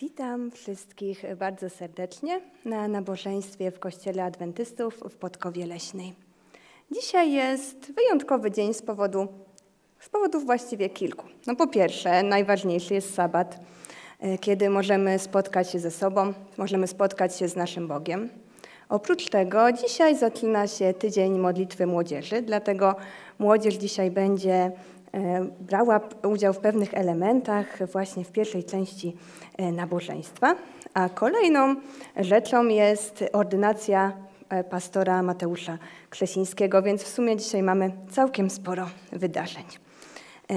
Witam wszystkich bardzo serdecznie na nabożeństwie w Kościele Adwentystów w Podkowie Leśnej. Dzisiaj jest wyjątkowy dzień z powodów właściwie kilku. No po pierwsze, najważniejszy jest sabat, kiedy możemy spotkać się ze sobą, możemy spotkać się z naszym Bogiem. Oprócz tego dzisiaj zaczyna się tydzień modlitwy młodzieży, dlatego młodzież dzisiaj będzie brała udział w pewnych elementach właśnie w pierwszej części nabożeństwa. A kolejną rzeczą jest ordynacja pastora Mateusza Krzesińskiego, więc w sumie dzisiaj mamy całkiem sporo wydarzeń.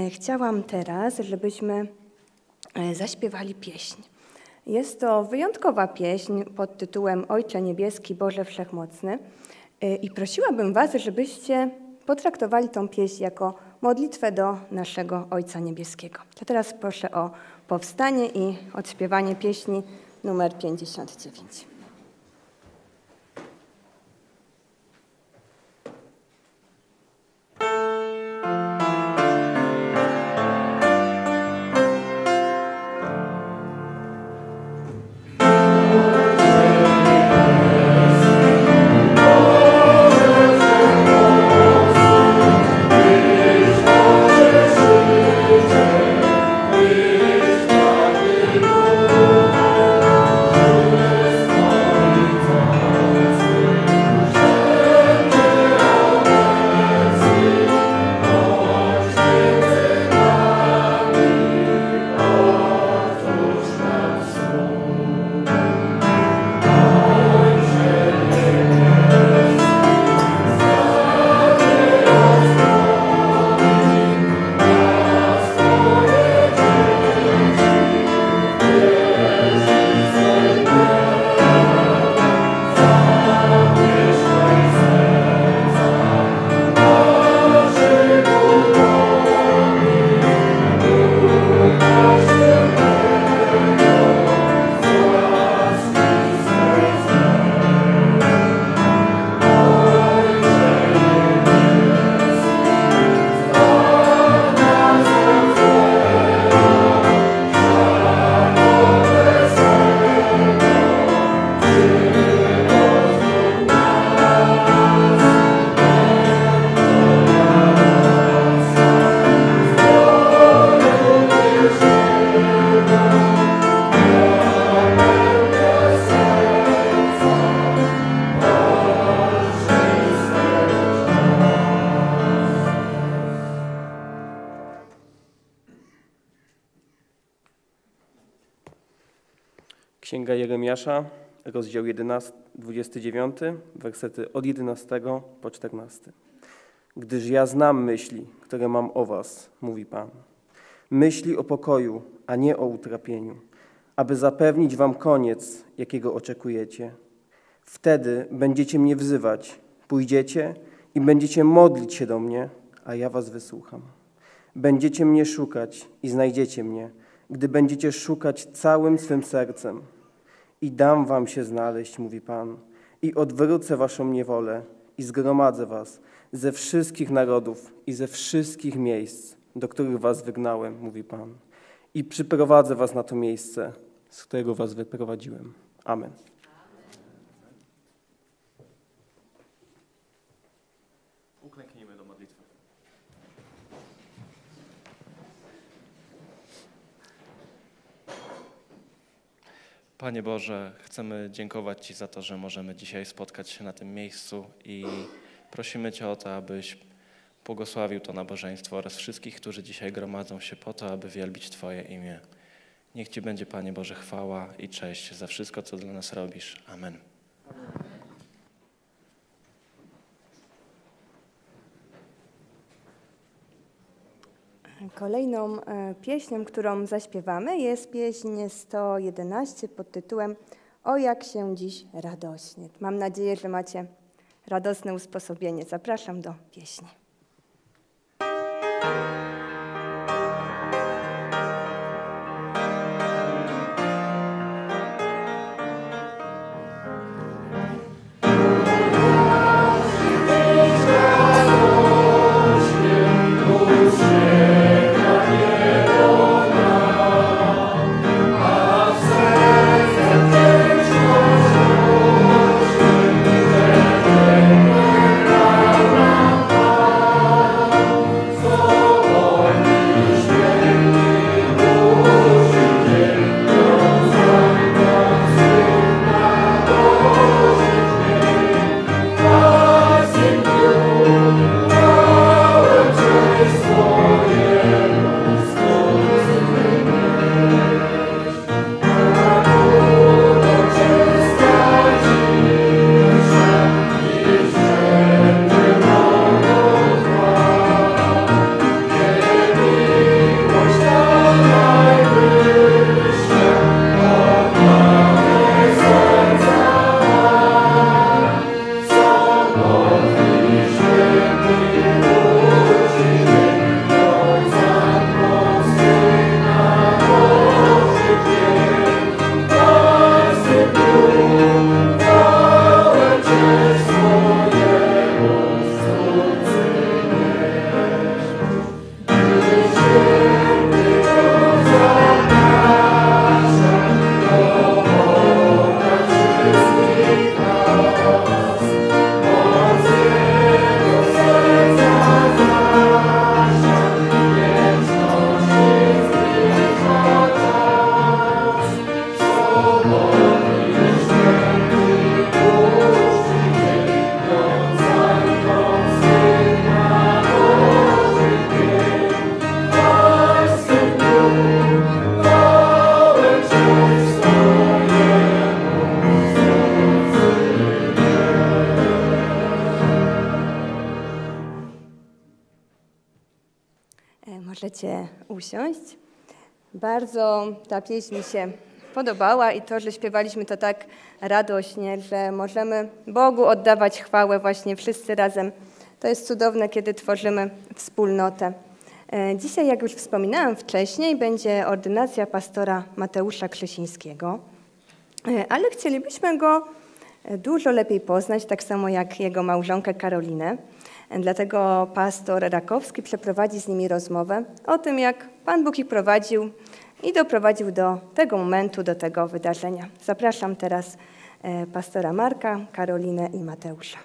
Chciałam teraz, żebyśmy zaśpiewali pieśń. Jest to wyjątkowa pieśń pod tytułem Ojcze Niebieski, Boże Wszechmocny i prosiłabym Was, żebyście potraktowali tą pieśń jako modlitwę do naszego Ojca Niebieskiego. To teraz proszę o powstanie i odśpiewanie pieśni numer 59. Księga Jeremiasza, rozdział 11, 29, wersety od 11 po 14. Gdyż ja znam myśli, które mam o was, mówi Pan. Myśli o pokoju, a nie o utrapieniu, aby zapewnić wam koniec, jakiego oczekujecie. Wtedy będziecie mnie wzywać, pójdziecie i będziecie modlić się do mnie, a ja was wysłucham. Będziecie mnie szukać i znajdziecie mnie, gdy będziecie szukać całym swym sercem. I dam wam się znaleźć, mówi Pan, i odwrócę waszą niewolę i zgromadzę was ze wszystkich narodów i ze wszystkich miejsc, do których was wygnałem, mówi Pan, i przyprowadzę was na to miejsce, z którego was wyprowadziłem. Amen. Uklęknijmy do modlitwy. Panie Boże, chcemy dziękować Ci za to, że możemy dzisiaj spotkać się na tym miejscu i prosimy Cię o to, abyś błogosławił to nabożeństwo oraz wszystkich, którzy dzisiaj gromadzą się po to, aby wielbić Twoje imię. Niech Ci będzie, Panie Boże, chwała i cześć za wszystko, co dla nas robisz. Amen. Kolejną pieśnią, którą zaśpiewamy, jest pieśń 111 pod tytułem O jak się dziś radośnie. Mam nadzieję, że macie radosne usposobienie. Zapraszam do pieśni. Możecie usiąść. Bardzo ta pieśń mi się podobała i to, że śpiewaliśmy to tak radośnie, że możemy Bogu oddawać chwałę właśnie wszyscy razem. To jest cudowne, kiedy tworzymy wspólnotę. Dzisiaj, jak już wspominałam wcześniej, będzie ordynacja pastora Mateusza Krzesińskiego, ale chcielibyśmy go dużo lepiej poznać, tak samo jak jego małżonkę Karolinę. Dlatego pastor Rakowski przeprowadzi z nimi rozmowę o tym, jak Pan Bóg ich prowadził i doprowadził do tego momentu, do tego wydarzenia. Zapraszam teraz pastora Marka, Karolinę i Mateusza.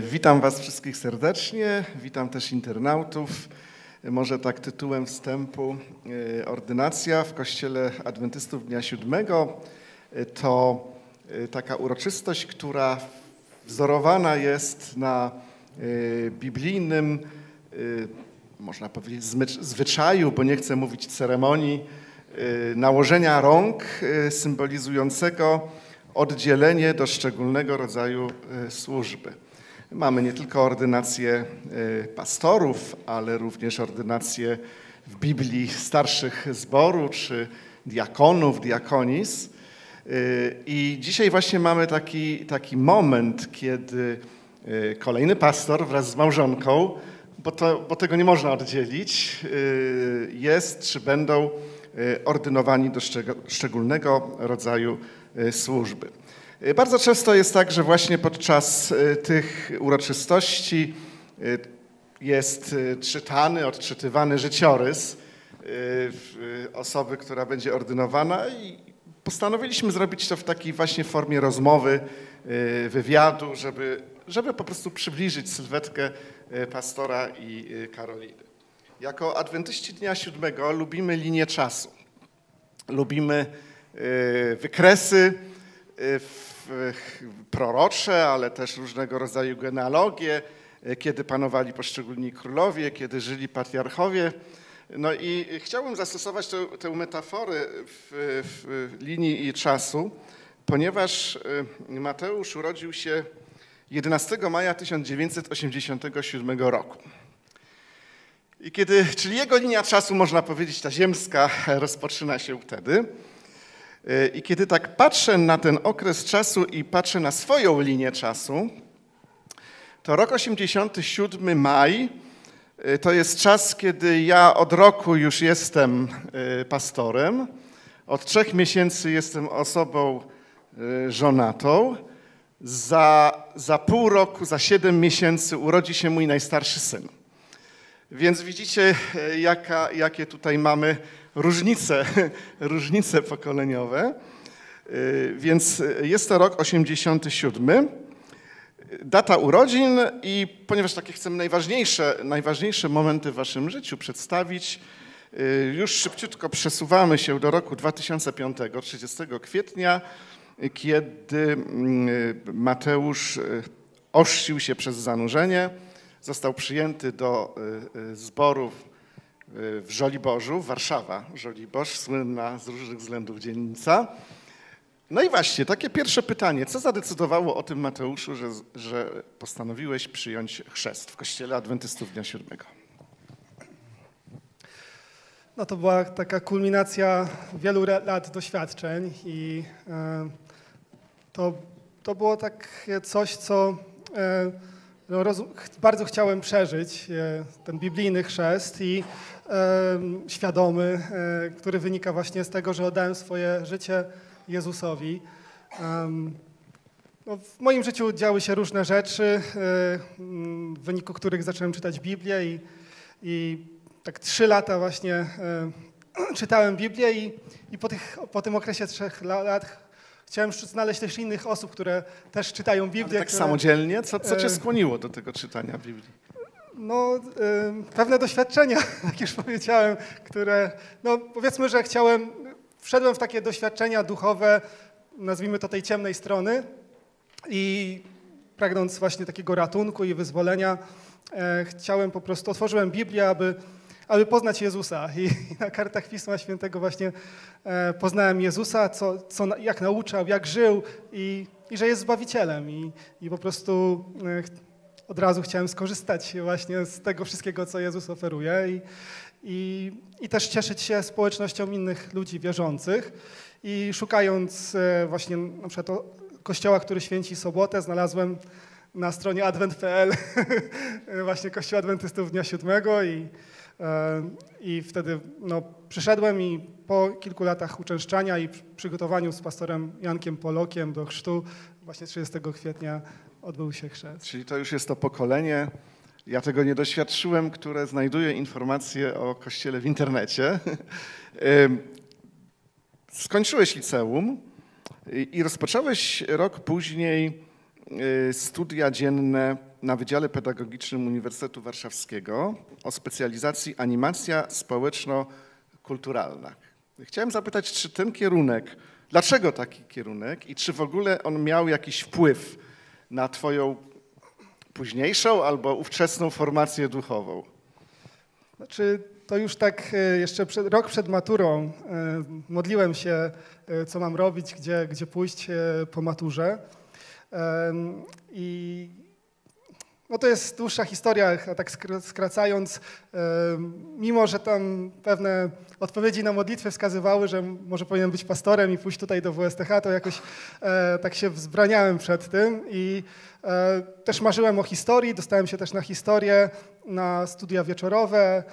Witam Was wszystkich serdecznie, witam też internautów. Może tak tytułem wstępu, ordynacja w Kościele Adwentystów Dnia Siódmego to taka uroczystość, która wzorowana jest na biblijnym, można powiedzieć, zwyczaju, bo nie chcę mówić ceremonii, nałożenia rąk symbolizującego oddzielenie do szczególnego rodzaju służby. Mamy nie tylko ordynację pastorów, ale również ordynację w Biblii starszych zboru czy diakonów, diakonis. I dzisiaj właśnie mamy taki moment, kiedy kolejny pastor wraz z małżonką, bo tego nie można oddzielić, jest czy będą ordynowani do szczególnego rodzaju służby. Bardzo często jest tak, że właśnie podczas tych uroczystości jest czytany, odczytywany życiorys osoby, która będzie ordynowana i postanowiliśmy zrobić to w takiej właśnie formie rozmowy, wywiadu, żeby po prostu przybliżyć sylwetkę pastora i Karoliny. Jako adwentyści Dnia Siódmego lubimy linię czasu, lubimy wykresy prorocze, ale też różnego rodzaju genealogie, kiedy panowali poszczególni królowie, kiedy żyli patriarchowie. No i chciałbym zastosować tę metaforę w linii i czasu, ponieważ Mateusz urodził się 11 maja 1987 roku. I czyli jego linia czasu, można powiedzieć, ta ziemska, rozpoczyna się wtedy. I kiedy tak patrzę na ten okres czasu i patrzę na swoją linię czasu, to rok 87 maj to jest czas, kiedy ja od roku już jestem pastorem, od 3 miesięcy jestem osobą żonatą, za pół roku, za 7 miesięcy urodzi się mój najstarszy syn. Więc widzicie, jakie tutaj mamy różnice pokoleniowe. Więc jest to rok 87, data urodzin i ponieważ takie chcemy najważniejsze momenty w waszym życiu przedstawić, już szybciutko przesuwamy się do roku 2005, 30 kwietnia, kiedy Mateusz ochrzcił się przez zanurzenie, został przyjęty do zborów w Żoliborzu, Warszawa, Żoliborz, słynna z różnych względów dzielnica. No i właśnie, takie pierwsze pytanie. Co zadecydowało o tym, Mateuszu, że postanowiłeś przyjąć chrzest w Kościele Adwentystów Dnia Siódmego? No to była taka kulminacja wielu lat doświadczeń i to było takie coś, co... No, bardzo chciałem przeżyć ten biblijny chrzest i świadomy, który wynika właśnie z tego, że oddałem swoje życie Jezusowi. No, w moim życiu działy się różne rzeczy, w wyniku których zacząłem czytać Biblię i tak 3 lata właśnie czytałem Biblię i po tym okresie 3 lat chciałem znaleźć też innych osób, które też czytają Biblię. Ale tak samodzielnie? Co cię skłoniło do tego czytania Biblii? No, pewne doświadczenia, jak już powiedziałem, które, no powiedzmy, że wszedłem w takie doświadczenia duchowe, nazwijmy to tej ciemnej strony, i pragnąc właśnie takiego ratunku i wyzwolenia, chciałem po prostu, otworzyłem Biblię, aby poznać Jezusa. I na kartach Pisma Świętego właśnie poznałem Jezusa, jak nauczał, jak żył i że jest Zbawicielem. I po prostu od razu chciałem skorzystać właśnie z tego wszystkiego, co Jezus oferuje i też cieszyć się społecznością innych ludzi wierzących. I szukając właśnie na przykład kościoła, który święci sobotę, znalazłem na stronie advent.pl właśnie Kościół Adwentystów Dnia Siódmego i wtedy no, przyszedłem i po kilku latach uczęszczania i przygotowaniu z pastorem Jankiem Polokiem do chrztu właśnie 30 kwietnia odbył się chrzest. Czyli to już jest to pokolenie, ja tego nie doświadczyłem, które znajduje informacje o Kościele w internecie. Skończyłeś liceum i rozpocząłeś rok później studia dzienne na Wydziale Pedagogicznym Uniwersytetu Warszawskiego o specjalizacji animacja społeczno-kulturalna. Chciałem zapytać, czy ten kierunek, dlaczego taki kierunek i czy w ogóle on miał jakiś wpływ na twoją późniejszą albo ówczesną formację duchową? Znaczy, to już tak jeszcze rok przed maturą modliłem się, co mam robić, gdzie pójść po maturze. I no to jest dłuższa historia, a tak skracając, mimo że tam pewne odpowiedzi na modlitwy wskazywały, że może powinienem być pastorem i pójść tutaj do WSTH, to jakoś tak się wzbraniałem przed tym i też marzyłem o historii, dostałem się też na historię, na studia wieczorowe,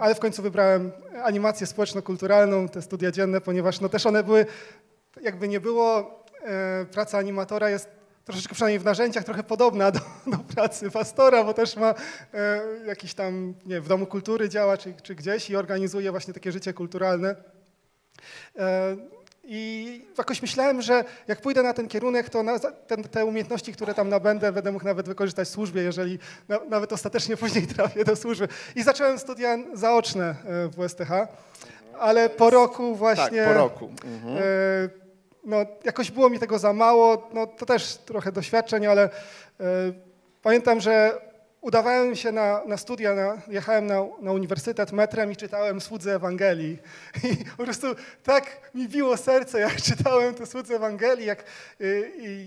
ale w końcu wybrałem animację społeczno-kulturalną, te studia dzienne, ponieważ no też one były, jakby nie było, praca animatora jest troszeczkę, przynajmniej w narzędziach, trochę podobna do pracy pastora, bo też ma jakiś tam, nie wiem, w Domu Kultury działa czy gdzieś i organizuje właśnie takie życie kulturalne. I jakoś myślałem, że jak pójdę na ten kierunek, to te umiejętności, które tam nabędę, będę mógł nawet wykorzystać w służbie, jeżeli nawet ostatecznie później trafię do służby. I zacząłem studia zaoczne w WSTH, ale po roku właśnie... Tak, po roku. Mhm. No, jakoś było mi tego za mało, no, to też trochę doświadczeń, ale pamiętam, że udawałem się na studia, jechałem na uniwersytet metrem i czytałem Słudzy Ewangelii. I po prostu tak mi biło serce, jak czytałem te Słudzy Ewangelii,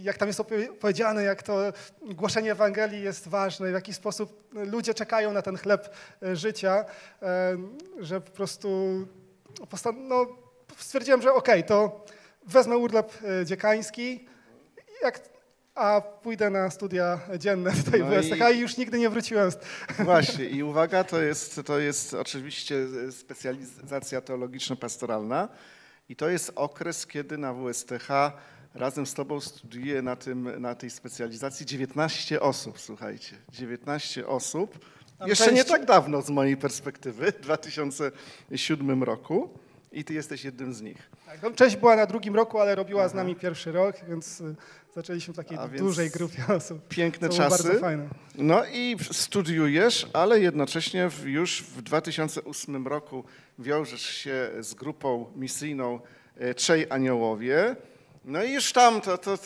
jak tam jest powiedziane, jak to głoszenie Ewangelii jest ważne, w jaki sposób ludzie czekają na ten chleb życia, że po prostu no, stwierdziłem, że okej, to... Wezmę urlop dziekański, a pójdę na studia dzienne tutaj w WSTH i już nigdy nie wróciłem. Właśnie i uwaga, to jest oczywiście specjalizacja teologiczno-pastoralna i to jest okres, kiedy na WSTH razem z tobą studiuje na tej specjalizacji 19 osób, słuchajcie, 19 osób. Jeszcze nie tak dawno z mojej perspektywy, w 2007 roku. I ty jesteś jednym z nich. Tak, no, część była na drugim roku, ale robiła z nami pierwszy rok, więc zaczęliśmy w takiej dużej grupie osób. Piękne czasy. Bardzo fajne. No i studiujesz, ale jednocześnie już w 2008 roku wiążesz się z grupą misyjną Trzej Aniołowie. No i już tam, to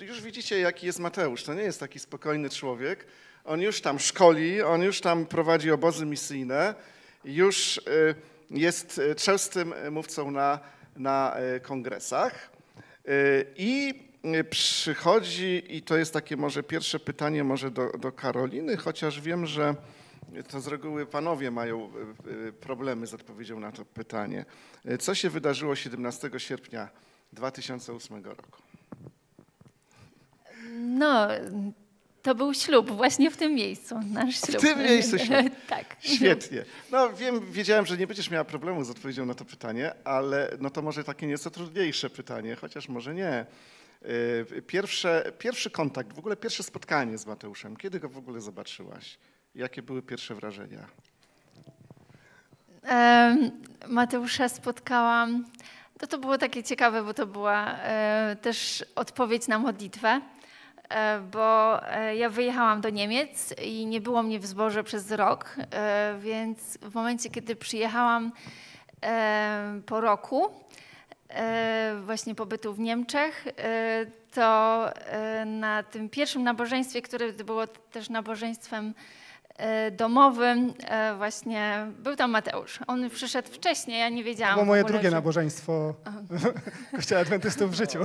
już widzicie, jaki jest Mateusz. To nie jest taki spokojny człowiek. On już tam szkoli, on już tam prowadzi obozy misyjne. Już... jest częstym mówcą na kongresach i przychodzi, i to jest takie może pierwsze pytanie może do Karoliny, chociaż wiem, że to z reguły panowie mają problemy z odpowiedzią na to pytanie. Co się wydarzyło 17 sierpnia 2008 roku? No... To był ślub, właśnie w tym miejscu, nasz ślub. W tym miejscu ślub. Tak. Świetnie. No wiedziałem, że nie będziesz miała problemu z odpowiedzią na to pytanie, ale no to może takie nieco trudniejsze pytanie, chociaż może nie. Pierwszy kontakt, w ogóle pierwsze spotkanie z Mateuszem. Kiedy go w ogóle zobaczyłaś? Jakie były pierwsze wrażenia? Mateusza spotkałam. To było takie ciekawe, bo to była też odpowiedź na modlitwę, bo ja wyjechałam do Niemiec i nie było mnie w zborze przez rok, więc w momencie, kiedy przyjechałam po roku właśnie pobytu w Niemczech, to na tym pierwszym nabożeństwie, które było też nabożeństwem domowym, właśnie był tam Mateusz. On przyszedł wcześniej, ja nie wiedziałam. To było moje drugie nabożeństwo Kościoła Adwentystów w życiu.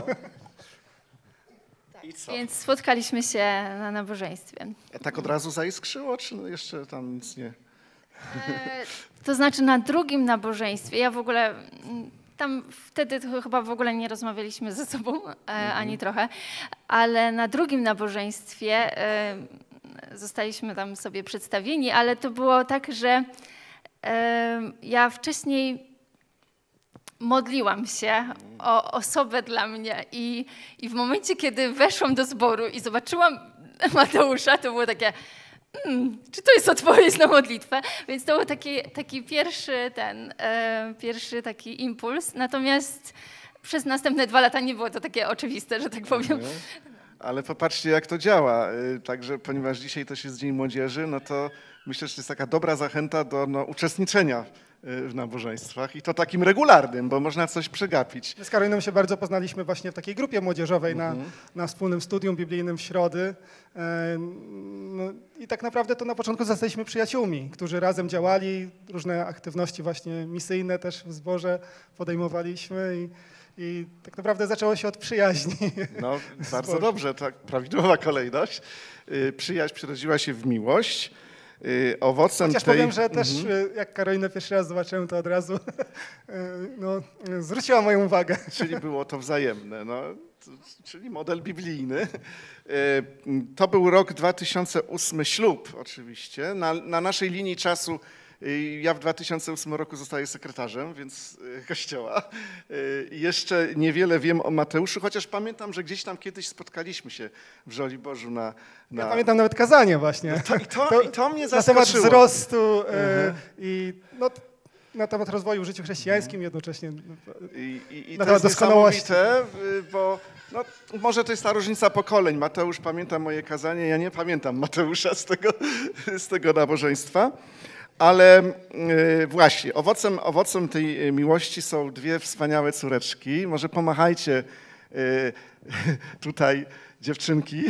Tak, więc spotkaliśmy się na nabożeństwie. A tak od razu zaiskrzyło, czy jeszcze tam nic nie? To znaczy na drugim nabożeństwie, ja w ogóle... Tam wtedy chyba w ogóle nie rozmawialiśmy ze sobą, ani trochę, ale na drugim nabożeństwie zostaliśmy tam sobie przedstawieni, ale to było tak, że ja wcześniej modliłam się o osobę dla mnie i w momencie, kiedy weszłam do zboru i zobaczyłam Mateusza, to było takie... czy to jest odpowiedź na modlitwę? Więc to był taki pierwszy, pierwszy taki impuls. Natomiast przez następne 2 lata nie było to takie oczywiste, że tak powiem. Ale popatrzcie, jak to działa. Także ponieważ dzisiaj też jest Dzień Młodzieży, no to myślę, że to jest taka dobra zachęta do uczestniczenia w nabożeństwach i to takim regularnym, bo można coś przegapić. Z Karoliną się bardzo poznaliśmy właśnie w takiej grupie młodzieżowej na wspólnym studium biblijnym w środy. I tak naprawdę to na początku zostaliśmy przyjaciółmi, którzy razem działali, różne aktywności właśnie misyjne też w zborze podejmowaliśmy i tak naprawdę zaczęło się od przyjaźni. No bardzo dobrze, tak prawidłowa kolejność. Przyjaźń przerodziła się w miłość. Owocem chociaż tej... powiem, że też jak Karolinę pierwszy raz zobaczyłem, to od razu zwróciła moją uwagę. Czyli było to wzajemne, czyli model biblijny. To był rok 2008, ślub oczywiście. Na naszej linii czasu ja w 2008 roku zostaję sekretarzem, więc kościoła. Jeszcze niewiele wiem o Mateuszu, chociaż pamiętam, że gdzieś tam kiedyś spotkaliśmy się w Żoliborzu Ja pamiętam nawet kazanie właśnie. I to mnie zaskoczyło. Na temat wzrostu i na temat rozwoju w życiu chrześcijańskim jednocześnie. I na temat doskonałości. Bo może to jest ta różnica pokoleń. Mateusz pamięta moje kazanie, ja nie pamiętam Mateusza z tego nabożeństwa. Ale właśnie, owocem tej miłości są dwie wspaniałe córeczki. Może pomachajcie tutaj dziewczynki,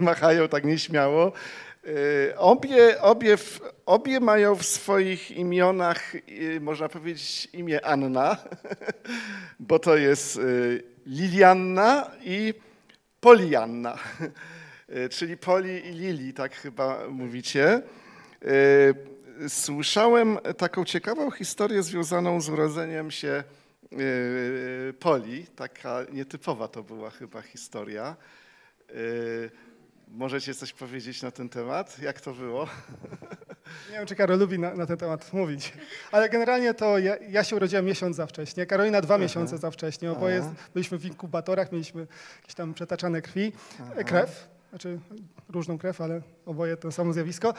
machają tak nieśmiało. Obie mają w swoich imionach, można powiedzieć, imię Anna, bo to jest Lilianna i Polianna, czyli Poli i Lili, tak chyba mówicie. Słyszałem taką ciekawą historię związaną z urodzeniem się Poli. Taka nietypowa to była chyba historia. Możecie coś powiedzieć na ten temat? Jak to było? Nie wiem, czy Karol lubi na ten temat mówić, ale generalnie to ja się urodziłem miesiąc za wcześnie, Karolina 2 miesiące za wcześnie, oboje byliśmy w inkubatorach, mieliśmy jakieś tam przetaczane krew, znaczy różną krew, ale oboje to samo zjawisko.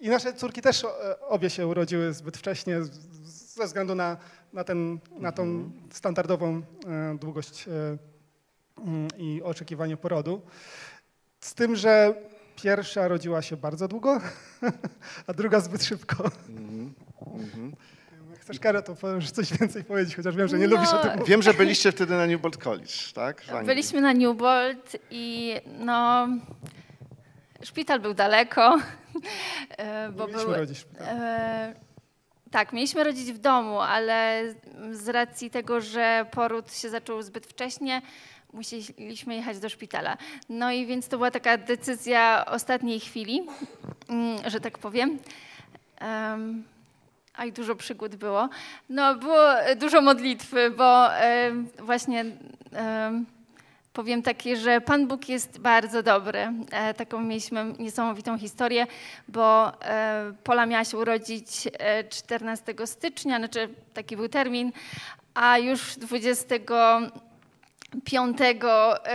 I nasze córki też obie się urodziły zbyt wcześnie ze względu na tą standardową długość i oczekiwanie porodu. Z tym, że pierwsza rodziła się bardzo długo, a druga zbyt szybko. Chcesz, Karol, to możesz coś więcej powiedzieć, chociaż wiem, że nie lubisz o tym mówić. Wiem, że byliście wtedy na Newbold College, tak? Byliśmy na Newbold i szpital był daleko, bo mieliśmy rodzić w szpitalu. Tak, mieliśmy rodzić w domu, ale z racji tego, że poród się zaczął zbyt wcześnie, musieliśmy jechać do szpitala. I więc to była taka decyzja ostatniej chwili, że tak powiem. I dużo przygód było. Było dużo modlitwy, bo właśnie... Powiem takie, że Pan Bóg jest bardzo dobry. Taką mieliśmy niesamowitą historię, bo Pola miała się urodzić 14 stycznia, znaczy taki był termin, a już 20 5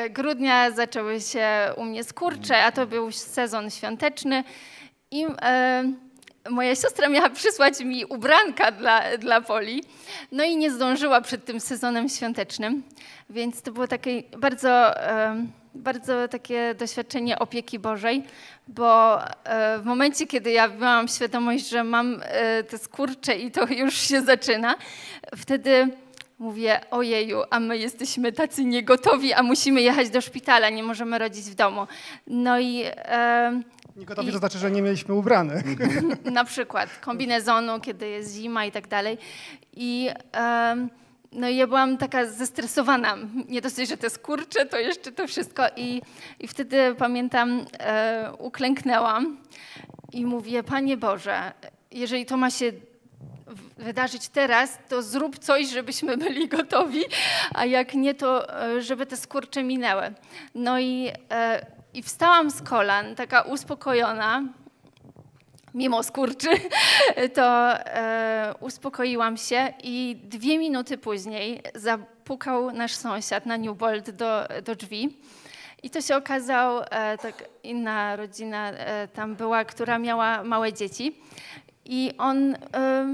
grudnia zaczęły się u mnie skurcze, a to był sezon świąteczny i moja siostra miała przysłać mi ubranka dla Poli, no i nie zdążyła przed tym sezonem świątecznym, więc to było takie bardzo takie doświadczenie opieki Bożej, bo w momencie, kiedy ja miałam świadomość, że mam te skurcze i to już się zaczyna, wtedy mówię: ojeju, a my jesteśmy tacy niegotowi, a musimy jechać do szpitala, nie możemy rodzić w domu. No i... Niegotowi to znaczy, że nie mieliśmy ubranych. Na przykład kombinezonu, kiedy jest zima i tak dalej. I no ja byłam taka zestresowana. Nie dosyć, że te skurcze, to jeszcze to wszystko. I wtedy pamiętam, uklęknęłam i mówię: Panie Boże, jeżeli to ma się wydarzyć teraz, to zrób coś, żebyśmy byli gotowi, a jak nie, to żeby te skurcze minęły. No i wstałam z kolan, taka uspokojona, mimo skurczy, to uspokoiłam się i 2 minuty później zapukał nasz sąsiad na Newbold do drzwi. I to się okazało, tak inna rodzina tam była, która miała małe dzieci. I on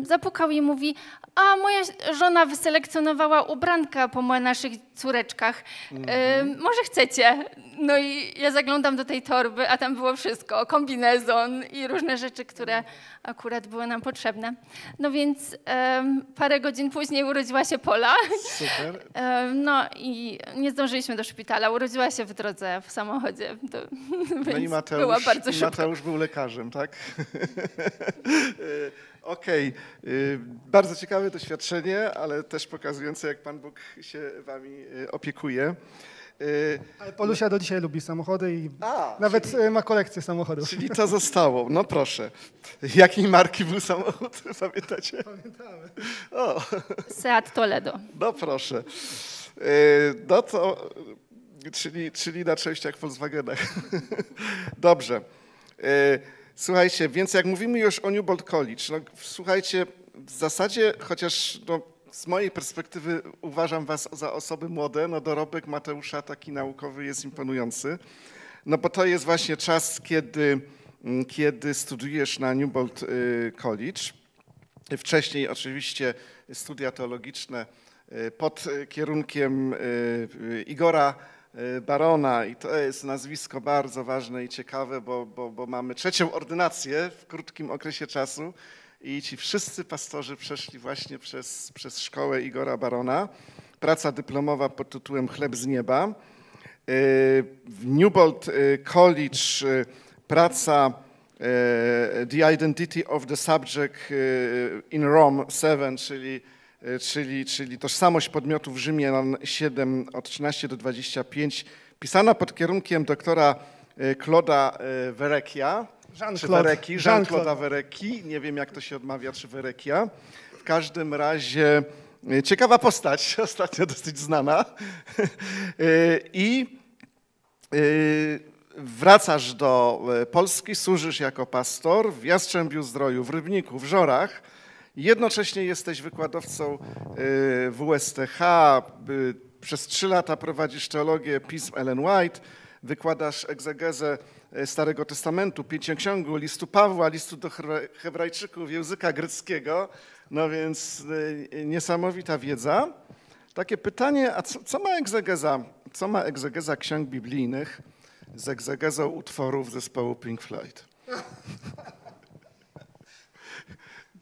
zapukał i mówi: a moja żona wyselekcjonowała ubranka po naszych córeczkach, może chcecie? No i ja zaglądam do tej torby, a tam było wszystko, kombinezon i różne rzeczy, które akurat były nam potrzebne. No więc parę godzin później urodziła się Pola. Super. No i nie zdążyliśmy do szpitala, urodziła się w drodze, w samochodzie, no i Mateusz, była bardzo szybko. Mateusz był lekarzem, tak? Okej, bardzo ciekawe doświadczenie, ale też pokazujące, jak Pan Bóg się wami opiekuje. Ale Polusia do dzisiaj lubi samochody i nawet ma kolekcję samochodów. Czyli to zostało. No proszę. Jakiej marki był samochód? Pamiętacie? Pamiętamy. O. Seat Toledo. No proszę. No to, czyli na częściach Volkswagenach. Dobrze. Słuchajcie, więc jak mówimy już o Newbold College, no, słuchajcie, w zasadzie, chociaż no, z mojej perspektywy uważam was za osoby młode, no dorobek Mateusza taki naukowy jest imponujący, no bo to jest właśnie czas, kiedy studiujesz na Newbold College. Wcześniej oczywiście studia teologiczne pod kierunkiem Igora Barona, i to jest nazwisko bardzo ważne i ciekawe, bo mamy 3. ordynację w krótkim okresie czasu i ci wszyscy pastorzy przeszli właśnie przez szkołę Igora Barona. Praca dyplomowa pod tytułem Chleb z nieba. W Newbold College praca The Identity of the Subject in Rome 7, czyli tożsamość podmiotów Rzymian 7 od 13 do 25, pisana pod kierunkiem doktora Claude'a Verrecchia, Jean-Claude'a Verrecchi, nie wiem jak to się odmawia, czy Verrecchia. W każdym razie ciekawa postać, ostatnio dosyć znana. I wracasz do Polski, służysz jako pastor w Jastrzębiu Zdroju, w Rybniku, w Żorach. Jednocześnie jesteś wykładowcą WSTH, przez 3 lata prowadzisz teologię pism Ellen White, wykładasz egzegezę Starego Testamentu, Pięcioksięgu, Listu Pawła, Listu do Hebrajczyków, języka greckiego, no więc niesamowita wiedza. Takie pytanie, a co ma egzegeza ksiąg biblijnych z egzegezą utworów zespołu Pink Floyd?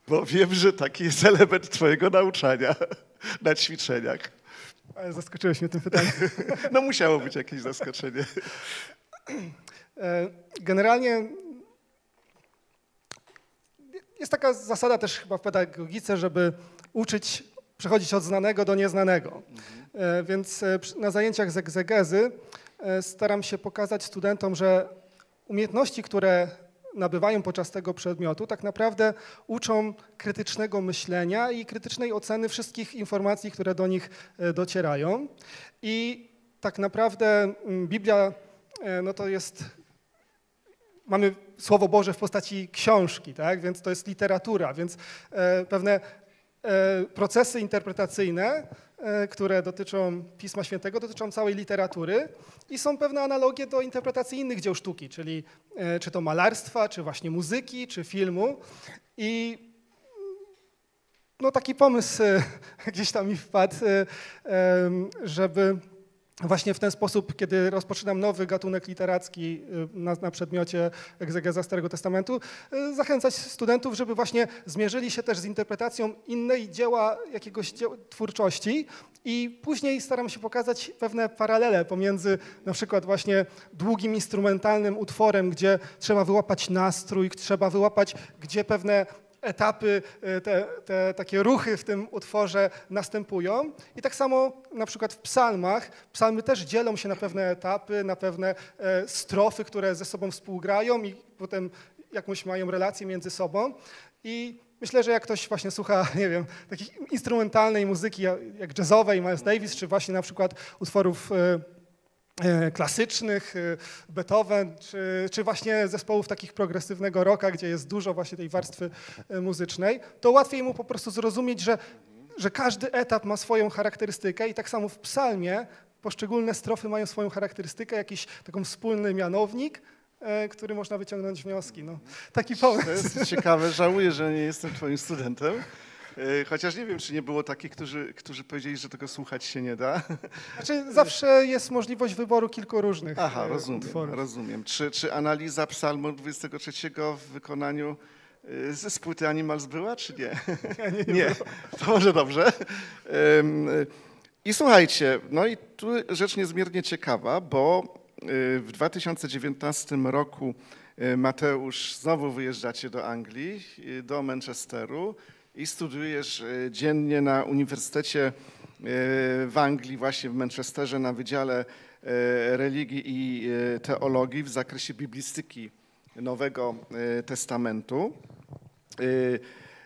Bo wiem, że taki jest element twojego nauczania na ćwiczeniach. Ale zaskoczyłeś mnie tym pytaniem. No musiało być jakieś zaskoczenie. Generalnie jest taka zasada też chyba w pedagogice, żeby uczyć, przechodzić od znanego do nieznanego. Więc na zajęciach z egzegezy staram się pokazać studentom, że umiejętności, które nabywają podczas tego przedmiotu, tak naprawdę uczą krytycznego myślenia i krytycznej oceny wszystkich informacji, które do nich docierają. I tak naprawdę Biblia, no to jest, mamy Słowo Boże w postaci książki, tak? Więc to jest literatura, więc pewne procesy interpretacyjne które dotyczą Pisma Świętego, dotyczą całej literatury i są pewne analogie do interpretacji innych dzieł sztuki, czyli czy to malarstwa, czy właśnie muzyki, czy filmu. I no, taki pomysł gdzieś tam mi wpadł, żeby właśnie w ten sposób, kiedy rozpoczynam nowy gatunek literacki na przedmiocie egzegeza Starego Testamentu, zachęcać studentów, żeby właśnie zmierzyli się też z interpretacją innej dzieła, jakiegoś dzieła twórczości, i później staram się pokazać pewne paralele pomiędzy na przykład właśnie długim instrumentalnym utworem, gdzie trzeba wyłapać nastrój, trzeba wyłapać, gdzie pewne etapy, takie ruchy w tym utworze następują. I tak samo na przykład w psalmach. Psalmy też dzielą się na pewne etapy, na pewne strofy, które ze sobą współgrają i potem jakąś mają relację między sobą. I myślę, że jak ktoś właśnie słucha, nie wiem, takiej instrumentalnej muzyki jak jazzowej Miles Davis, czy właśnie na przykład utworów klasycznych, Beethoven, czy właśnie zespołów takich progresywnego rocka, gdzie jest dużo właśnie tej warstwy muzycznej, to łatwiej mu po prostu zrozumieć, że każdy etap ma swoją charakterystykę i tak samo w psalmie poszczególne strofy mają swoją charakterystykę, jakiś taki wspólny mianownik, który można wyciągnąć wnioski. No, taki pomysł. To jest ciekawe, żałuję, że nie jestem twoim studentem. Chociaż nie wiem, czy nie było takich, którzy powiedzieli, że tego słuchać się nie da. Znaczy, zawsze jest możliwość wyboru kilku różnych utworów. Aha, rozumiem. Czy analiza Psalmu 23 w wykonaniu z płyty Animals była, czy nie? Nie. To może dobrze. I słuchajcie, no i tu rzecz niezmiernie ciekawa, bo w 2019 roku Mateusz, znowu wyjeżdżacie do Anglii, do Manchesteru, i studiujesz dziennie na uniwersytecie w Anglii, właśnie w Manchesterze, na Wydziale Religii i Teologii w zakresie biblistyki Nowego Testamentu.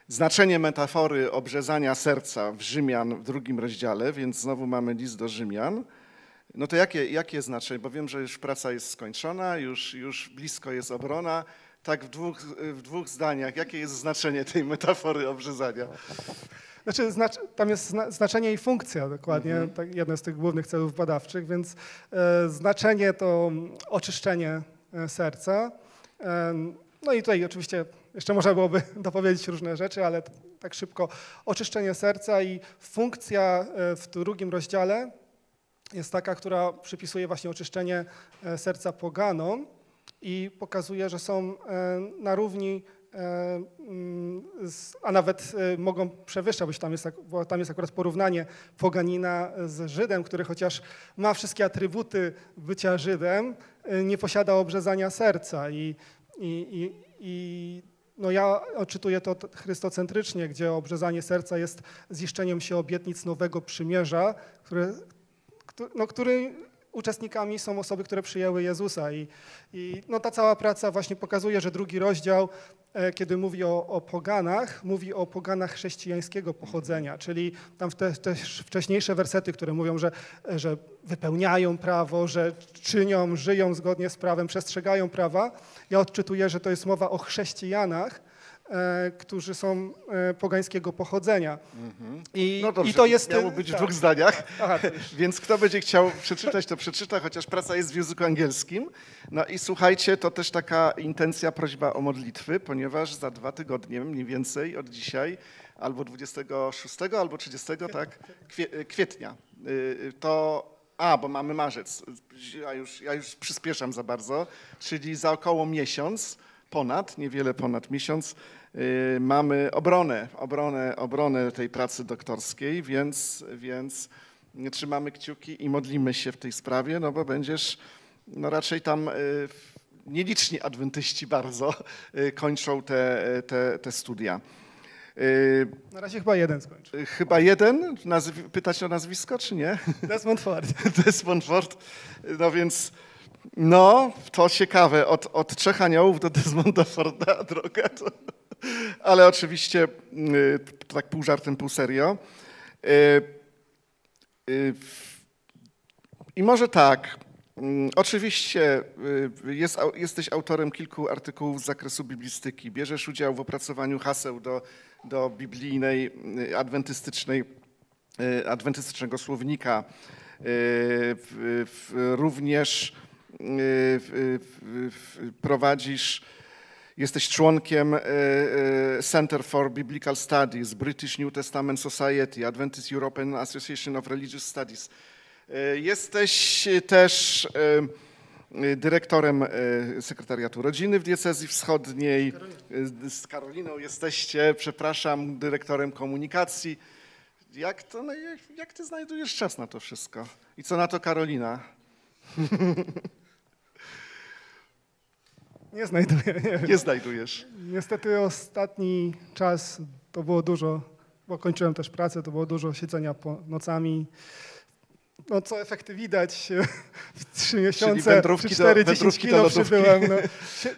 Znaczenie metafory obrzezania serca w Rzymian w 2 rozdziale, więc znowu mamy list do Rzymian. No to jakie znaczenie? Bo wiem, że już praca jest skończona, już blisko jest obrona. Tak w dwóch zdaniach, jakie jest znaczenie tej metafory obrzezania? Znaczy, tam jest znaczenie i funkcja dokładnie, tak, jeden z tych głównych celów badawczych, więc znaczenie to oczyszczenie serca. No i tutaj oczywiście jeszcze można byłoby dopowiedzieć różne rzeczy, ale tak szybko. Oczyszczenie serca i funkcja w 2 rozdziale jest taka, która przypisuje właśnie oczyszczenie serca poganom i pokazuje, że są na równi, a nawet mogą przewyższać, bo tam jest akurat porównanie poganina z Żydem, który chociaż ma wszystkie atrybuty bycia Żydem, nie posiada obrzezania serca. No ja odczytuję to chrystocentrycznie, gdzie obrzezanie serca jest ziszczeniem się obietnic Nowego Przymierza, który uczestnikami są osoby, które przyjęły Jezusa. No ta cała praca właśnie pokazuje, że 2 rozdział, kiedy mówi o poganach, mówi o poganach chrześcijańskiego pochodzenia, czyli tam też wcześniejsze wersety, które mówią, że wypełniają prawo, że czynią, żyją zgodnie z prawem, przestrzegają prawa. Ja odczytuję, że to jest mowa o chrześcijanach, którzy są pogańskiego pochodzenia. No dobrze, to jest, miało być w 2 zdaniach, więc kto będzie chciał przeczytać, to przeczyta, chociaż praca jest w języku angielskim. No i słuchajcie, to też taka intencja, prośba o modlitwy, ponieważ za 2 tygodnie mniej więcej od dzisiaj, albo 26, albo 30, tak, kwietnia, bo mamy marzec, ja już przyspieszam za bardzo, czyli za około miesiąc, niewiele ponad miesiąc, mamy obronę tej pracy doktorskiej, więc trzymamy kciuki i modlimy się w tej sprawie, no bo będziesz, no raczej tam nieliczni adwentyści bardzo kończą te studia. Na razie chyba jeden skończył. Chyba jeden? Pytać o nazwisko, czy nie? Desmond Ford. Desmond Ford, no więc... No, to ciekawe, od Trzech Aniołów do Desmonda Forda droga, to, ale oczywiście tak pół żartem, pół serio. I może tak, oczywiście jesteś autorem kilku artykułów z zakresu biblistyki, bierzesz udział w opracowaniu haseł do biblijnej, adwentystycznej adwentystycznego słownika. Również prowadzisz, jesteś członkiem Center for Biblical Studies, British New Testament Society, Adventist European Association of Religious Studies. Jesteś też dyrektorem Sekretariatu Rodziny w Diecezji Wschodniej. Z Karoliną jesteście, przepraszam, dyrektorem komunikacji. Jak ty znajdujesz czas na to wszystko? I co na to Karolina? Nie znajduję. Nie znajdujesz. Niestety ostatni czas to było dużo, bo kończyłem też pracę, to było dużo siedzenia po nocami. No co efekty widać w 3 miesiące, czy 4-10 kilo przybyłem.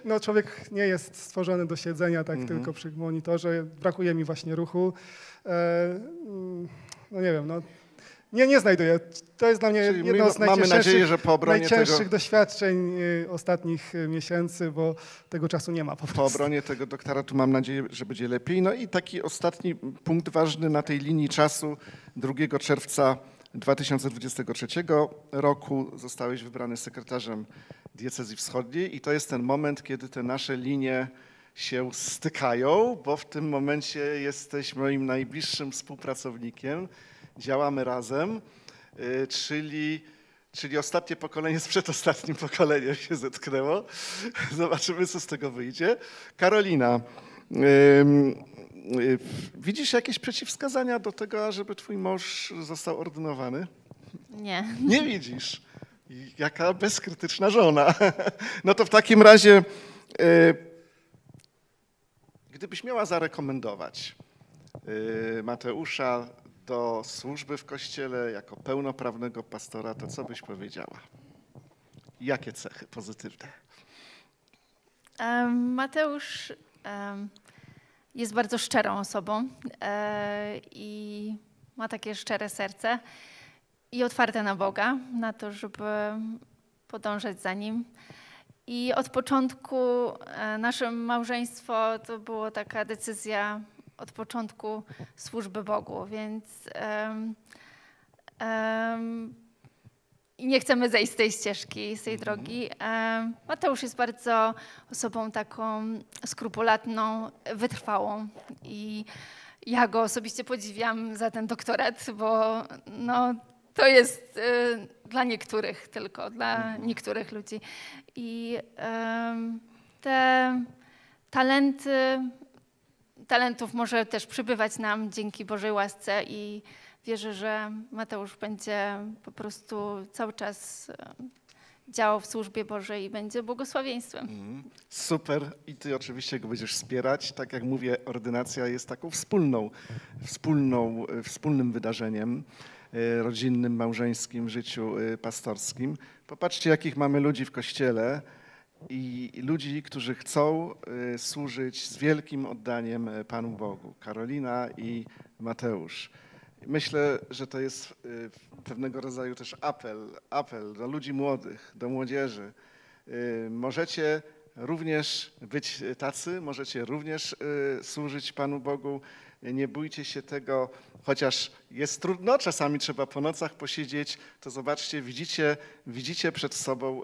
No człowiek nie jest stworzony do siedzenia tak tylko przy monitorze. Brakuje mi właśnie ruchu. No nie wiem, no nie znajduję. To jest dla mnie jedno z najcięższych doświadczeń ostatnich miesięcy, bo tego czasu nie ma po prostu. Po obronie tego doktoratu mam nadzieję, że będzie lepiej. No i taki ostatni punkt ważny na tej linii czasu, 2 czerwca 2023 roku zostałeś wybrany sekretarzem Diecezji Wschodniej i to jest ten moment, kiedy te nasze linie się stykają, bo w tym momencie jesteś moim najbliższym współpracownikiem, działamy razem, czyli ostatnie pokolenie z przedostatnim pokoleniem się zetknęło. Zobaczymy, co z tego wyjdzie. Karolina, widzisz jakieś przeciwwskazania do tego, żeby twój mąż został ordynowany? Nie. Nie widzisz? Jaka bezkrytyczna żona. No to w takim razie, gdybyś miała zarekomendować Mateusza do służby w Kościele jako pełnoprawnego pastora, to co byś powiedziała? Jakie cechy pozytywne? Mateusz jest bardzo szczerą osobą i ma takie szczere serce i otwarte na Boga, na to, żeby podążać za Nim. I od początku nasze małżeństwo to była taka decyzja od początku służby Bogu, więc nie chcemy zejść z tej ścieżki, z tej drogi. Mateusz jest bardzo osobą taką skrupulatną, wytrwałą i ja go osobiście podziwiam za ten doktorat, bo no, to jest dla niektórych tylko, dla niektórych ludzi. I te talentów może też przybywać nam dzięki Bożej łasce i wierzę, że Mateusz będzie po prostu cały czas działał w służbie Bożej i będzie błogosławieństwem. Super. I ty oczywiście go będziesz wspierać. Tak jak mówię, ordynacja jest taką wspólnym wydarzeniem rodzinnym, małżeńskim, życiu pastorskim. Popatrzcie, jakich mamy ludzi w Kościele i ludzi, którzy chcą służyć z wielkim oddaniem Panu Bogu. Karolina i Mateusz. Myślę, że to jest pewnego rodzaju też apel do ludzi młodych, do młodzieży. Możecie również być tacy, możecie również służyć Panu Bogu. Nie bójcie się tego, chociaż jest trudno, czasami trzeba po nocach posiedzieć, to zobaczcie, widzicie przed sobą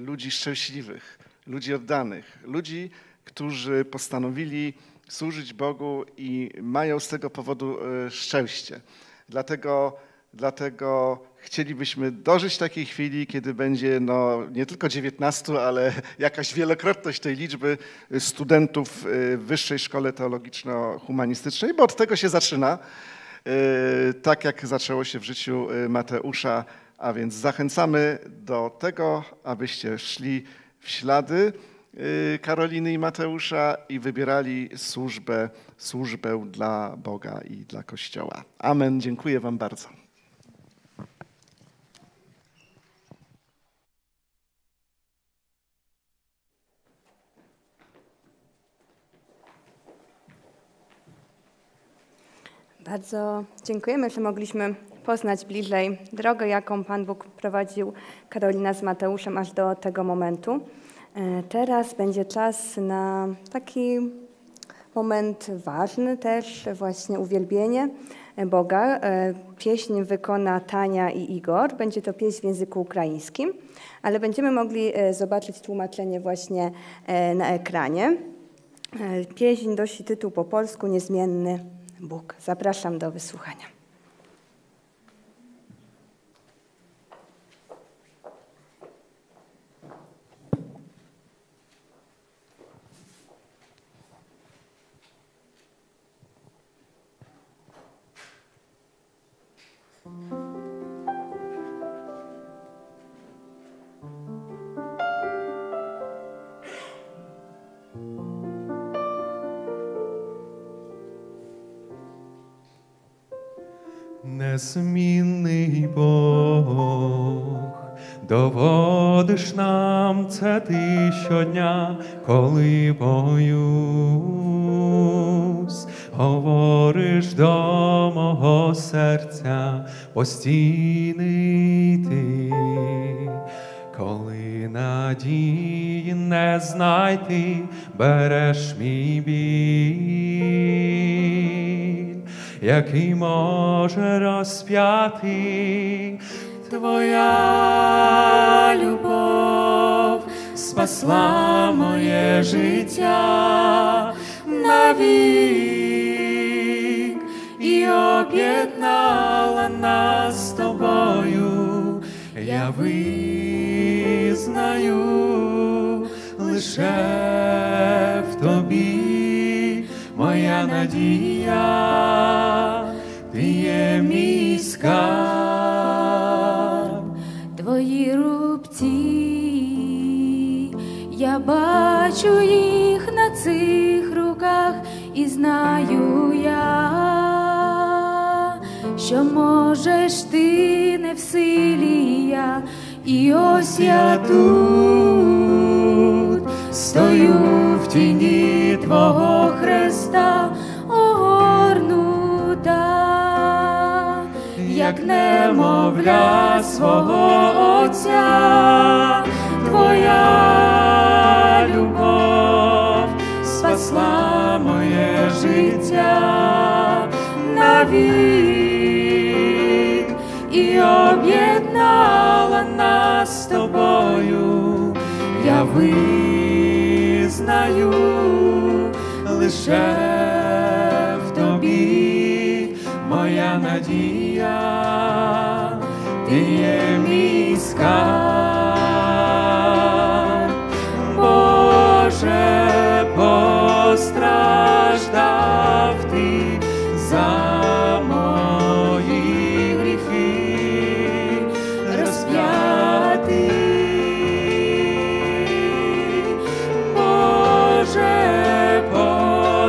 ludzi szczęśliwych, ludzi oddanych, ludzi, którzy postanowili służyć Bogu i mają z tego powodu szczęście. Dlatego chcielibyśmy dożyć takiej chwili, kiedy będzie no, nie tylko 19, ale jakaś wielokrotność tej liczby studentów w Wyższej Szkole Teologiczno-Humanistycznej, bo od tego się zaczyna, tak jak zaczęło się w życiu Mateusza. A więc zachęcamy do tego, abyście szli w ślady Karoliny i Mateusza i wybierali służbę dla Boga i dla Kościoła. Amen. Dziękuję wam bardzo. Bardzo dziękujemy, że mogliśmy poznać bliżej drogę, jaką Pan Bóg prowadził Karolina z Mateuszem aż do tego momentu. Teraz będzie czas na taki moment ważny też, właśnie uwielbienie Boga. Pieśń wykona Tania i Igor. Będzie to pieśń w języku ukraińskim, ale będziemy mogli zobaczyć tłumaczenie właśnie na ekranie. Pieśń nosi tytuł po polsku Niezmienny Bóg. Zapraszam do wysłuchania. Незмінний Бог, доводиш нам це Ти щодня, коли боюсь, говориш до мого серця, постійний Ти, коли надії не знайти, береш мій біль. Який може розп'яти Твоя любов спасла моє життя навік і об'єднала нас з Тобою. Я визнаю лише в Тобі моя надія, Ти є мій скарб. Твої рубці, я бачу їх на цих руках, і знаю я, що можеш Ти не в силі я. І ось я тут, стою в тіні Твого Христа, огорнута, як немовля свого Отця. Твоя любов спасла моє життя навік і об'єднала нас з Тобою. Я визнаю лише в Тобі моя надія, Ти є мій скарб. Боже, постраждав Ти за мої гріхи, розп'ятий.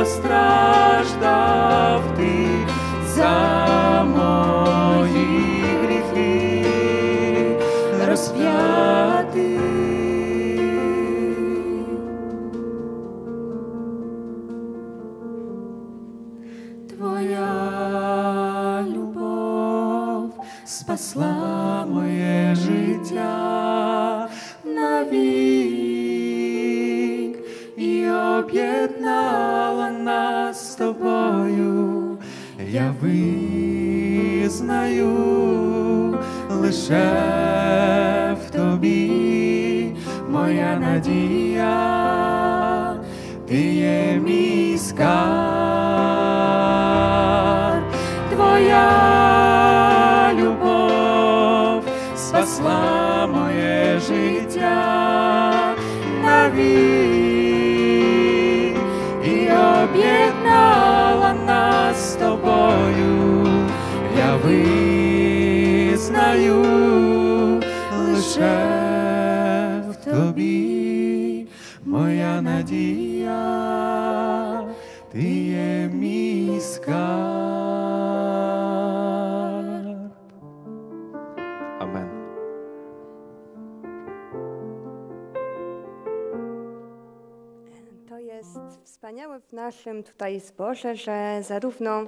Страждав Ти за мої гріхи, розп'ятий. Твоя любов спасла моє життя навік і об'єднала нас з Тобою. Я визнаю лише в Тобі моя надія, Ти є мій скарб. Твоя любов спасла моє життя навік і об'єднала нас з Тобою. Я визнаю лише в Тобі моя надія, Ти є мій скарб. Амен. To jest wspaniałe w naszym tutaj zborze, że zarówno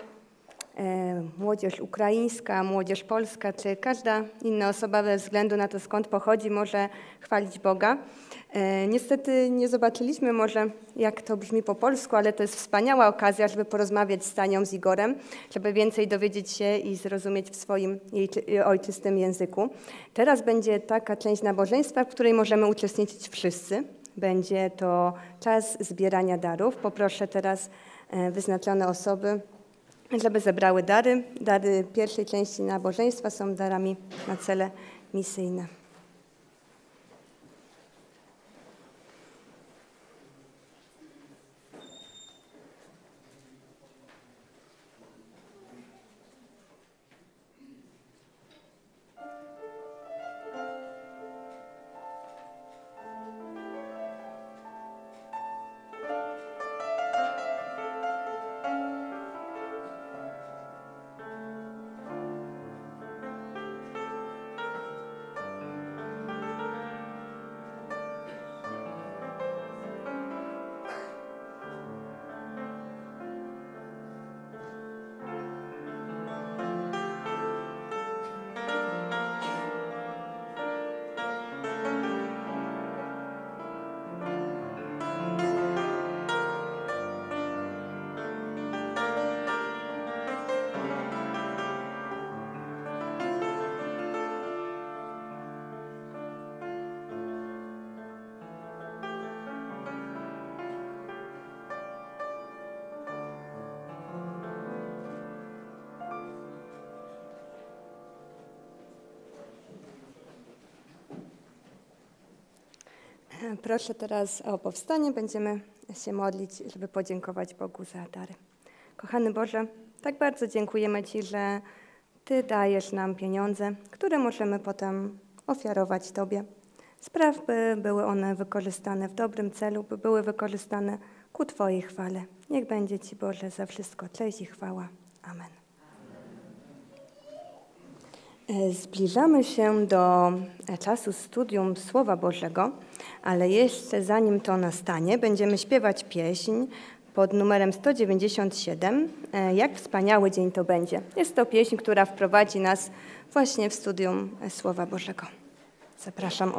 młodzież ukraińska, młodzież polska, czy każda inna osoba bez względu na to, skąd pochodzi, może chwalić Boga. Niestety nie zobaczyliśmy może, jak to brzmi po polsku, ale to jest wspaniała okazja, żeby porozmawiać z Tanią, z Igorem, żeby więcej dowiedzieć się i zrozumieć w swoim ojczystym języku. Teraz będzie taka część nabożeństwa, w której możemy uczestniczyć wszyscy. Będzie to czas zbierania darów. Poproszę teraz wyznaczone osoby, żeby zebrały dary. Dary pierwszej części nabożeństwa są darami na cele misyjne. Proszę teraz o powstanie. Będziemy się modlić, żeby podziękować Bogu za dary. Kochany Boże, tak bardzo dziękujemy Ci, że Ty dajesz nam pieniądze, które możemy potem ofiarować Tobie. Spraw, by były one wykorzystane w dobrym celu, by były wykorzystane ku Twojej chwale. Niech będzie Ci, Boże, za wszystko cześć i chwała. Amen. Zbliżamy się do czasu studium Słowa Bożego, ale jeszcze zanim to nastanie, będziemy śpiewać pieśń pod numerem 197, Jak wspaniały dzień to będzie. Jest to pieśń, która wprowadzi nas właśnie w studium Słowa Bożego. Zapraszam.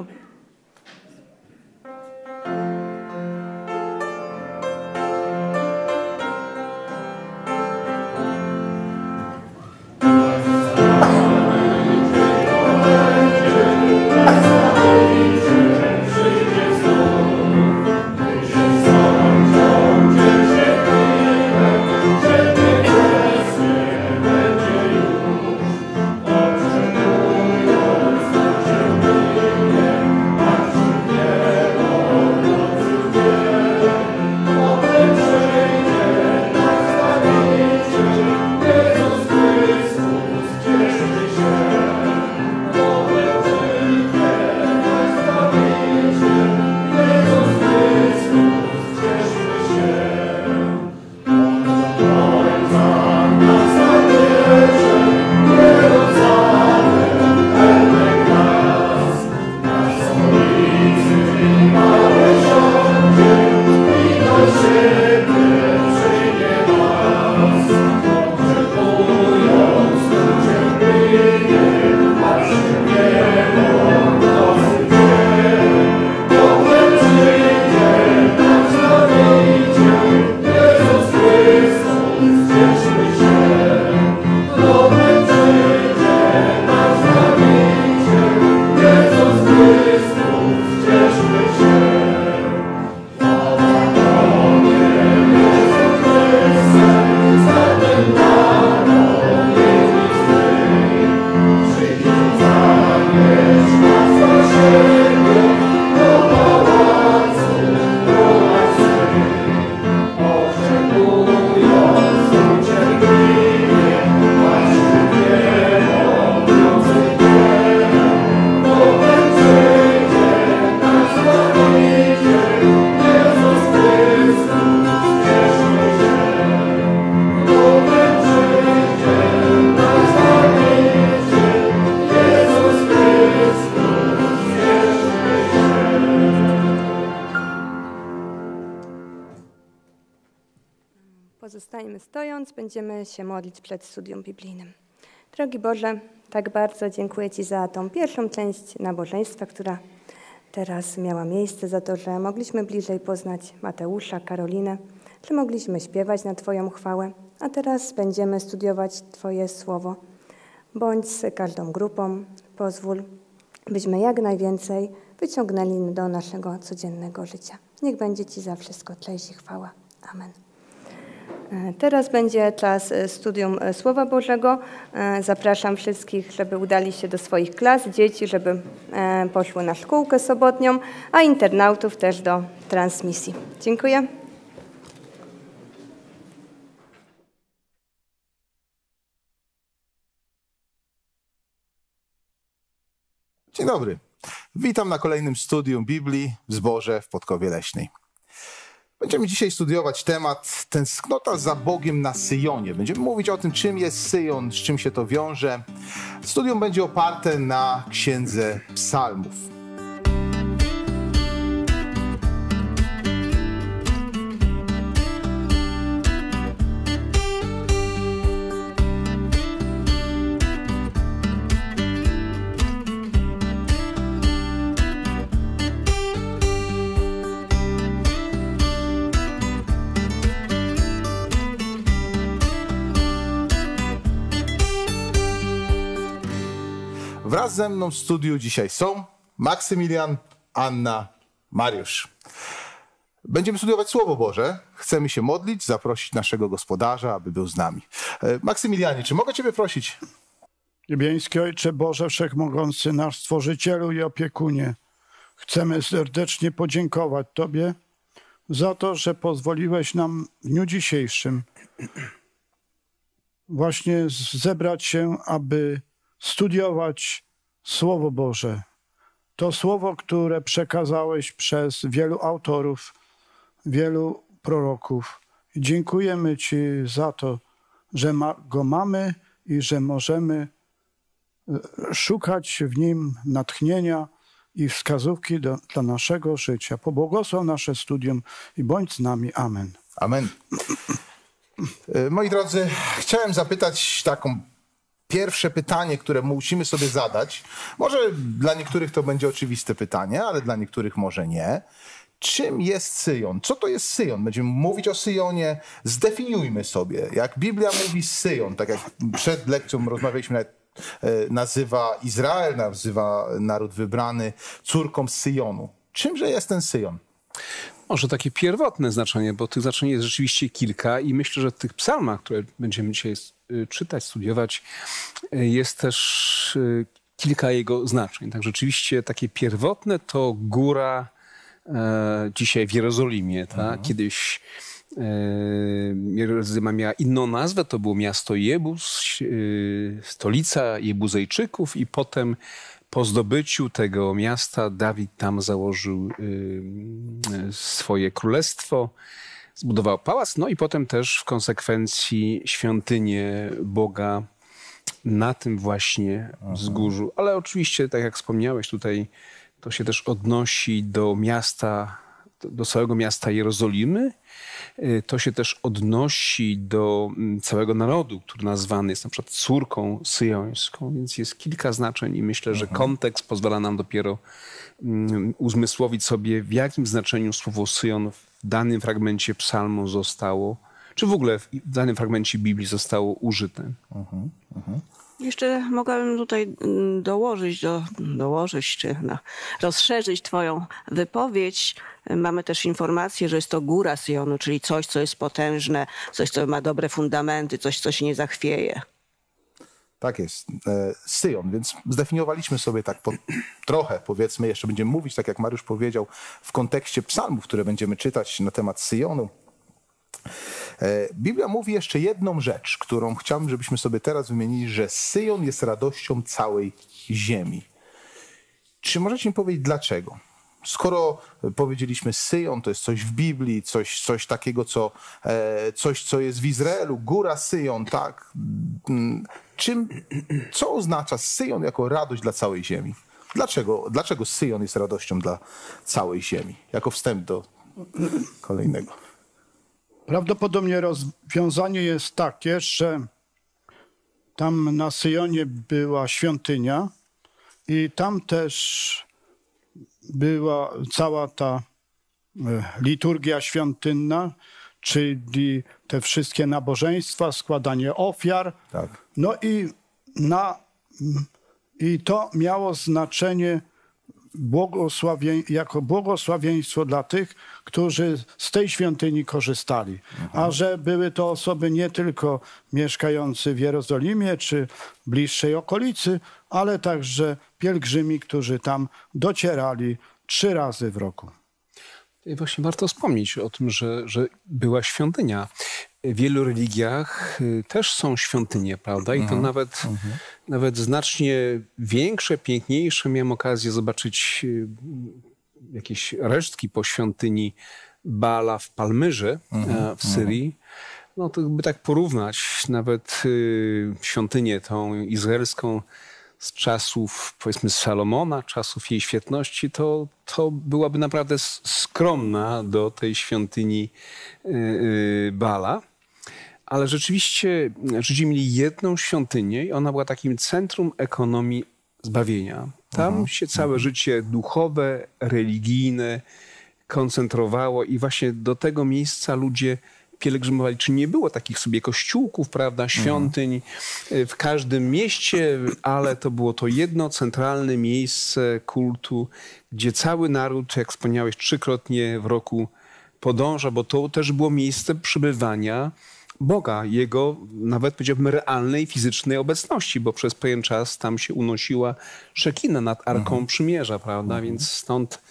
Pozostańmy stojąc, będziemy się modlić przed studium biblijnym. Drogi Boże, tak bardzo dziękuję Ci za tą pierwszą część nabożeństwa, która teraz miała miejsce, za to, że mogliśmy bliżej poznać Mateusza, Karolinę, że mogliśmy śpiewać na Twoją chwałę, a teraz będziemy studiować Twoje słowo. Bądź z każdą grupą, pozwól, byśmy jak najwięcej wyciągnęli do naszego codziennego życia. Niech będzie Ci za wszystko cześć i chwała. Amen. Teraz będzie czas studium Słowa Bożego. Zapraszam wszystkich, żeby udali się do swoich klas, dzieci, żeby poszły na szkółkę sobotnią, a internautów też do transmisji. Dziękuję. Dzień dobry. Witam na kolejnym studium Biblii w zborze w Podkowie Leśnej. Będziemy dzisiaj studiować temat tęsknota za Bogiem na Syjonie. Będziemy mówić o tym, czym jest Syjon, z czym się to wiąże. Studium będzie oparte na Księdze Psalmów. Wraz ze mną w studiu dzisiaj są Maksymilian, Anna, Mariusz. Będziemy studiować Słowo Boże. Chcemy się modlić, zaprosić naszego gospodarza, aby był z nami. Maksymilianie, czy mogę Ciebie prosić? Niebiański Ojcze Boże Wszechmogący, nasz Stworzycielu i Opiekunie, chcemy serdecznie podziękować Tobie za to, że pozwoliłeś nam w dniu dzisiejszym właśnie zebrać się, aby studiować Słowo Boże. To Słowo, które przekazałeś przez wielu autorów, wielu proroków. Dziękujemy Ci za to, że go mamy i że możemy szukać w nim natchnienia i wskazówki dla naszego życia. Pobłogosław nasze studium i bądź z nami. Amen. Amen. Moi drodzy, chciałem zapytać Pierwsze pytanie, które musimy sobie zadać, może dla niektórych to będzie oczywiste pytanie, ale dla niektórych może nie. Czym jest Syjon? Co to jest Syjon? Będziemy mówić o Syjonie, zdefiniujmy sobie. Jak Biblia mówi Syjon, tak jak przed lekcją rozmawialiśmy, nazywa Izrael, nazywa naród wybrany córką Syjonu. Czymże jest ten Syjon? Może takie pierwotne znaczenie, bo tych znaczeń jest rzeczywiście kilka i myślę, że w tych psalmach, które będziemy dzisiaj czytać, studiować, jest też kilka jego znaczeń. Tak, rzeczywiście takie pierwotne to góra dzisiaj w Jerozolimie. Tak? Kiedyś Jerozolima miała inną nazwę, to było miasto Jebus, stolica Jebuzejczyków i potem po zdobyciu tego miasta Dawid tam założył swoje królestwo, zbudował pałac, no i potem też w konsekwencji świątynię Boga na tym właśnie wzgórzu. Ale oczywiście, tak jak wspomniałeś tutaj, to się też odnosi do miasta, do całego miasta Jerozolimy. To się też odnosi do całego narodu, który nazwany jest na przykład córką syjońską, więc jest kilka znaczeń i myślę, że kontekst pozwala nam dopiero uzmysłowić sobie, w jakim znaczeniu słowo Syjon w danym fragmencie psalmu zostało, czy w ogóle w danym fragmencie Biblii zostało użyte. Jeszcze mogłabym tutaj dołożyć czy rozszerzyć Twoją wypowiedź. Mamy też informację, że jest to góra Syjonu, czyli coś, co jest potężne, coś, co ma dobre fundamenty, coś, co się nie zachwieje. Tak jest. Syjon, więc zdefiniowaliśmy sobie tak trochę, powiedzmy, jeszcze będziemy mówić, tak jak Mariusz powiedział, w kontekście psalmów, które będziemy czytać na temat Syjonu. Biblia mówi jeszcze jedną rzecz, którą chciałbym, żebyśmy sobie teraz wymienili, że Syjon jest radością całej ziemi. Czy możecie mi powiedzieć dlaczego? Skoro powiedzieliśmy Syjon, to jest coś w Biblii, coś takiego, co jest w Izraelu, góra Syjon, tak? Co oznacza Syjon jako radość dla całej ziemi? Dlaczego Syjon jest radością dla całej ziemi? Jako wstęp do kolejnego. Prawdopodobnie rozwiązanie jest takie, że tam na Syjonie była świątynia i tam też była cała ta liturgia świątynna, czyli te wszystkie nabożeństwa, składanie ofiar. Tak. No i to miało znaczenie jako błogosławieństwo dla tych, którzy z tej świątyni korzystali. Aha. A że były to osoby nie tylko mieszkające w Jerozolimie czy bliższej okolicy, ale także pielgrzymi, którzy tam docierali 3 razy w roku. I właśnie warto wspomnieć o tym, że była świątynia. W wielu religiach też są świątynie, prawda? I to nawet znacznie większe, piękniejsze. Miałem okazję zobaczyć jakieś resztki po świątyni Bala w Palmyrze w Syrii. No to by tak porównać nawet świątynię tą izraelską z czasów, powiedzmy, Salomona, czasów jej świetności, to byłaby naprawdę skromna do tej świątyni Bala. Ale rzeczywiście Żydzi mieli jedną świątynię i ona była takim centrum ekonomii zbawienia. Tam się całe życie duchowe, religijne koncentrowało i właśnie do tego miejsca ludzie pielgrzymowali. Czy nie było takich sobie kościółków, prawda, świątyń w każdym mieście, ale to było to jedno centralne miejsce kultu, gdzie cały naród, jak wspomniałeś, 3-krotnie w roku podąża, bo to też było miejsce przybywania Boga, jego nawet, powiedziałbym, realnej, fizycznej obecności, bo przez pewien czas tam się unosiła szekina nad Arką Przymierza, prawda? Więc stąd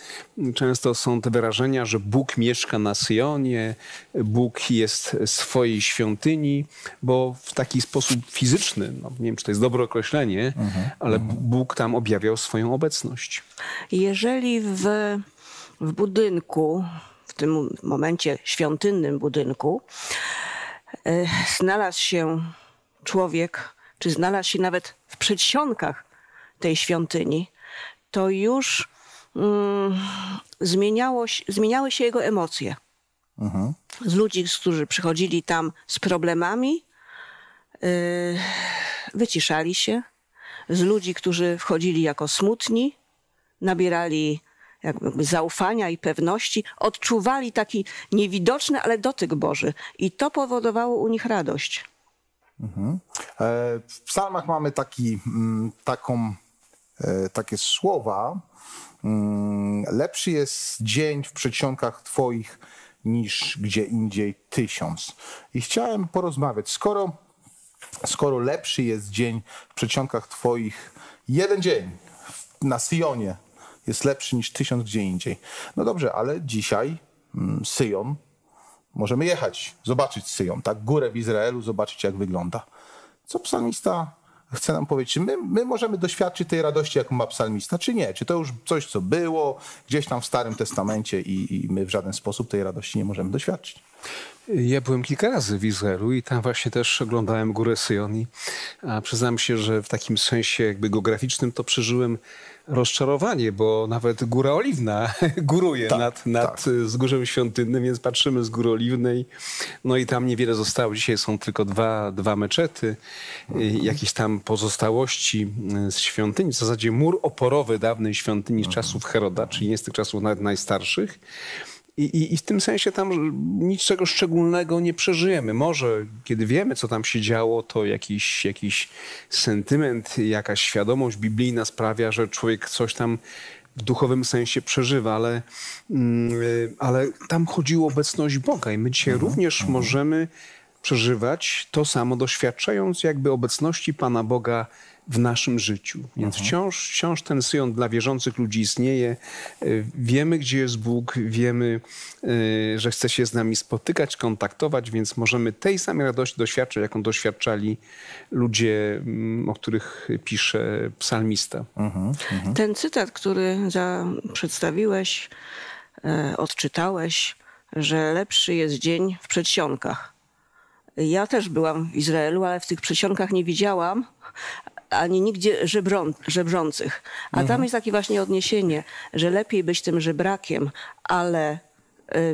często są te wyrażenia, że Bóg mieszka na Syjonie, Bóg jest w swojej świątyni, bo w taki sposób fizyczny, no, nie wiem, czy to jest dobre określenie, ale Bóg tam objawiał swoją obecność. Jeżeli w budynku, w tym momencie świątynnym budynku, znalazł się człowiek, czy znalazł się nawet w przedsionkach tej świątyni, to już zmieniały się jego emocje. Z ludzi, którzy przychodzili tam z problemami, wyciszali się. Z ludzi, którzy wchodzili jako smutni, nabierali jakby zaufania i pewności, odczuwali taki niewidoczny, ale dotyk Boży. I to powodowało u nich radość. W psalmach mamy takie słowa. Lepszy jest dzień w przedsionkach Twoich niż gdzie indziej 1000. I chciałem porozmawiać, skoro lepszy jest dzień w przedsionkach Twoich, jeden dzień na Syjonie jest lepszy niż 1000 gdzie indziej. No dobrze, ale dzisiaj Syjon, możemy jechać, zobaczyć Syjon, tak? Górę w Izraelu, zobaczyć jak wygląda. Co psalmista chce nam powiedzieć? Czy my możemy doświadczyć tej radości, jaką ma psalmista, czy nie? Czy to już coś, co było gdzieś tam w Starym Testamencie i my w żaden sposób tej radości nie możemy doświadczyć? Ja byłem kilka razy w Izraelu i tam właśnie też oglądałem Górę Syjon. A przyznam się, że w takim sensie jakby geograficznym to przeżyłem rozczarowanie, bo nawet Góra Oliwna góruje nad Wzgórzem Świątynnym, więc patrzymy z Góry Oliwnej. No i tam niewiele zostało. Dzisiaj są tylko dwa meczety, jakieś tam pozostałości z świątyni. W zasadzie mur oporowy dawnej świątyni z czasów Heroda, czyli nie z tych czasów nawet najstarszych. I w tym sensie tam niczego szczególnego nie przeżyjemy. Może kiedy wiemy, co tam się działo, to jakiś sentyment, jakaś świadomość biblijna sprawia, że człowiek coś tam w duchowym sensie przeżywa, ale tam chodziło o obecność Boga i my dzisiaj również możemy przeżywać to samo, doświadczając jakby obecności Pana Boga w naszym życiu. Więc wciąż ten Syjon dla wierzących ludzi istnieje. Wiemy, gdzie jest Bóg, wiemy, że chce się z nami spotykać, kontaktować, więc możemy tej samej radości doświadczać, jaką doświadczali ludzie, o których pisze psalmista. Ten cytat, który przedstawiłeś, odczytałeś, że lepszy jest dzień w przedsionkach. Ja też byłam w Izraelu, ale w tych przedsionkach nie widziałam ani nigdzie żebrzących. A tam jest takie właśnie odniesienie, że lepiej być tym żebrakiem, ale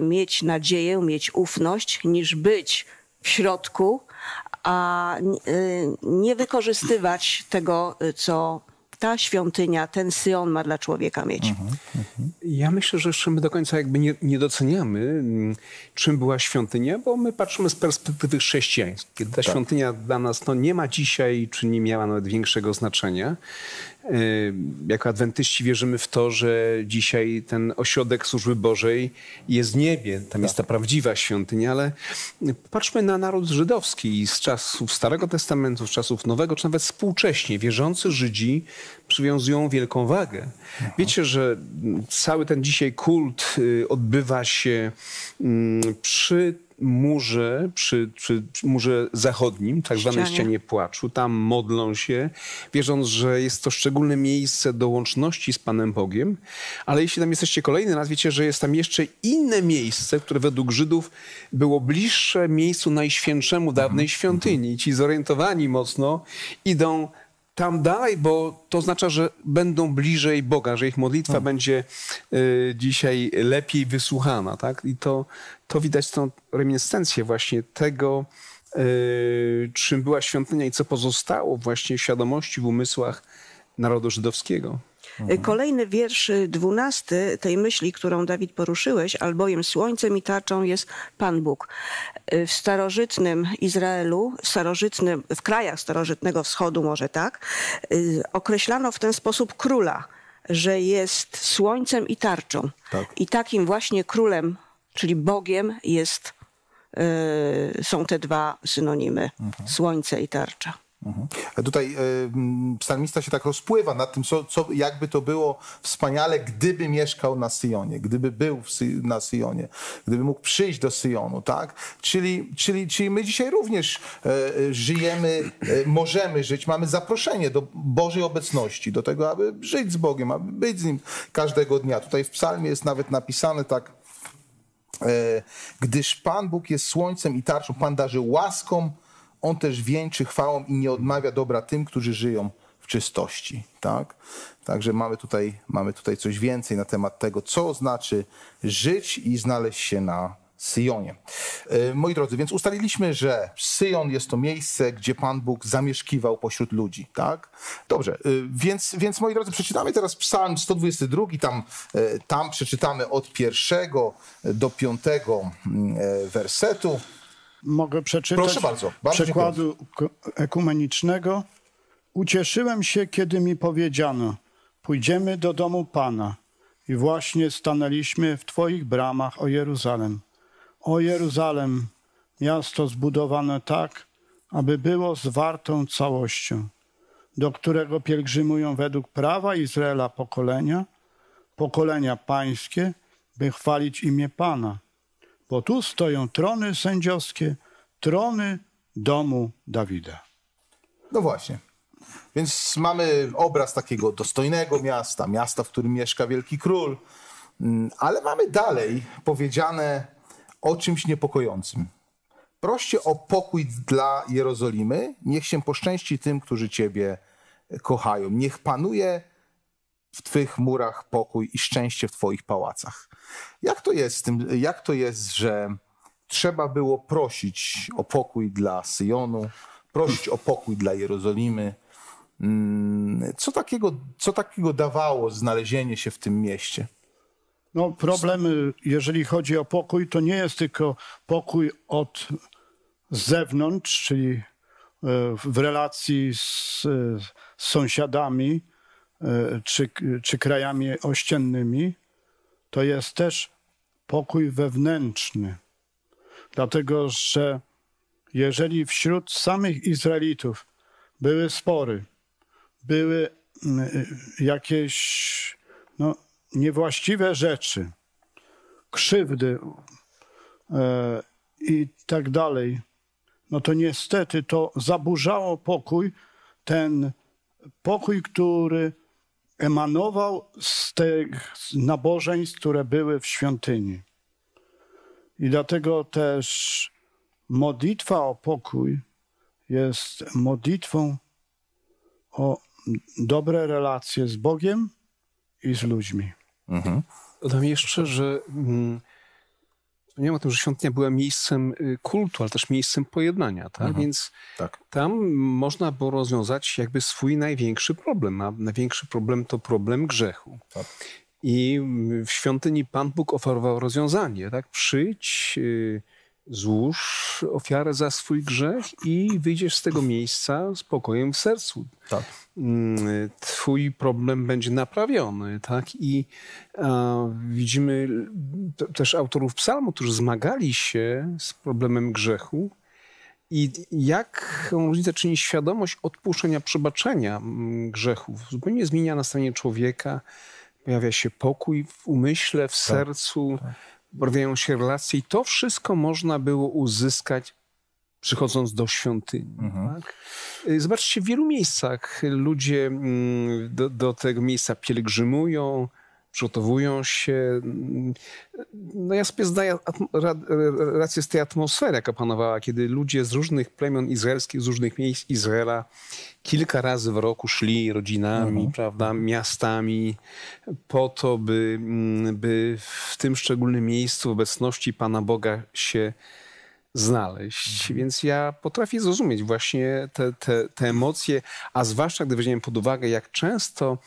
mieć nadzieję, mieć ufność, niż być w środku, a nie wykorzystywać tego, co ta świątynia, ten Syjon ma dla człowieka mieć. Ja myślę, że jeszcze my do końca jakby nie doceniamy, czym była świątynia, bo my patrzymy z perspektywy chrześcijańskiej. Ta świątynia dla nas nie ma dzisiaj, czy nie miała nawet większego znaczenia. Jako adwentyści wierzymy w to, że dzisiaj ten ośrodek służby Bożej jest w niebie. Tam jest ta prawdziwa świątynia, ale patrzmy na naród żydowski i z czasów Starego Testamentu, z czasów Nowego, czy nawet współcześnie wierzący Żydzi przywiązują wielką wagę. Wiecie, że cały ten dzisiaj kult odbywa się przy murze zachodnim, tak zwanej ścianie płaczu. Tam modlą się, wierząc, że jest to szczególne miejsce do łączności z Panem Bogiem. Ale jeśli tam jesteście kolejny raz, wiecie, że jest tam jeszcze inne miejsce, które według Żydów było bliższe miejscu najświętszemu dawnej świątyni. I ci zorientowani mocno idą tam dalej, bo to oznacza, że będą bliżej Boga, że ich modlitwa będzie dzisiaj lepiej wysłuchana. Tak? I to widać tą reminiscencję właśnie tego, czym była świątynia i co pozostało właśnie w świadomości, w umysłach narodu żydowskiego. Kolejny wiersz 12 tej myśli, którą Dawid poruszyłeś, albowiem słońcem i tarczą jest Pan Bóg. W starożytnym Izraelu, w krajach starożytnego wschodu może tak, określano w ten sposób króla, że jest słońcem i tarczą. I takim właśnie królem, czyli Bogiem są te dwa synonimy, słońce i tarcza. Tutaj psalmista się tak rozpływa nad tym, jakby to było wspaniale, gdyby mieszkał na Syjonie, gdyby był na Syjonie, gdyby mógł przyjść do Syjonu, tak? Czyli my dzisiaj również żyjemy, możemy żyć, mamy zaproszenie do Bożej obecności, do tego, aby żyć z Bogiem, aby być z Nim każdego dnia. Tutaj w psalmie jest nawet napisane tak, gdyż Pan Bóg jest słońcem i tarczą, Pan darzy łaską, On też wieńczy chwałą i nie odmawia dobra tym, którzy żyją w czystości. Tak? Także mamy tutaj coś więcej na temat tego, co znaczy żyć i znaleźć się na Syjonie. Moi drodzy, więc ustaliliśmy, że Syjon jest to miejsce, gdzie Pan Bóg zamieszkiwał pośród ludzi, tak? Dobrze, więc moi drodzy, przeczytamy teraz Psalm 122, tam przeczytamy od 1 do 5 wersetu. Mogę przeczytać przekładu ekumenicznego. Ucieszyłem się, kiedy mi powiedziano, pójdziemy do domu Pana i właśnie stanęliśmy w Twoich bramach, o Jeruzalem. O Jeruzalem, miasto zbudowane tak, aby było zwartą całością, do którego pielgrzymują według prawa Izraela pokolenia pańskie, by chwalić imię Pana. Bo tu stoją trony sędziowskie, trony domu Dawida. No właśnie. Więc mamy obraz takiego dostojnego miasta, miasta, w którym mieszka wielki król. Ale mamy dalej powiedziane o czymś niepokojącym. Proście o pokój dla Jerozolimy, niech się poszczęści tym, którzy Ciebie kochają. Niech panuje w Twych murach pokój i szczęście w Twoich pałacach. Jak to jest, że trzeba było prosić o pokój dla Syjonu, prosić o pokój dla Jerozolimy? Co takiego dawało znalezienie się w tym mieście? No, problem, jeżeli chodzi o pokój, to nie jest tylko pokój od zewnątrz, czyli w relacji z sąsiadami, czy krajami ościennymi, to jest też pokój wewnętrzny. Dlatego, że jeżeli wśród samych Izraelitów były spory, były jakieś niewłaściwe rzeczy, krzywdy i tak dalej, no to niestety to zaburzało pokój, ten pokój, który emanował z tych nabożeństw, które były w świątyni. I dlatego też modlitwa o pokój jest modlitwą o dobre relacje z Bogiem i z ludźmi. Dodam jeszcze, że Wspomniałem o tym, że świątynia była miejscem kultu, ale też miejscem pojednania, tak? Mhm. Więc tak, tam można było rozwiązać jakby swój największy problem, a największy problem to problem grzechu. Tak. I w świątyni Pan Bóg oferował rozwiązanie, tak? Przyjdź, złóż ofiarę za swój grzech i wyjdziesz z tego miejsca z pokojem w sercu. Tak. Twój problem będzie naprawiony. Tak? I widzimy też autorów psalmu, którzy zmagali się z problemem grzechu. I jaką różnicę czyni świadomość odpuszczenia, przebaczenia grzechów. Zupełnie zmienia nastawienie człowieka. Pojawia się pokój w umyśle, w sercu. Tak. Pojawiają się relacje i to wszystko można było uzyskać, przychodząc do świątyni. Mhm. Tak? Zobaczcie, w wielu miejscach ludzie do tego miejsca pielgrzymują, przygotowują się. No ja sobie zdaję rację z tej atmosfery, jaka panowała, kiedy ludzie z różnych plemion izraelskich, z różnych miejsc Izraela kilka razy w roku szli rodzinami, prawda, miastami po to, by w tym szczególnym miejscu w obecności Pana Boga się znaleźć. Więc ja potrafię zrozumieć właśnie te emocje, a zwłaszcza gdy weźmiemy pod uwagę, jak często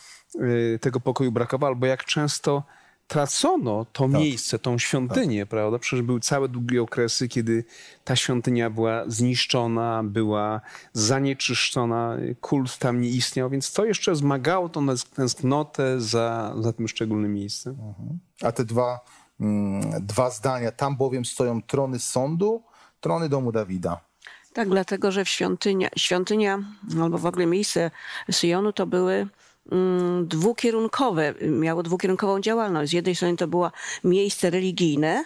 tego pokoju brakowało, albo jak często tracono to miejsce, tą świątynię, prawda? Przecież były całe długie okresy, kiedy ta świątynia była zniszczona, była zanieczyszczona, kult tam nie istniał, więc to jeszcze zmagało tą tęsknotę za tym szczególnym miejscem. Mhm. A te dwa zdania, tam bowiem stoją trony sądu, trony domu Dawida. Tak, dlatego, że świątynia albo w ogóle miejsce Syjonu to były dwukierunkowe, miało dwukierunkową działalność. Z jednej strony to było miejsce religijne,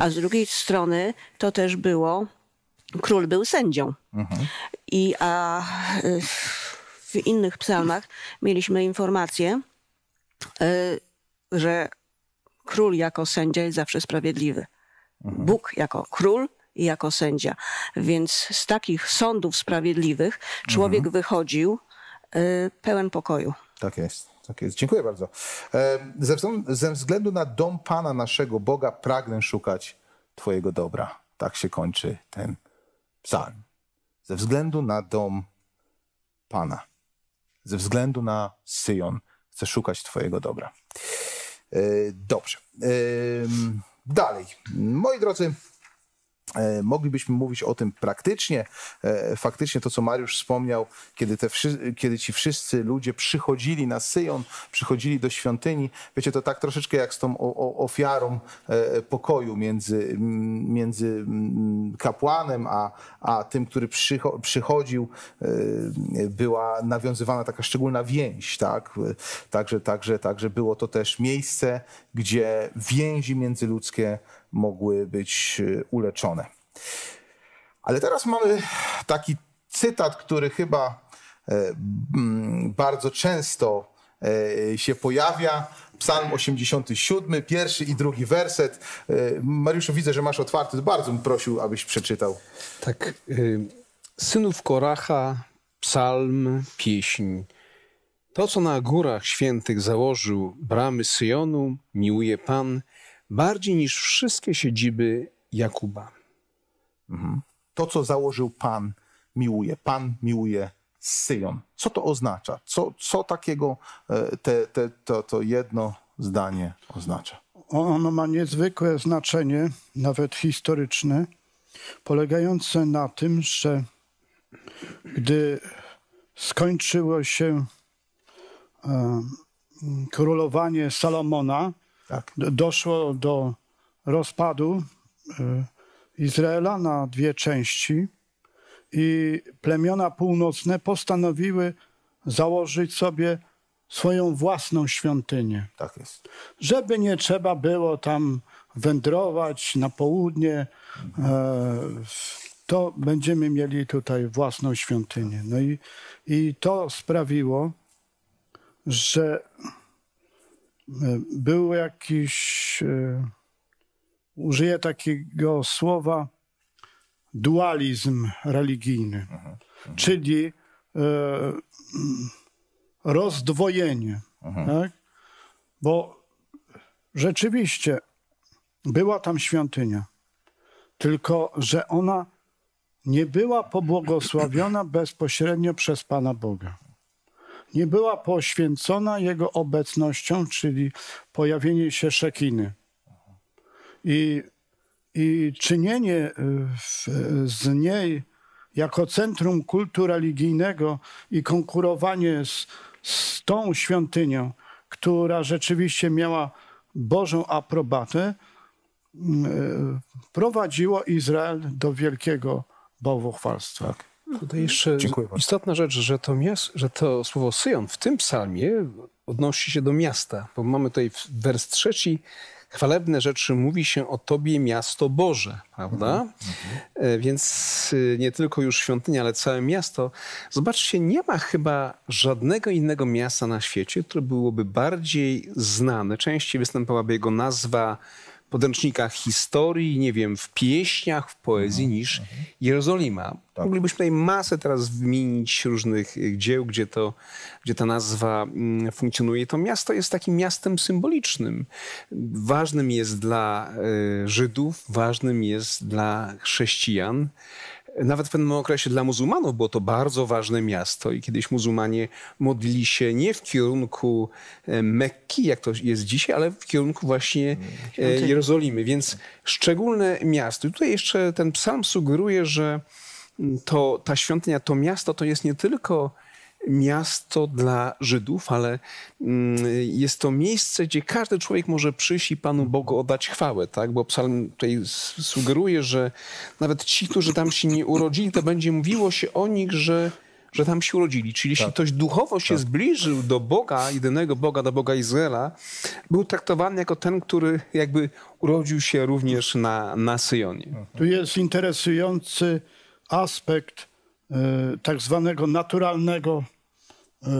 a z drugiej strony to też było, król był sędzią. A w innych psalmach mieliśmy informację, że król jako sędzia jest zawsze sprawiedliwy. Bóg jako król i jako sędzia. Więc z takich sądów sprawiedliwych człowiek wychodził pełen pokoju. Tak jest, tak jest. Dziękuję bardzo. Ze względu na dom Pana naszego Boga pragnę szukać Twojego dobra. Tak się kończy ten psalm. Ze względu na dom Pana. Ze względu na Syjon chcę szukać Twojego dobra. Dobrze. Dalej. Moi drodzy, moglibyśmy mówić o tym praktycznie. Faktycznie to, co Mariusz wspomniał, kiedy ci wszyscy ludzie przychodzili na Syjon, przychodzili do świątyni, wiecie, to tak troszeczkę jak z tą ofiarą pokoju między kapłanem a tym, który przychodził, była nawiązywana taka szczególna więź. Tak? Także było to też miejsce, gdzie więzi międzyludzkie mogły być uleczone. Ale teraz mamy taki cytat, który chyba bardzo często się pojawia. Psalm 87, pierwszy i drugi werset. Mariuszu, widzę, że masz otwarty. Bardzo bym prosił, abyś przeczytał. Tak. Synów Koracha, psalm, pieśń. To, co na górach świętych założył bramy Syjonu, miłuje Pan, bardziej niż wszystkie siedziby Jakuba. To, co założył Pan, miłuje. Pan miłuje Syjon. Co to oznacza? Co takiego to jedno zdanie oznacza? Ono ma niezwykłe znaczenie, nawet historyczne, polegające na tym, że gdy skończyło się królowanie Salomona, tak, doszło do rozpadu Izraela na dwie części i plemiona północne postanowiły założyć sobie swoją własną świątynię. Tak jest. Żeby nie trzeba było tam wędrować na południe, to będziemy mieli tutaj własną świątynię. No i to sprawiło, że był jakiś, użyję takiego słowa, dualizm religijny, czyli rozdwojenie. Tak? Bo rzeczywiście była tam świątynia, tylko że ona nie była pobłogosławiona bezpośrednio przez Pana Boga. Nie była poświęcona Jego obecnością, czyli pojawienie się szekiny. I czynienie z niej jako centrum kultu religijnego i konkurowanie z tą świątynią, która rzeczywiście miała Bożą aprobatę, prowadziło Izrael do wielkiego bałwochwalstwa. Tutaj jeszcze istotna rzecz, że to słowo Syjon w tym psalmie odnosi się do miasta, bo mamy tutaj wers 3. Chwalebne rzeczy mówi się o Tobie, miasto Boże, prawda? Więc nie tylko już świątynia, ale całe miasto. Zobaczcie, nie ma chyba żadnego innego miasta na świecie, które byłoby bardziej znane. Częściej występowałaby jego nazwa w podręcznikach historii, nie wiem, w pieśniach, w poezji niż Jerozolima. Tak. Moglibyśmy tutaj masę teraz wymienić różnych dzieł, gdzie ta nazwa funkcjonuje. To miasto jest takim miastem symbolicznym. Ważnym jest dla Żydów, ważnym jest dla chrześcijan. Nawet w pewnym okresie dla muzułmanów było to bardzo ważne miasto i kiedyś muzułmanie modlili się nie w kierunku Mekki, jak to jest dzisiaj, ale w kierunku właśnie Jerozolimy. Więc szczególne miasto. I tutaj jeszcze ten psalm sugeruje, że ta świątynia, to miasto to jest nie tylko miasto dla Żydów, ale jest to miejsce, gdzie każdy człowiek może przyjść i Panu Bogu oddać chwałę, tak? Bo psalm tutaj sugeruje, że nawet ci, którzy tam się nie urodzili, to będzie mówiło się o nich, że tam się urodzili. Czyli jeśli ktoś duchowo się zbliżył do Boga, jedynego Boga, do Boga Izraela, był traktowany jako ten, który jakby urodził się również na Syjonie. Tu jest interesujący aspekt tak zwanego naturalnego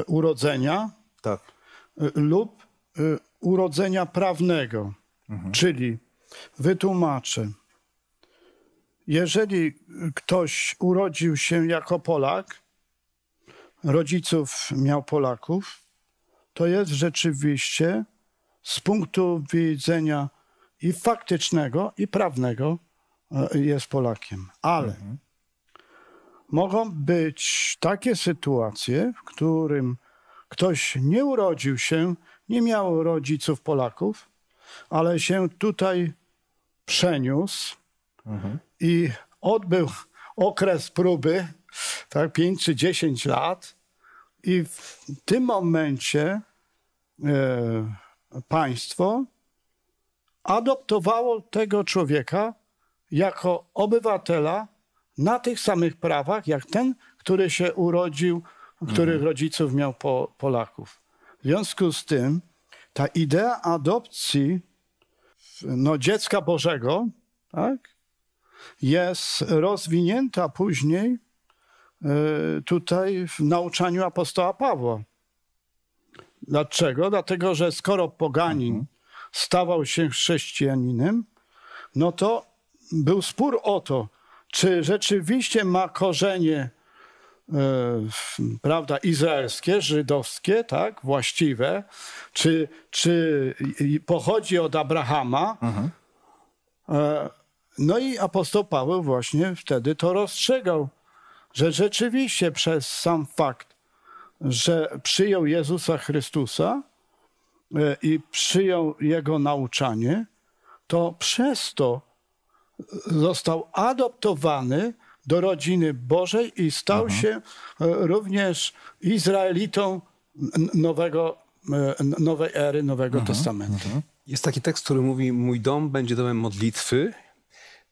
urodzenia lub urodzenia prawnego. Czyli wytłumaczę. Jeżeli ktoś urodził się jako Polak, rodziców miał Polaków, to jest rzeczywiście z punktu widzenia i faktycznego, i prawnego jest Polakiem. Ale mogą być takie sytuacje, w którym ktoś nie urodził się, nie miał rodziców Polaków, ale się tutaj przeniósł i odbył okres próby, tak, 5 czy 10 lat i w tym momencie państwo adoptowało tego człowieka jako obywatela na tych samych prawach, jak ten, który się urodził, których rodziców miał Polaków. W związku z tym ta idea adopcji dziecka Bożego jest rozwinięta później tutaj w nauczaniu apostoła Pawła. Dlaczego? Dlatego, że skoro poganin stawał się chrześcijaninem, no to był spór o to, czy rzeczywiście ma korzenie izraelskie, żydowskie, właściwe, czy pochodzi od Abrahama. No i apostoł Paweł właśnie wtedy to rozstrzegał, że rzeczywiście przez sam fakt, że przyjął Jezusa Chrystusa i przyjął Jego nauczanie, to przez to został adoptowany do rodziny Bożej i stał się również Izraelitą nowej ery, Nowego Testamentu. Jest taki tekst, który mówi: mój dom będzie domem modlitwy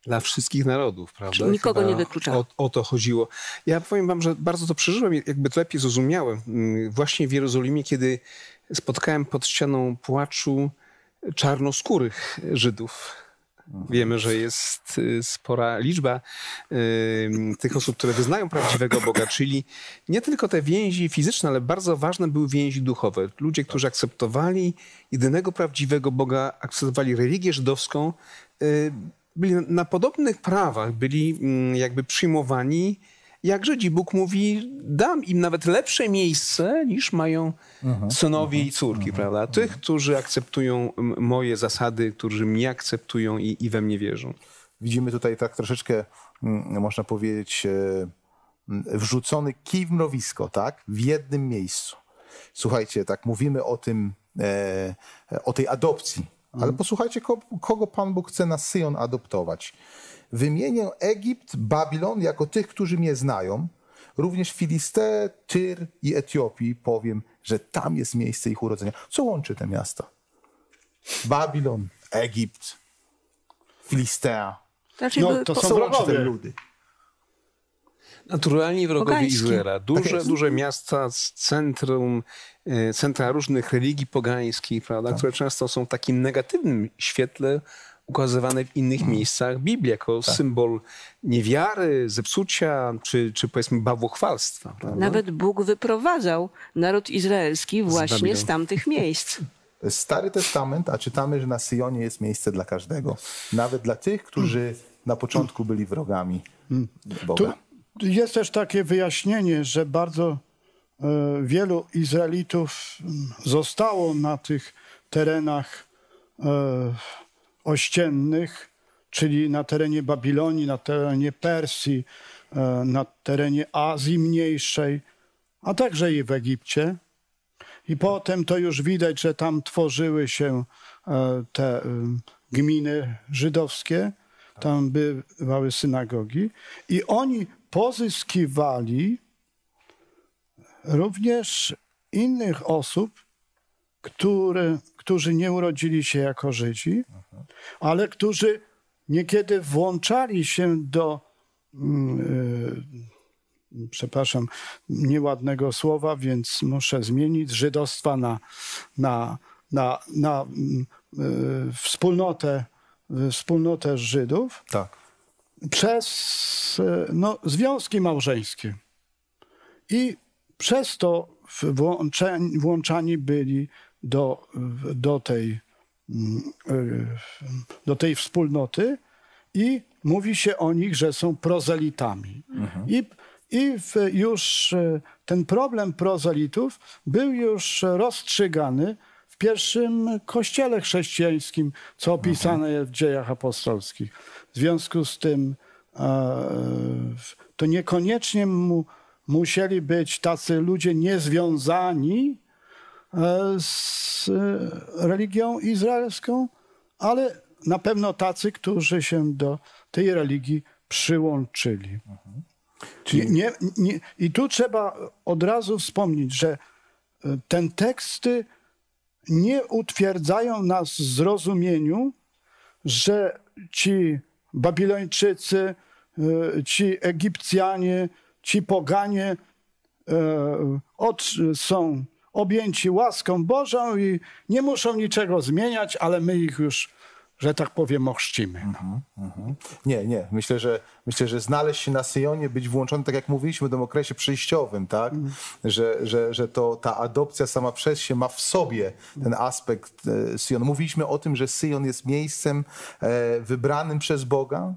dla wszystkich narodów, prawda? Czyli nikogo nie wyklucza. O to chodziło. Ja powiem wam, że bardzo to przeżyłem, jakby to lepiej zrozumiałem. Właśnie w Jerozolimie, kiedy spotkałem pod ścianą płaczu czarnoskórych Żydów. Wiemy, że jest spora liczba tych osób, które wyznają prawdziwego Boga, czyli nie tylko te więzi fizyczne, ale bardzo ważne były więzi duchowe. Ludzie, którzy akceptowali jedynego prawdziwego Boga, akceptowali religię żydowską, byli na podobnych prawach, byli jakby przyjmowani jak Żydzi. Bóg mówi, dam im nawet lepsze miejsce niż mają synowie i córki, prawda? Tych, którzy akceptują moje zasady, którzy mnie akceptują i we mnie wierzą. Widzimy tutaj tak troszeczkę, można powiedzieć, wrzucony kij w mrowisko, tak? W jednym miejscu. Słuchajcie, tak mówimy o tym, o tej adopcji, ale posłuchajcie, kogo Pan Bóg chce na Syjon adoptować. Wymienię Egipt, Babilon jako tych, którzy mnie znają, również Filistę, Tyr i Etiopii powiem, że tam jest miejsce ich urodzenia. Co łączy te miasta? Babilon, Egipt, Filistea. Znaczy, no, to są wrogowie. Ludy. Naturalnie wrogowie Izraela. Duże miasta z centra różnych religii pogańskich, prawda, tak, które często są w takim negatywnym świetle ukazywane w innych miejscach Biblii jako symbol niewiary, zepsucia, czy powiedzmy bałwochwalstwa. Prawda? Nawet Bóg wyprowadzał naród izraelski właśnie z tamtych miejsc. Stary Testament, a czytamy, że na Syjonie jest miejsce dla każdego. Nawet dla tych, którzy na początku byli wrogami Boga. Tu jest też takie wyjaśnienie, że bardzo wielu Izraelitów zostało na tych terenach ościennych, czyli na terenie Babilonii, na terenie Persji, na terenie Azji Mniejszej, a także i w Egipcie. I potem to już widać, że tam tworzyły się te gminy żydowskie, tam bywały synagogi i oni pozyskiwali również innych osób, którzy nie urodzili się jako Żydzi, ale którzy niekiedy włączali się do, przepraszam, nieładnego słowa, więc muszę zmienić, żydostwa na wspólnotę Żydów, tak, przez związki małżeńskie. I przez to włączani byli do tej wspólnoty i mówi się o nich, że są prozelitami. Mhm. Już ten problem prozelitów był już rozstrzygany w pierwszym kościele chrześcijańskim, co opisane jest w Dziejach Apostolskich. W związku z tym to niekoniecznie musieli być tacy ludzie niezwiązani z religią izraelską, ale na pewno tacy, którzy się do tej religii przyłączyli. Mhm. Czyli I tu trzeba od razu wspomnieć, że te teksty nie utwierdzają nas w zrozumieniu, że ci Babilończycy, ci Egipcjanie, ci poganie są objęci łaską Bożą i nie muszą niczego zmieniać, ale my ich już, że tak powiem, ochrzcimy. Nie. Myślę, że znaleźć się na Syjonie, być włączony, tak jak mówiliśmy, w tym okresie przejściowym, tak? Że to ta adopcja sama przez się ma w sobie ten aspekt Syjonu. Mówiliśmy o tym, że Syjon jest miejscem wybranym przez Boga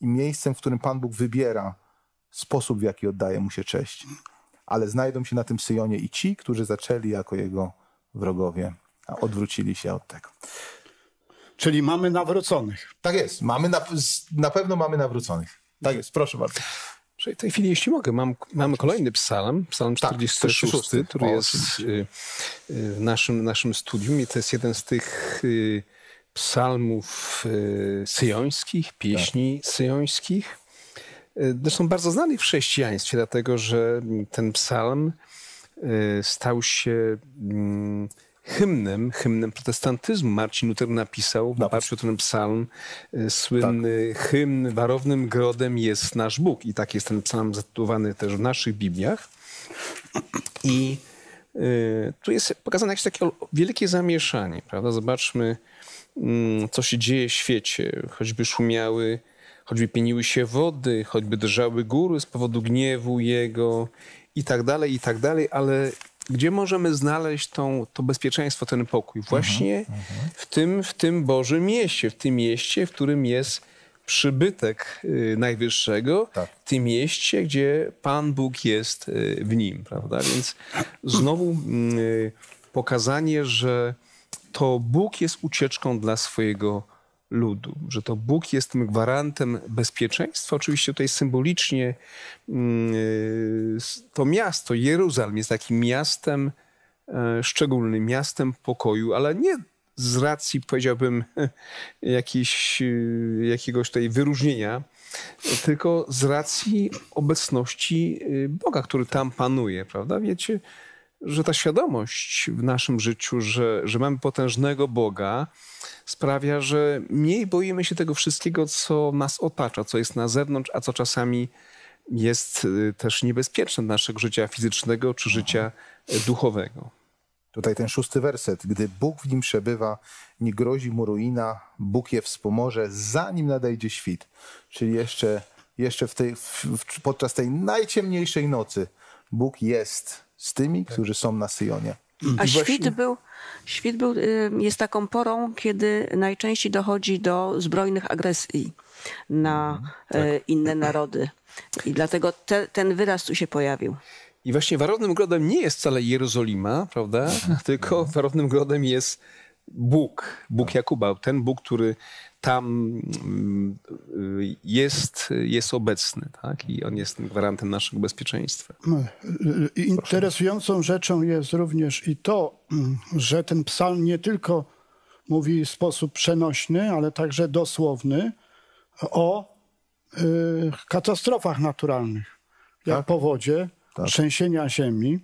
i miejscem, w którym Pan Bóg wybiera sposób, w jaki oddaje mu się cześć. Ale znajdą się na tym Syjonie i ci, którzy zaczęli jako jego wrogowie, a odwrócili się od tego. Czyli mamy nawróconych. Tak jest. Na pewno mamy nawróconych. Tak jest. Proszę bardzo. W tej chwili, jeśli mogę, mamy kolejny psalm, psalm 46, tak, który jest w naszym studium i to jest jeden z tych psalmów syjońskich, pieśni syjońskich. Zresztą bardzo znany w chrześcijaństwie, dlatego że ten psalm stał się hymnem protestantyzmu. Marcin Luther napisał w oparciu o ten psalm słynny hymn "Warownym grodem jest nasz Bóg". I tak jest ten psalm zatytułowany też w naszych Bibliach. I tu jest pokazane jakieś takie wielkie zamieszanie, prawda? Zobaczmy, co się dzieje w świecie. Choćby szumiały, choćby pieniły się wody, choćby drżały góry z powodu gniewu jego i tak dalej, ale gdzie możemy znaleźć to bezpieczeństwo, ten pokój? Właśnie w tym Bożym mieście, w tym mieście, w którym jest przybytek Najwyższego, w tym mieście, gdzie Pan Bóg jest w nim, prawda? Więc znowu pokazanie, że to Bóg jest ucieczką dla swojego ludu, że to Bóg jest tym gwarantem bezpieczeństwa. Oczywiście tutaj symbolicznie to miasto, Jeruzalem, jest takim miastem szczególnym, miastem pokoju, ale nie z racji, powiedziałbym, jakiegoś tutaj wyróżnienia, tylko z racji obecności Boga, który tam panuje, prawda? Wiecie, że ta świadomość w naszym życiu, że mamy potężnego Boga, sprawia, że mniej boimy się tego wszystkiego, co nas otacza, co jest na zewnątrz, a co czasami jest też niebezpieczne dla naszego życia fizycznego czy życia duchowego. Tutaj ten 6. werset. Gdy Bóg w nim przebywa, nie grozi mu ruina, Bóg je wspomoże, zanim nadejdzie świt. Czyli jeszcze podczas tej najciemniejszej nocy Bóg jest z tymi, którzy są na Syjonie. A świt jest taką porą, kiedy najczęściej dochodzi do zbrojnych agresji na inne narody. I dlatego ten wyraz tu się pojawił. I właśnie warownym grodem nie jest wcale Jerozolima, prawda? Tylko warownym grodem jest Bóg Jakuba, ten Bóg, który tam jest obecny, tak? I on jest tym gwarantem naszego bezpieczeństwa. Interesującą rzeczą jest również i to, że ten psalm nie tylko mówi w sposób przenośny, ale także dosłowny o katastrofach naturalnych, jak powodzie, trzęsienia ziemi.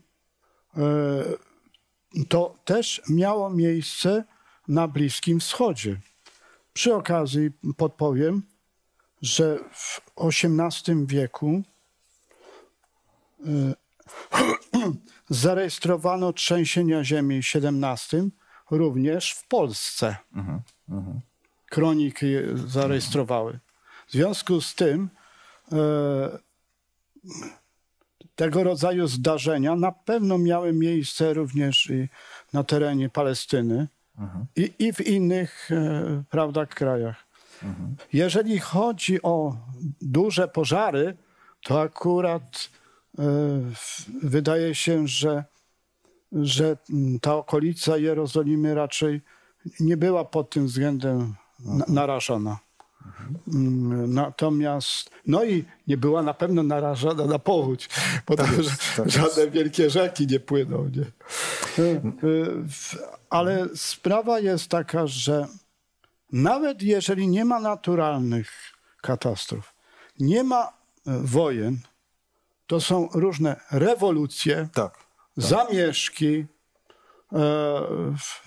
To też miało miejsce na Bliskim Wschodzie. Przy okazji podpowiem, że w XVIII wieku zarejestrowano trzęsienia ziemi w XVII również w Polsce. Kroniki zarejestrowały. W związku z tym tego rodzaju zdarzenia na pewno miały miejsce również i na terenie Palestyny i w innych krajach. Jeżeli chodzi o duże pożary, to akurat wydaje się, że ta okolica Jerozolimy raczej nie była pod tym względem narażona. Natomiast, no i nie była na pewno narażona na powódź, bo tam żadne wielkie rzeki nie płyną. Nie? Ale sprawa jest taka, że nawet jeżeli nie ma naturalnych katastrof, nie ma wojen, to są różne rewolucje, zamieszki,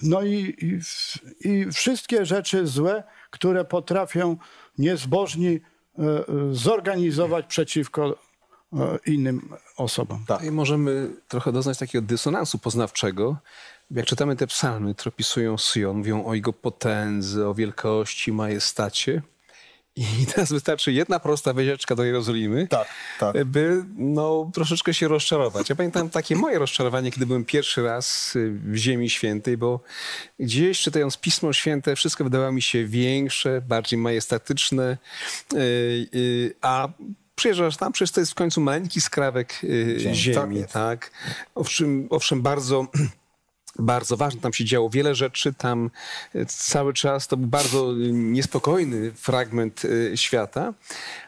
no i wszystkie rzeczy złe, które potrafią niezbożni zorganizować przeciwko innym osobom. I możemy trochę doznać takiego dysonansu poznawczego. Jak czytamy te psalmy, które opisują Syjon, mówią o jego potędze, o wielkości, majestacie. I teraz wystarczy jedna prosta wycieczka do Jerozolimy, by troszeczkę się rozczarować. Ja pamiętam takie moje rozczarowanie, kiedy byłem pierwszy raz w Ziemi Świętej, bo gdzieś czytając Pismo Święte wszystko wydawało mi się większe, bardziej majestatyczne, a przyjeżdżasz tam, przecież to jest w końcu maleńki skrawek ziemi. Tak? Owszem, bardzo ważne, tam się działo wiele rzeczy, tam cały czas to był bardzo niespokojny fragment świata,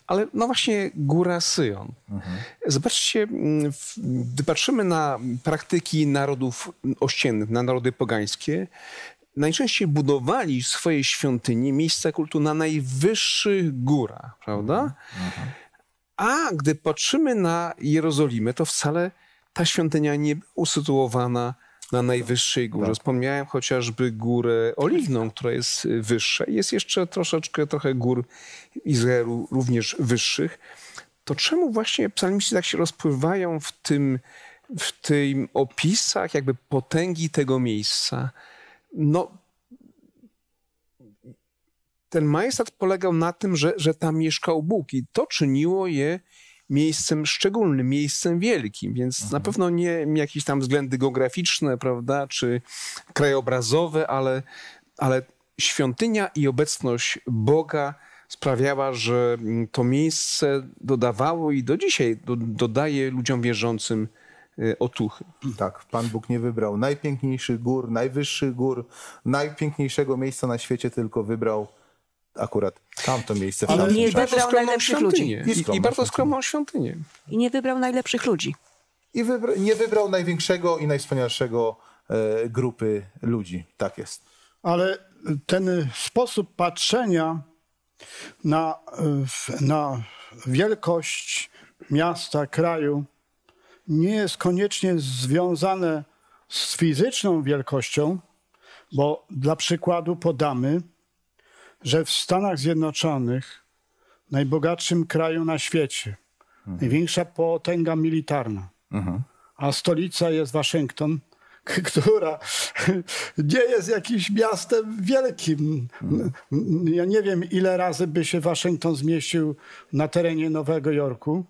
ale właśnie Góra Syjon. Zobaczcie, gdy patrzymy na praktyki narodów ościennych, na narody pogańskie, najczęściej budowali swoje świątynie, miejsca kultu na najwyższych górach, prawda? A gdy patrzymy na Jerozolimę, to wcale ta świątynia nie była usytuowana na najwyższej górze. Wspomniałem chociażby Górę Oliwną, która jest wyższa. Jest jeszcze trochę gór Izraelu również wyższych. To czemu właśnie psalmiści tak się rozpływają w tym opisach jakby potęgi tego miejsca? Ten majestat polegał na tym, że tam mieszkał Bóg i to czyniło je miejscem szczególnym, miejscem wielkim, więc na pewno nie jakieś tam względy geograficzne, prawda, czy krajobrazowe, ale świątynia i obecność Boga sprawiała, że to miejsce dodawało i do dzisiaj dodaje ludziom wierzącym otuchy. Tak, Pan Bóg nie wybrał najpiękniejszych gór, najwyższych gór, najpiękniejszego miejsca na świecie, tylko wybrał akurat tamto miejsce w tamtym czasie. I bardzo skromną świątynię. I nie wybrał najlepszych ludzi. I nie wybrał największego i najwspanialszego grupy ludzi. Tak jest. Ale ten sposób patrzenia na wielkość miasta, kraju nie jest koniecznie związane z fizyczną wielkością, bo dla przykładu podamy, że w Stanach Zjednoczonych, najbogatszym kraju na świecie, największa potęga militarna, a stolica jest Waszyngton, która nie jest jakimś miastem wielkim. Ja nie wiem, ile razy by się Waszyngton zmieścił na terenie Nowego Jorku,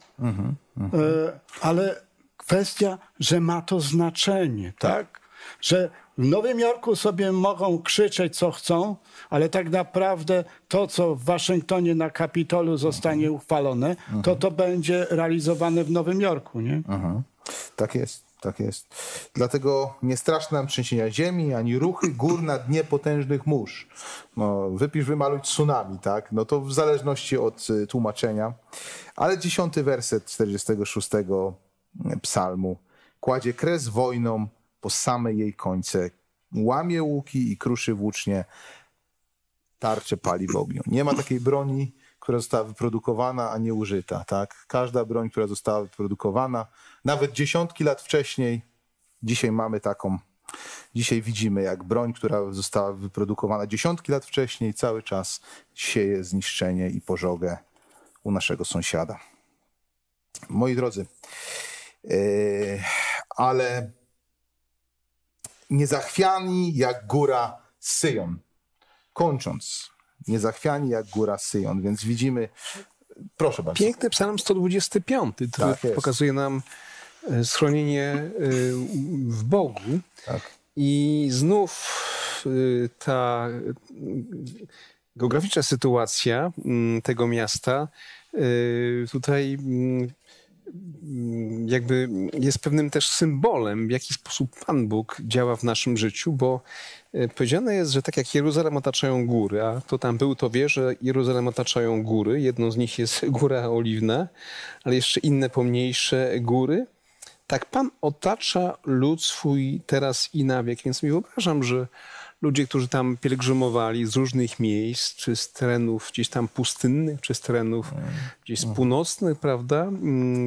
ale kwestia, że ma to znaczenie, tak? Że w Nowym Jorku sobie mogą krzyczeć, co chcą, ale tak naprawdę to, co w Waszyngtonie na Kapitolu zostanie uchwalone, to będzie realizowane w Nowym Jorku, nie? Tak jest. Tak jest. Dlatego nie strasz nam trzęsienia ziemi, ani ruchy gór na dnie potężnych mórz. No, wypisz, wymaluj tsunami, tak? No to w zależności od tłumaczenia. Ale 10 werset 46 psalmu kładzie kres wojnom po same jej końce. Łamie łuki i kruszy włócznie. Tarcze pali w ogniu. Nie ma takiej broni, która została wyprodukowana, a nie użyta. Tak? Każda broń, która została wyprodukowana, nawet dziesiątki lat wcześniej, dzisiaj mamy taką, dzisiaj widzimy, jak broń, która została wyprodukowana dziesiątki lat wcześniej, cały czas sieje zniszczenie i pożogę u naszego sąsiada. Moi drodzy, ale niezachwiani jak góra Syjon. Kończąc. Niezachwiani jak góra Syjon, więc widzimy... Proszę bardzo. Piękny psalm 125, który pokazuje nam schronienie w Bogu. Tak. I znów ta geograficzna sytuacja tego miasta tutaj jakby jest pewnym też symbolem, w jaki sposób Pan Bóg działa w naszym życiu, bo powiedziane jest, że tak jak Jeruzalem otaczają góry, a to tam był, to wie, że Jeruzalem otaczają góry. Jedną z nich jest Góra Oliwna, ale jeszcze inne pomniejsze góry. Tak Pan otacza lud swój teraz i na wiek, więc mi wyobrażam, że ludzie, którzy tam pielgrzymowali z różnych miejsc, czy z terenów gdzieś tam pustynnych, czy z terenów gdzieś z północnych, prawda,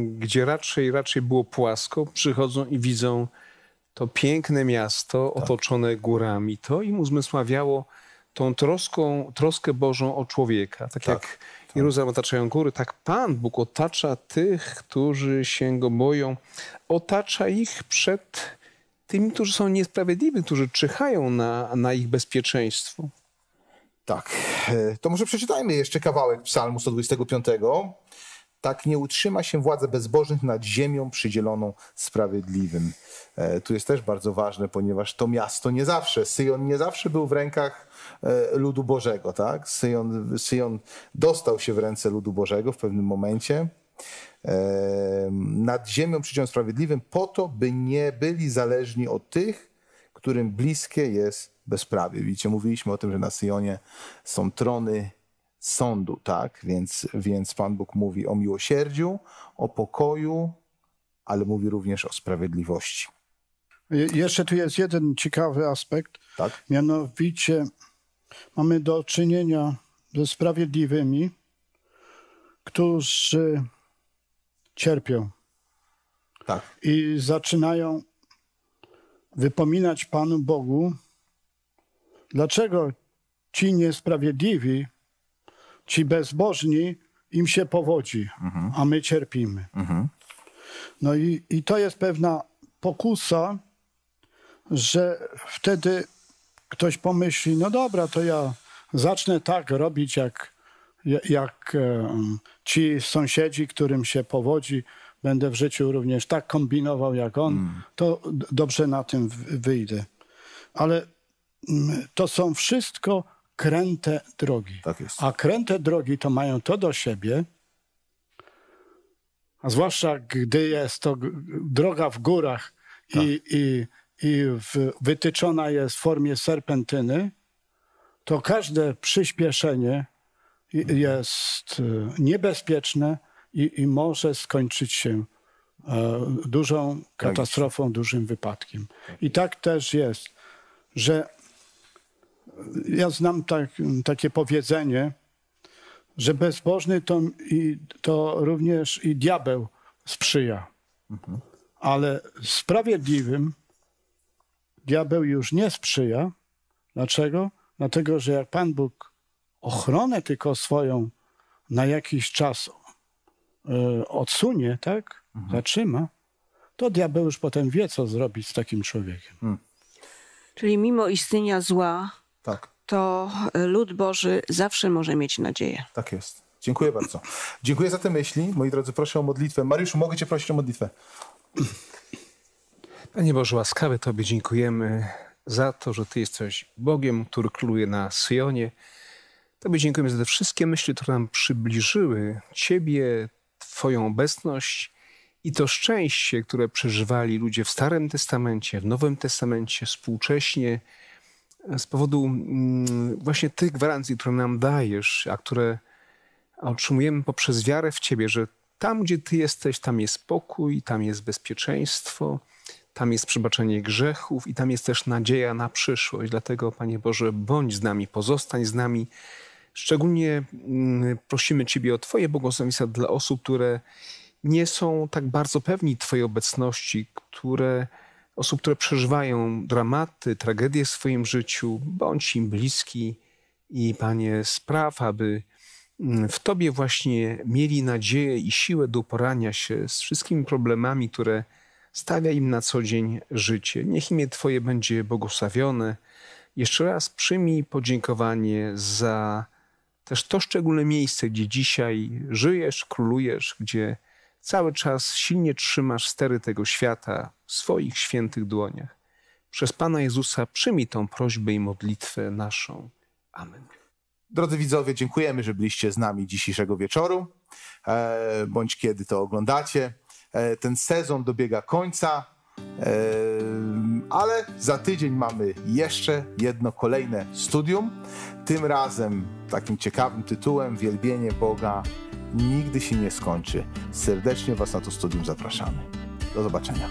gdzie raczej było płasko, przychodzą i widzą to piękne miasto otoczone górami. To im uzmysławiało tą troskę Bożą o człowieka. Tak jak Jeruzalem otaczają góry, tak Pan Bóg otacza tych, którzy się Go boją. Otacza ich przed tymi, którzy są niesprawiedliwi, którzy czyhają na ich bezpieczeństwo. Tak. To może przeczytajmy jeszcze kawałek psalmu 125. Tak nie utrzyma się władza bezbożnych nad ziemią przydzieloną sprawiedliwym. Tu jest też bardzo ważne, ponieważ to miasto nie zawsze, Syjon nie zawsze był w rękach ludu Bożego. Tak? Syjon dostał się w ręce ludu Bożego w pewnym momencie. Nad ziemią przydzieloną sprawiedliwym po to, by nie byli zależni od tych, którym bliskie jest bezprawie. Widzicie, mówiliśmy o tym, że na Syjonie są trony sądu, tak? Więc Pan Bóg mówi o miłosierdziu, o pokoju, ale mówi również o sprawiedliwości. Jeszcze tu jest jeden ciekawy aspekt, tak? Mianowicie mamy do czynienia ze sprawiedliwymi, którzy cierpią i zaczynają wypominać Panu Bogu, dlaczego ci niesprawiedliwi, ci bezbożni, im się powodzi, a my cierpimy. No i to jest pewna pokusa, że wtedy ktoś pomyśli, no dobra, to ja zacznę tak robić, jak ci sąsiedzi, którym się powodzi, będę w życiu również tak kombinował jak on, to dobrze na tym wyjdę. Ale to są wszystko kręte drogi. Tak jest. A kręte drogi to mają to do siebie, a zwłaszcza gdy jest to droga w górach i wytyczona jest w formie serpentyny, to każde przyspieszenie jest niebezpieczne i może skończyć się dużą katastrofą, dużym wypadkiem. I tak też jest, że ja znam takie powiedzenie, że bezbożny to również i diabeł sprzyja. Mhm. Ale sprawiedliwym diabeł już nie sprzyja. Dlaczego? Dlatego, że jak Pan Bóg ochronę tylko swoją na jakiś czas odsunie, tak? Mhm. Zatrzyma, to diabeł już potem wie, co zrobić z takim człowiekiem. Mhm. Czyli mimo istnienia zła, tak, to lud Boży zawsze może mieć nadzieję. Tak jest. Dziękuję bardzo. Dziękuję za te myśli. Moi drodzy, proszę o modlitwę. Mariuszu, mogę Cię prosić o modlitwę? Panie Boże, łaskawy Tobie dziękujemy za to, że Ty jesteś Bogiem, który króluje na Syjonie. Tobie dziękujemy za te wszystkie myśli, które nam przybliżyły Ciebie, Twoją obecność i to szczęście, które przeżywali ludzie w Starym Testamencie, w Nowym Testamencie, współcześnie, z powodu właśnie tych gwarancji, które nam dajesz, a które otrzymujemy poprzez wiarę w Ciebie, że tam, gdzie Ty jesteś, tam jest pokój, tam jest bezpieczeństwo, tam jest przebaczenie grzechów i tam jest też nadzieja na przyszłość. Dlatego, Panie Boże, bądź z nami, pozostań z nami. Szczególnie prosimy Ciebie o Twoje błogosławieństwo dla osób, które nie są tak bardzo pewni Twojej obecności, osób, które przeżywają dramaty, tragedie w swoim życiu. Bądź im bliski i, Panie, spraw, aby w Tobie właśnie mieli nadzieję i siłę do uporania się z wszystkimi problemami, które stawia im na co dzień życie. Niech imię Twoje będzie błogosławione. Jeszcze raz przyjmij podziękowanie za też to szczególne miejsce, gdzie dzisiaj żyjesz, królujesz, gdzie cały czas silnie trzymasz stery tego świata w swoich świętych dłoniach. Przez Pana Jezusa przyjmij tą prośbę i modlitwę naszą. Amen. Drodzy widzowie, dziękujemy, że byliście z nami dzisiejszego wieczoru, bądź kiedy to oglądacie. Ten sezon dobiega końca, ale za tydzień mamy jeszcze jedno kolejne studium. Tym razem takim ciekawym tytułem: Wielbienie Boga nigdy się nie skończy. Serdecznie Was na to studium zapraszamy. Do zobaczenia.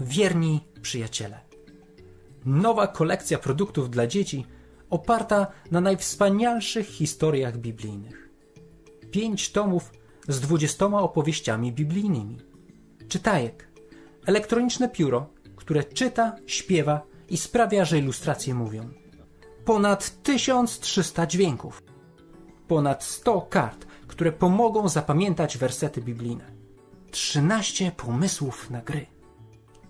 Wierni przyjaciele. Nowa kolekcja produktów dla dzieci oparta na najwspanialszych historiach biblijnych. 5 tomów z 20 opowieściami biblijnymi. Czytajek. Elektroniczne pióro, które czyta, śpiewa i sprawia, że ilustracje mówią. Ponad 1300 dźwięków. Ponad 100 kart, które pomogą zapamiętać wersety biblijne. 13 pomysłów na gry.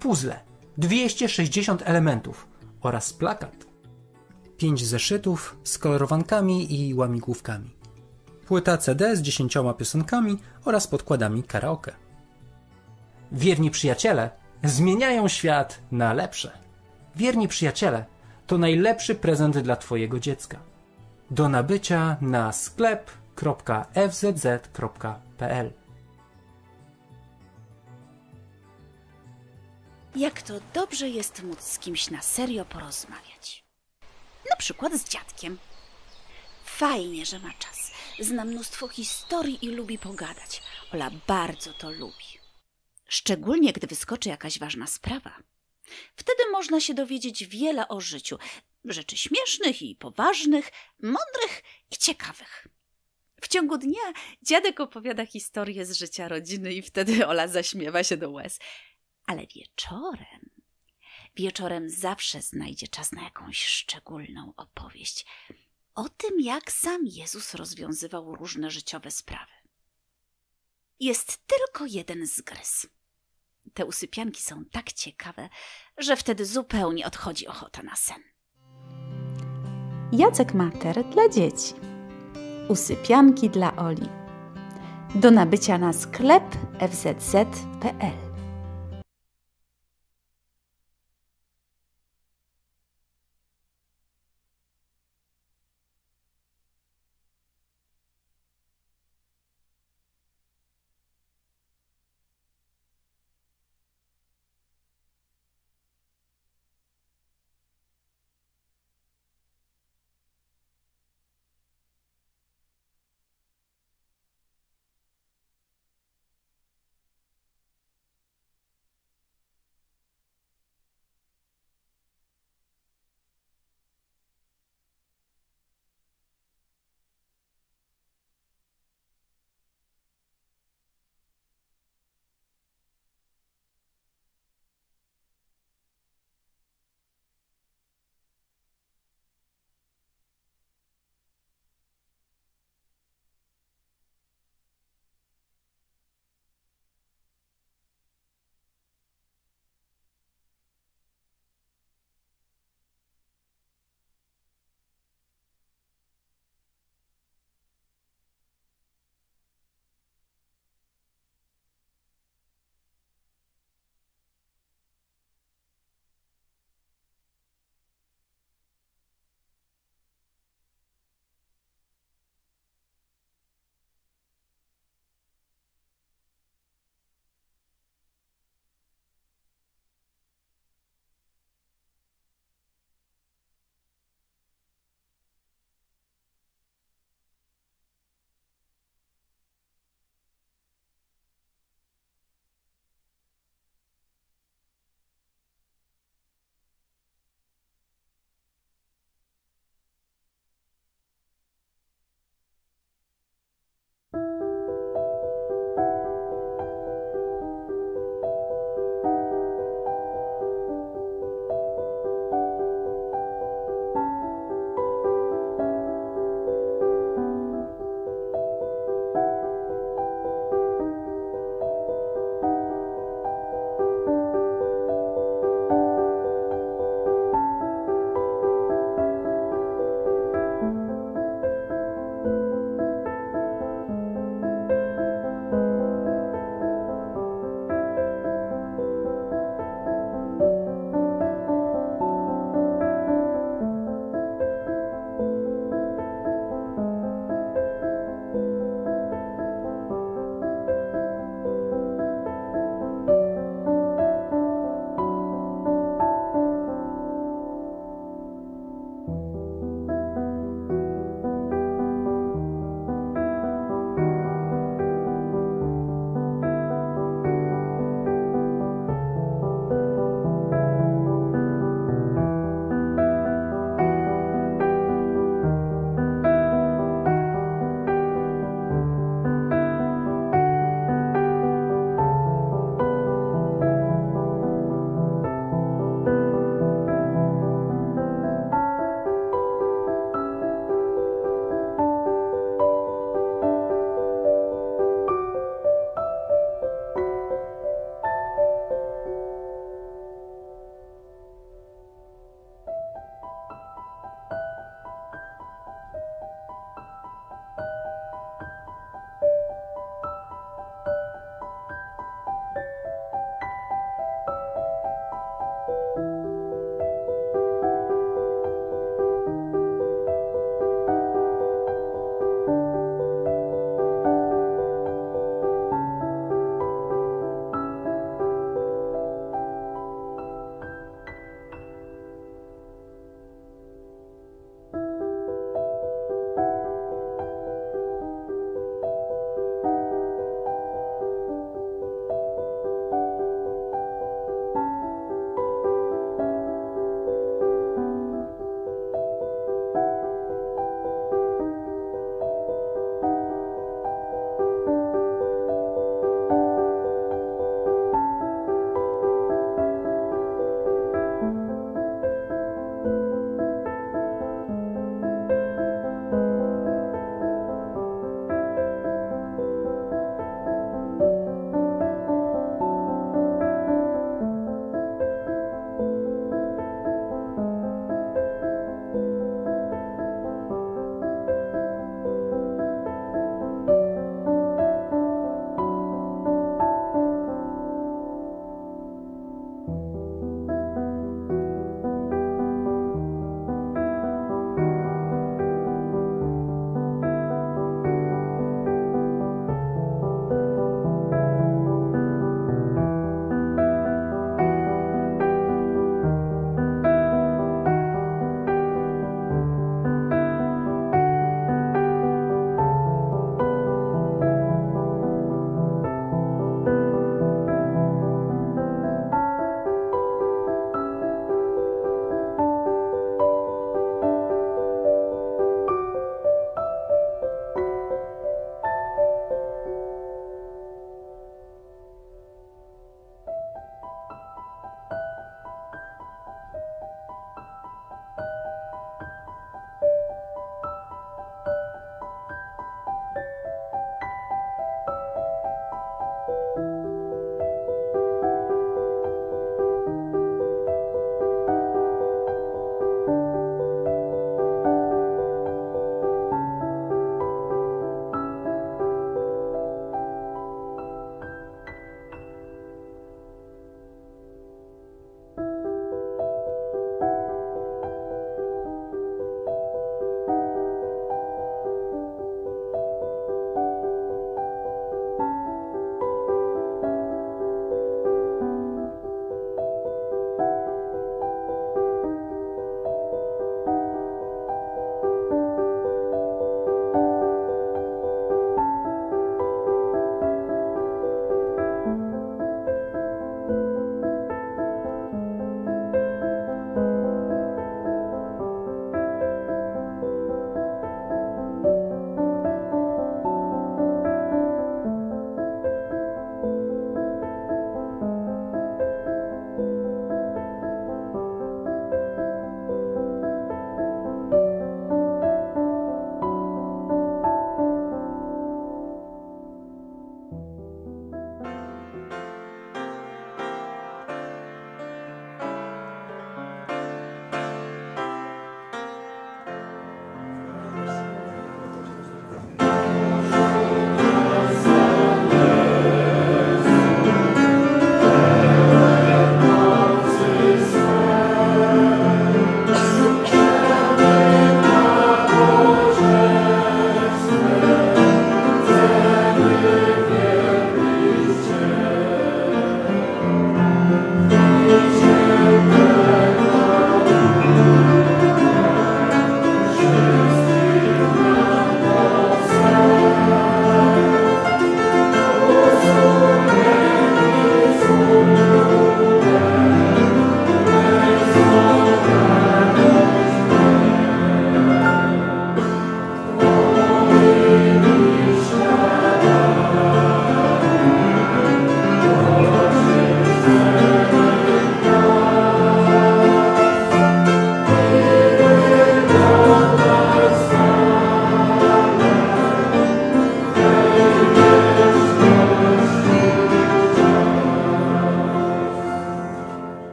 Puzzle, 260 elementów oraz plakat. 5 zeszytów z kolorowankami i łamigłówkami. Płyta CD z 10 piosenkami oraz podkładami karaoke. Wierni przyjaciele zmieniają świat na lepsze. Wierni przyjaciele to najlepszy prezent dla Twojego dziecka. Do nabycia na sklep.fzz.pl Jak to dobrze jest móc z kimś na serio porozmawiać. Na przykład z dziadkiem. Fajnie, że ma czas. Zna mnóstwo historii i lubi pogadać. Ola bardzo to lubi. Szczególnie, gdy wyskoczy jakaś ważna sprawa. Wtedy można się dowiedzieć wiele o życiu. Rzeczy śmiesznych i poważnych, mądrych i ciekawych. W ciągu dnia dziadek opowiada historie z życia rodziny i wtedy Ola zaśmiewa się do łez. Ale wieczorem zawsze znajdzie czas na jakąś szczególną opowieść o tym, jak sam Jezus rozwiązywał różne życiowe sprawy. Jest tylko jeden zgryz. Te usypianki są tak ciekawe, że wtedy zupełnie odchodzi ochota na sen. Jacek Mater dla dzieci. Usypianki dla Oli. Do nabycia na sklep fzz.pl.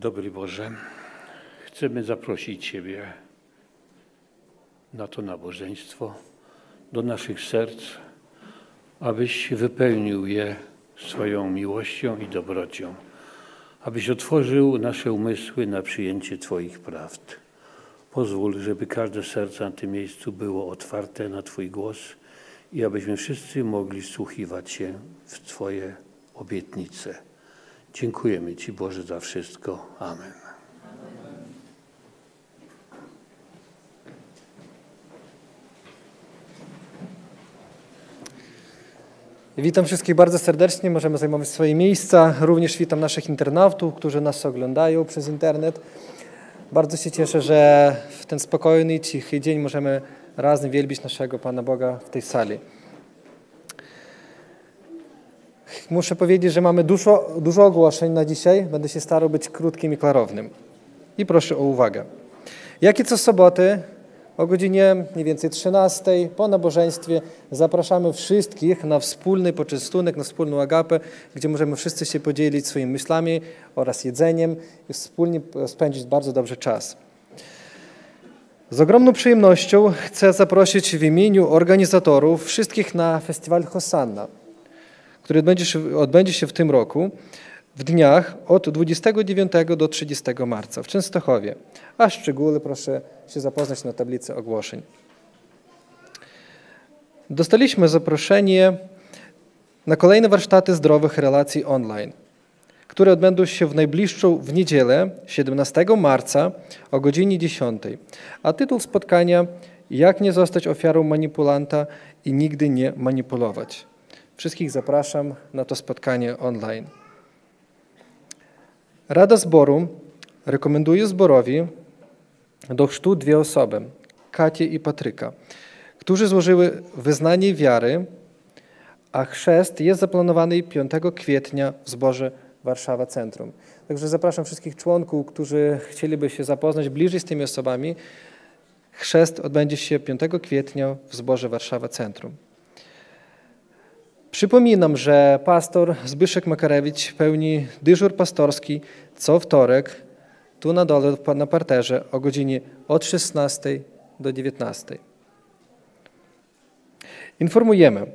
Dobry Boże, chcemy zaprosić Ciebie na to nabożeństwo, do naszych serc, abyś wypełnił je swoją miłością i dobrocią, abyś otworzył nasze umysły na przyjęcie Twoich prawd. Pozwól, żeby każde serce na tym miejscu było otwarte na Twój głos i abyśmy wszyscy mogli wsłuchiwać się w Twoje obietnice. Dziękujemy Ci, Boże, za wszystko. Amen. Witam wszystkich bardzo serdecznie, możemy zajmować swoje miejsca. Również witam naszych internautów, którzy nas oglądają przez internet. Bardzo się cieszę, że w ten spokojny i cichy dzień możemy razem wielbić naszego Pana Boga w tej sali. Muszę powiedzieć, że mamy dużo ogłoszeń na dzisiaj. Będę się starał być krótkim i klarownym. I proszę o uwagę. Jak i co soboty o godzinie mniej więcej 13 po nabożeństwie zapraszamy wszystkich na wspólny poczęstunek, na wspólną agapę, gdzie możemy wszyscy się podzielić swoimi myślami oraz jedzeniem i wspólnie spędzić bardzo dobry czas. Z ogromną przyjemnością chcę zaprosić w imieniu organizatorów wszystkich na festiwal Hosanna, który odbędzie się w tym roku w dniach od 29 do 30 marca w Częstochowie. A szczegóły proszę się zapoznać na tablicy ogłoszeń. Dostaliśmy zaproszenie na kolejne warsztaty zdrowych relacji online, które odbędą się w najbliższą w niedzielę 17 marca o godzinie 10. A tytuł spotkania: Jak nie zostać ofiarą manipulanta i nigdy nie manipulować. Wszystkich zapraszam na to spotkanie online. Rada Zboru rekomenduje zborowi do chrztu dwie osoby, Katię i Patryka, którzy złożyły wyznanie wiary, a chrzest jest zaplanowany 5 kwietnia w zborze Warszawa Centrum. Także zapraszam wszystkich członków, którzy chcieliby się zapoznać bliżej z tymi osobami. Chrzest odbędzie się 5 kwietnia w zborze Warszawa Centrum. Przypominam, że pastor Zbyszek Makarewicz pełni dyżur pastorski co wtorek tu na dole na parterze o godzinie od 16 do 19. Informujemy,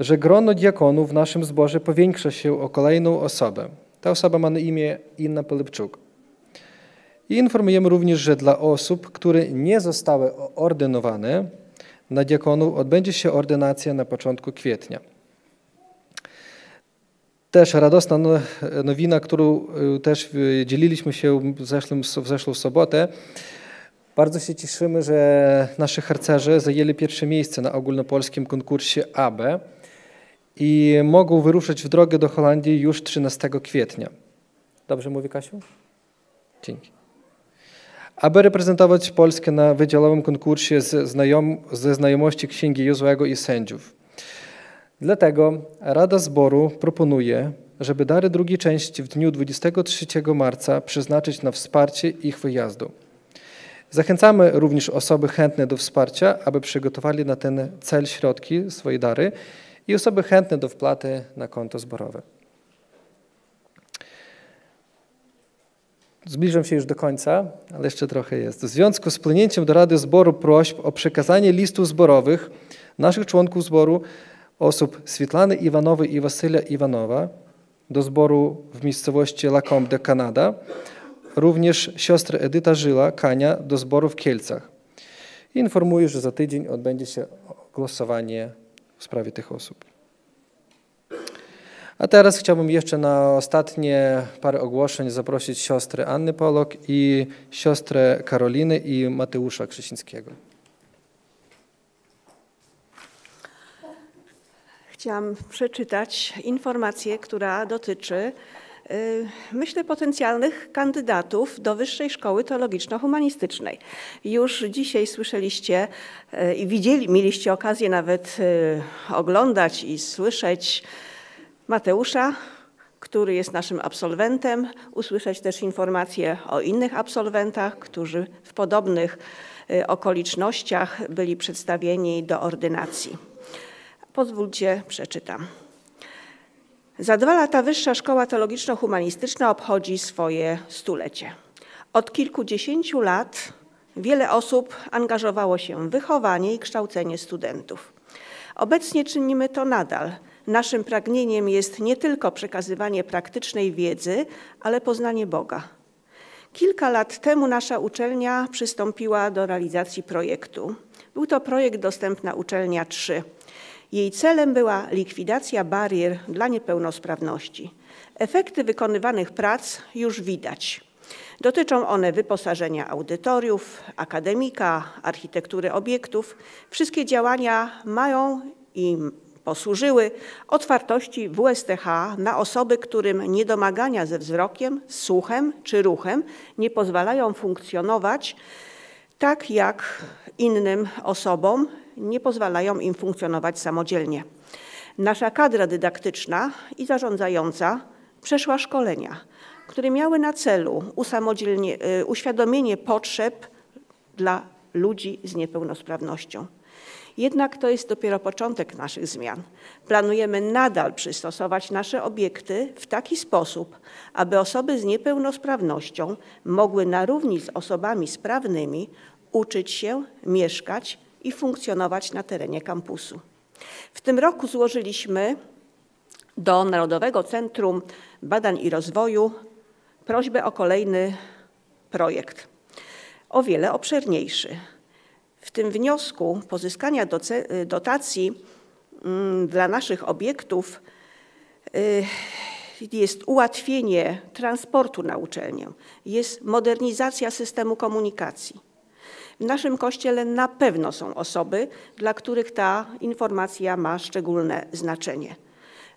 że grono diakonów w naszym zborze powiększa się o kolejną osobę. Ta osoba ma na imię Inna Polepczuk. I informujemy również, że dla osób, które nie zostały ordynowane na diakonów, odbędzie się ordynacja na początku kwietnia. Też radosna nowina, którą też dzieliliśmy się w zeszłą sobotę. Bardzo się cieszymy, że nasi harcerze zajęli pierwsze miejsce na ogólnopolskim konkursie AB i mogą wyruszać w drogę do Holandii już 13 kwietnia. Dobrze mówię, Kasiu? Dzięki. Aby reprezentować Polskę na wydziałowym konkursie ze znajomości Księgi Jozuego i Sędziów. Dlatego Rada Zboru proponuje, żeby dary drugiej części w dniu 23 marca przeznaczyć na wsparcie ich wyjazdu. Zachęcamy również osoby chętne do wsparcia, aby przygotowali na ten cel środki, swoje dary i osoby chętne do wpłaty na konto zborowe. Zbliżam się już do końca, ale jeszcze trochę jest. W związku z płynięciem do Rady Zboru prośb o przekazanie listów zborowych naszych członków zboru osób Swietlany Iwanowej i Wasylia Iwanowa do zboru w miejscowości Lacombe, Kanada, również siostry Edyta Żyla, Kania, do zboru w Kielcach. Informuję, że za tydzień odbędzie się głosowanie w sprawie tych osób. A teraz chciałbym jeszcze na ostatnie parę ogłoszeń zaprosić siostrę Anny Polok i siostrę Karoliny i Mateusza Krzesińskiego. Chciałam przeczytać informację, która dotyczy, myślę, potencjalnych kandydatów do Wyższej Szkoły Teologiczno-Humanistycznej. Już dzisiaj słyszeliście i mieliście okazję nawet oglądać i słyszeć Mateusza, który jest naszym absolwentem, usłyszeć też informacje o innych absolwentach, którzy w podobnych okolicznościach byli przedstawieni do ordynacji. Pozwólcie, przeczytam. Za 2 lata Wyższa Szkoła Teologiczno-Humanistyczna obchodzi swoje 100-lecie. Od kilkudziesięciu lat wiele osób angażowało się w wychowanie i kształcenie studentów. Obecnie czynimy to nadal. Naszym pragnieniem jest nie tylko przekazywanie praktycznej wiedzy, ale poznanie Boga. Kilka lat temu nasza uczelnia przystąpiła do realizacji projektu. Był to projekt Dostępna Uczelnia 3. Jej celem była likwidacja barier dla niepełnosprawności. Efekty wykonywanych prac już widać. Dotyczą one wyposażenia audytoriów, akademika, architektury obiektów. Wszystkie działania mają i posłużyły otwartości WSTH na osoby, którym niedomagania ze wzrokiem, słuchem czy ruchem nie pozwalają funkcjonować tak jak innym osobom, nie pozwalają im funkcjonować samodzielnie. Nasza kadra dydaktyczna i zarządzająca przeszła szkolenia, które miały na celu uświadomienie potrzeb dla ludzi z niepełnosprawnością. Jednak to jest dopiero początek naszych zmian. Planujemy nadal przystosować nasze obiekty w taki sposób, aby osoby z niepełnosprawnością mogły na równi z osobami sprawnymi uczyć się, mieszkać i funkcjonować na terenie kampusu. W tym roku złożyliśmy do Narodowego Centrum Badań i Rozwoju prośbę o kolejny projekt, o wiele obszerniejszy. W tym wniosku pozyskania dotacji dla naszych obiektów jest ułatwienie transportu na uczelnię, jest modernizacja systemu komunikacji. W naszym kościele na pewno są osoby, dla których ta informacja ma szczególne znaczenie.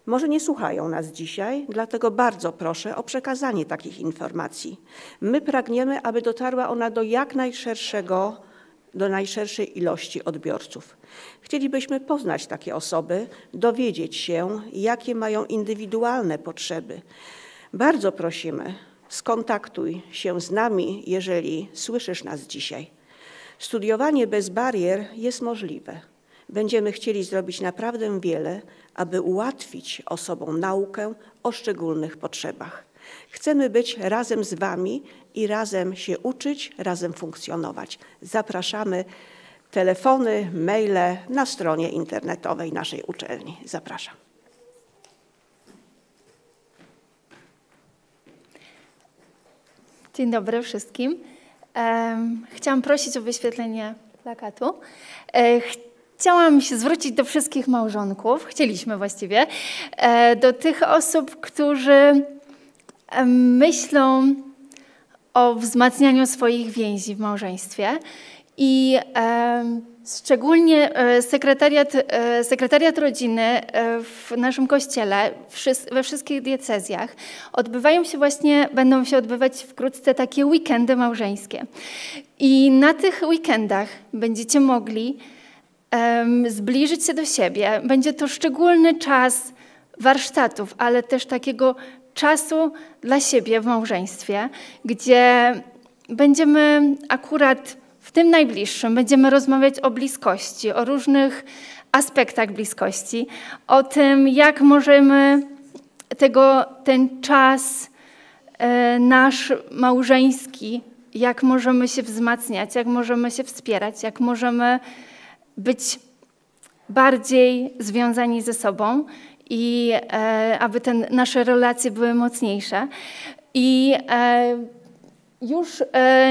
Może nie słuchają nas dzisiaj, dlatego bardzo proszę o przekazanie takich informacji. My pragniemy, aby dotarła ona do jak najszerszego, do najszerszej ilości odbiorców. Chcielibyśmy poznać takie osoby, dowiedzieć się, jakie mają indywidualne potrzeby. Bardzo prosimy, skontaktuj się z nami, jeżeli słyszysz nas dzisiaj. Studiowanie bez barier jest możliwe. Będziemy chcieli zrobić naprawdę wiele, aby ułatwić osobom naukę o szczególnych potrzebach. Chcemy być razem z Wami i razem się uczyć, razem funkcjonować. Zapraszamy. Telefony, maile na stronie internetowej naszej uczelni. Zapraszam. Dzień dobry wszystkim. Chciałam prosić o wyświetlenie plakatu. Chciałam się zwrócić do wszystkich małżonków, chcieliśmy właściwie, do tych osób, którzy myślą o wzmacnianiu swoich więzi w małżeństwie i szczególnie sekretariat rodziny w naszym kościele, we wszystkich diecezjach, będą się odbywać wkrótce takie weekendy małżeńskie. I na tych weekendach będziecie mogli zbliżyć się do siebie. Będzie to szczególny czas warsztatów, ale też takiego czasu dla siebie w małżeństwie, gdzie będziemy akurat w tym najbliższym, będziemy rozmawiać o bliskości, o różnych aspektach bliskości, o tym, jak możemy ten czas nasz małżeński, jak możemy się wzmacniać, jak możemy się wspierać, jak możemy być bardziej związani ze sobą i aby nasze relacje były mocniejsze. I już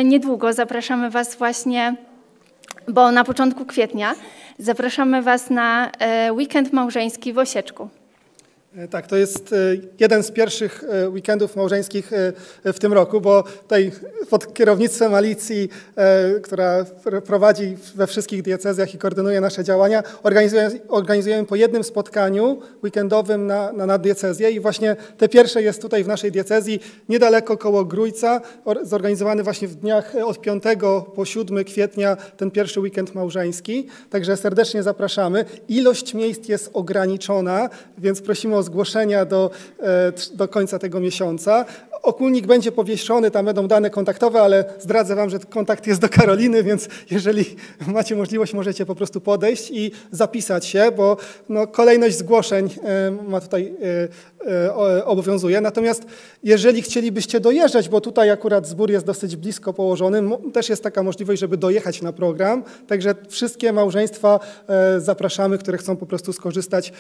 niedługo zapraszamy Was właśnie, bo na początku kwietnia zapraszamy Was na weekend małżeński w Osieczku. Tak, to jest jeden z pierwszych weekendów małżeńskich w tym roku, bo tutaj pod kierownictwem Alicji, która prowadzi we wszystkich diecezjach i koordynuje nasze działania, organizujemy po jednym spotkaniu weekendowym na diecezję i właśnie te pierwsze jest tutaj w naszej diecezji, niedaleko koło Grójca, zorganizowany właśnie w dniach od 5 po 7 kwietnia ten pierwszy weekend małżeński, także serdecznie zapraszamy. Ilość miejsc jest ograniczona, więc prosimy o zgłoszenia do końca tego miesiąca. Okulnik będzie powieszony, tam będą dane kontaktowe, ale zdradzę wam, że kontakt jest do Karoliny, więc jeżeli macie możliwość, możecie po prostu podejść i zapisać się, bo no, kolejność zgłoszeń ma tutaj obowiązuje. Natomiast jeżeli chcielibyście dojeżdżać, bo tutaj akurat zbór jest dosyć blisko położony, też jest taka możliwość, żeby dojechać na program. Także wszystkie małżeństwa zapraszamy, które chcą po prostu skorzystać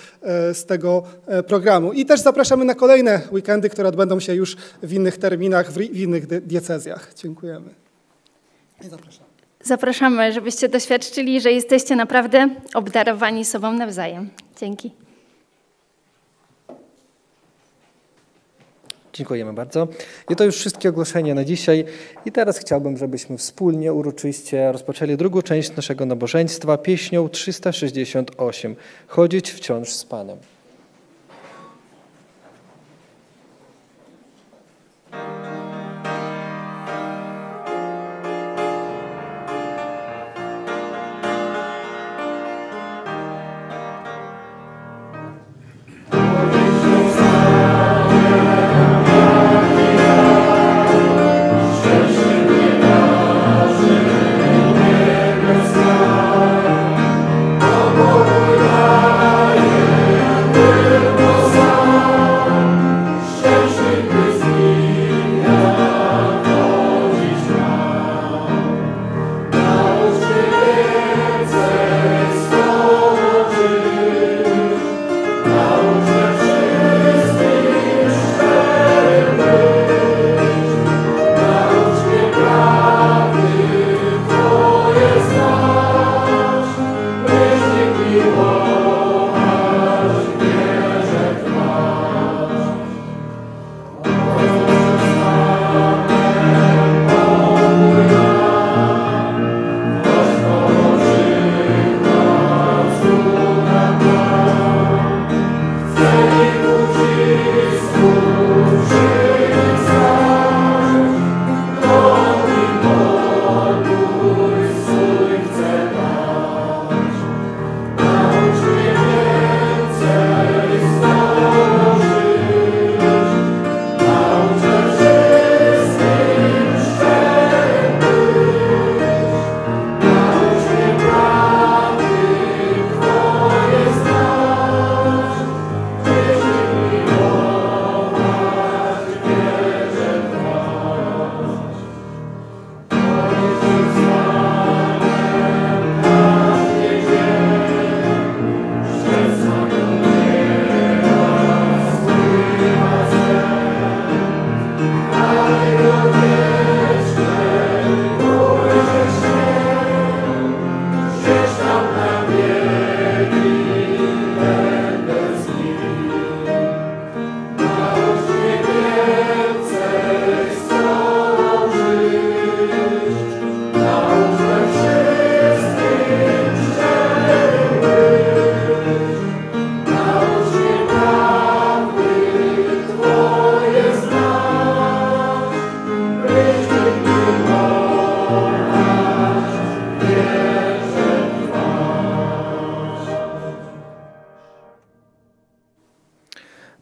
z tego programu. I też zapraszamy na kolejne weekendy, które odbędą się już w innych terminach, w innych diecezjach. Dziękujemy. Zapraszamy. Zapraszamy, żebyście doświadczyli, że jesteście naprawdę obdarowani sobą nawzajem. Dzięki. Dziękujemy bardzo. I to już wszystkie ogłoszenia na dzisiaj. I teraz chciałbym, żebyśmy wspólnie, uroczyście rozpoczęli drugą część naszego nabożeństwa pieśnią 368. Chodzić wciąż z Panem.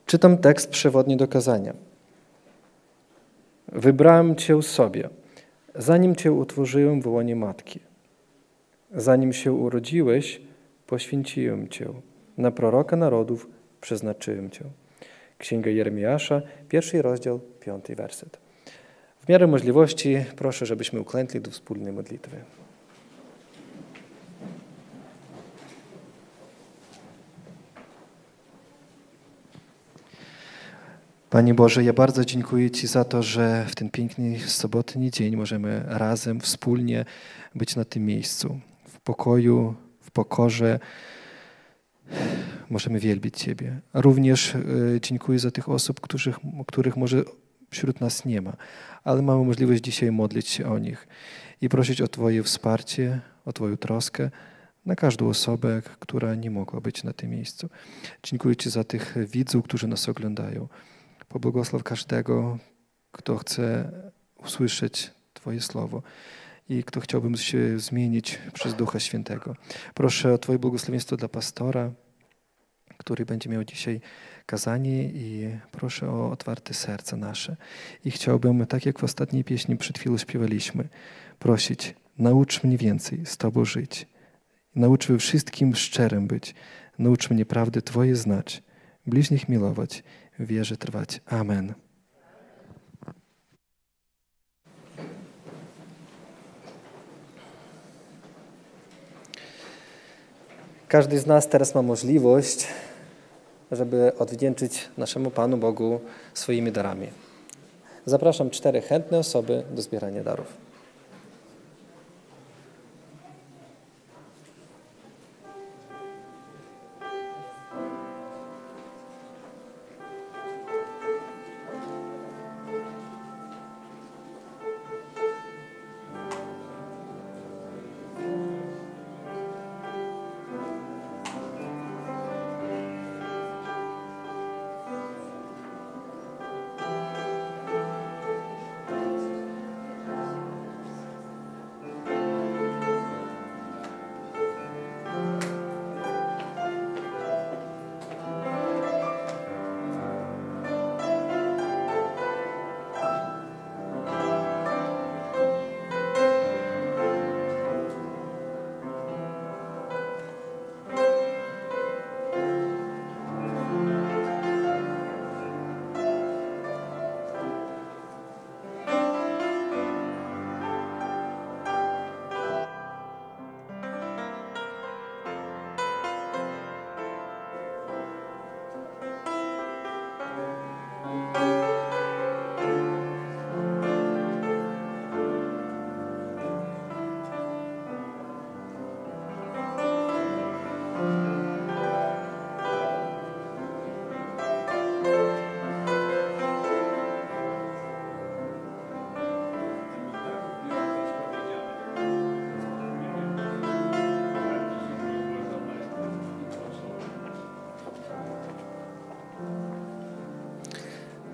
Czytam tekst przewodni do kazania. Wybrałem Cię sobie, zanim Cię utworzyłem w łonie matki. Zanim się urodziłeś, poświęciłem Cię. Na proroka narodów przeznaczyłem Cię. Księga Jeremiasza, 1 rozdział, 5 werset. W miarę możliwości proszę, żebyśmy uklękli do wspólnej modlitwy. Panie Boże, ja bardzo dziękuję Ci za to, że w ten piękny sobotni dzień możemy razem, wspólnie być na tym miejscu. W pokoju, w pokorze możemy wielbić Ciebie. Również dziękuję za tych osób, których może wśród nas nie ma, ale mamy możliwość dzisiaj modlić się o nich i prosić o Twoje wsparcie, o Twoją troskę na każdą osobę, która nie mogła być na tym miejscu. Dziękuję Ci za tych widzów, którzy nas oglądają. Pobłogosław każdego, kto chce usłyszeć Twoje słowo i kto chciałby się zmienić przez Ducha Świętego. Proszę o Twoje błogosławieństwo dla pastora, który będzie miał dzisiaj kazanie, i proszę o otwarte serce nasze. I chciałbym, tak jak w ostatniej pieśni przed chwilą śpiewaliśmy, prosić: naucz mnie więcej z Tobą żyć. Naucz we wszystkim szczerym być. Naucz mnie prawdy Twoje znać, bliźnich milować, w wierze trwać. Amen. Każdy z nas teraz ma możliwość, żeby odwdzięczyć naszemu Panu Bogu swoimi darami. Zapraszam 4 chętne osoby do zbierania darów.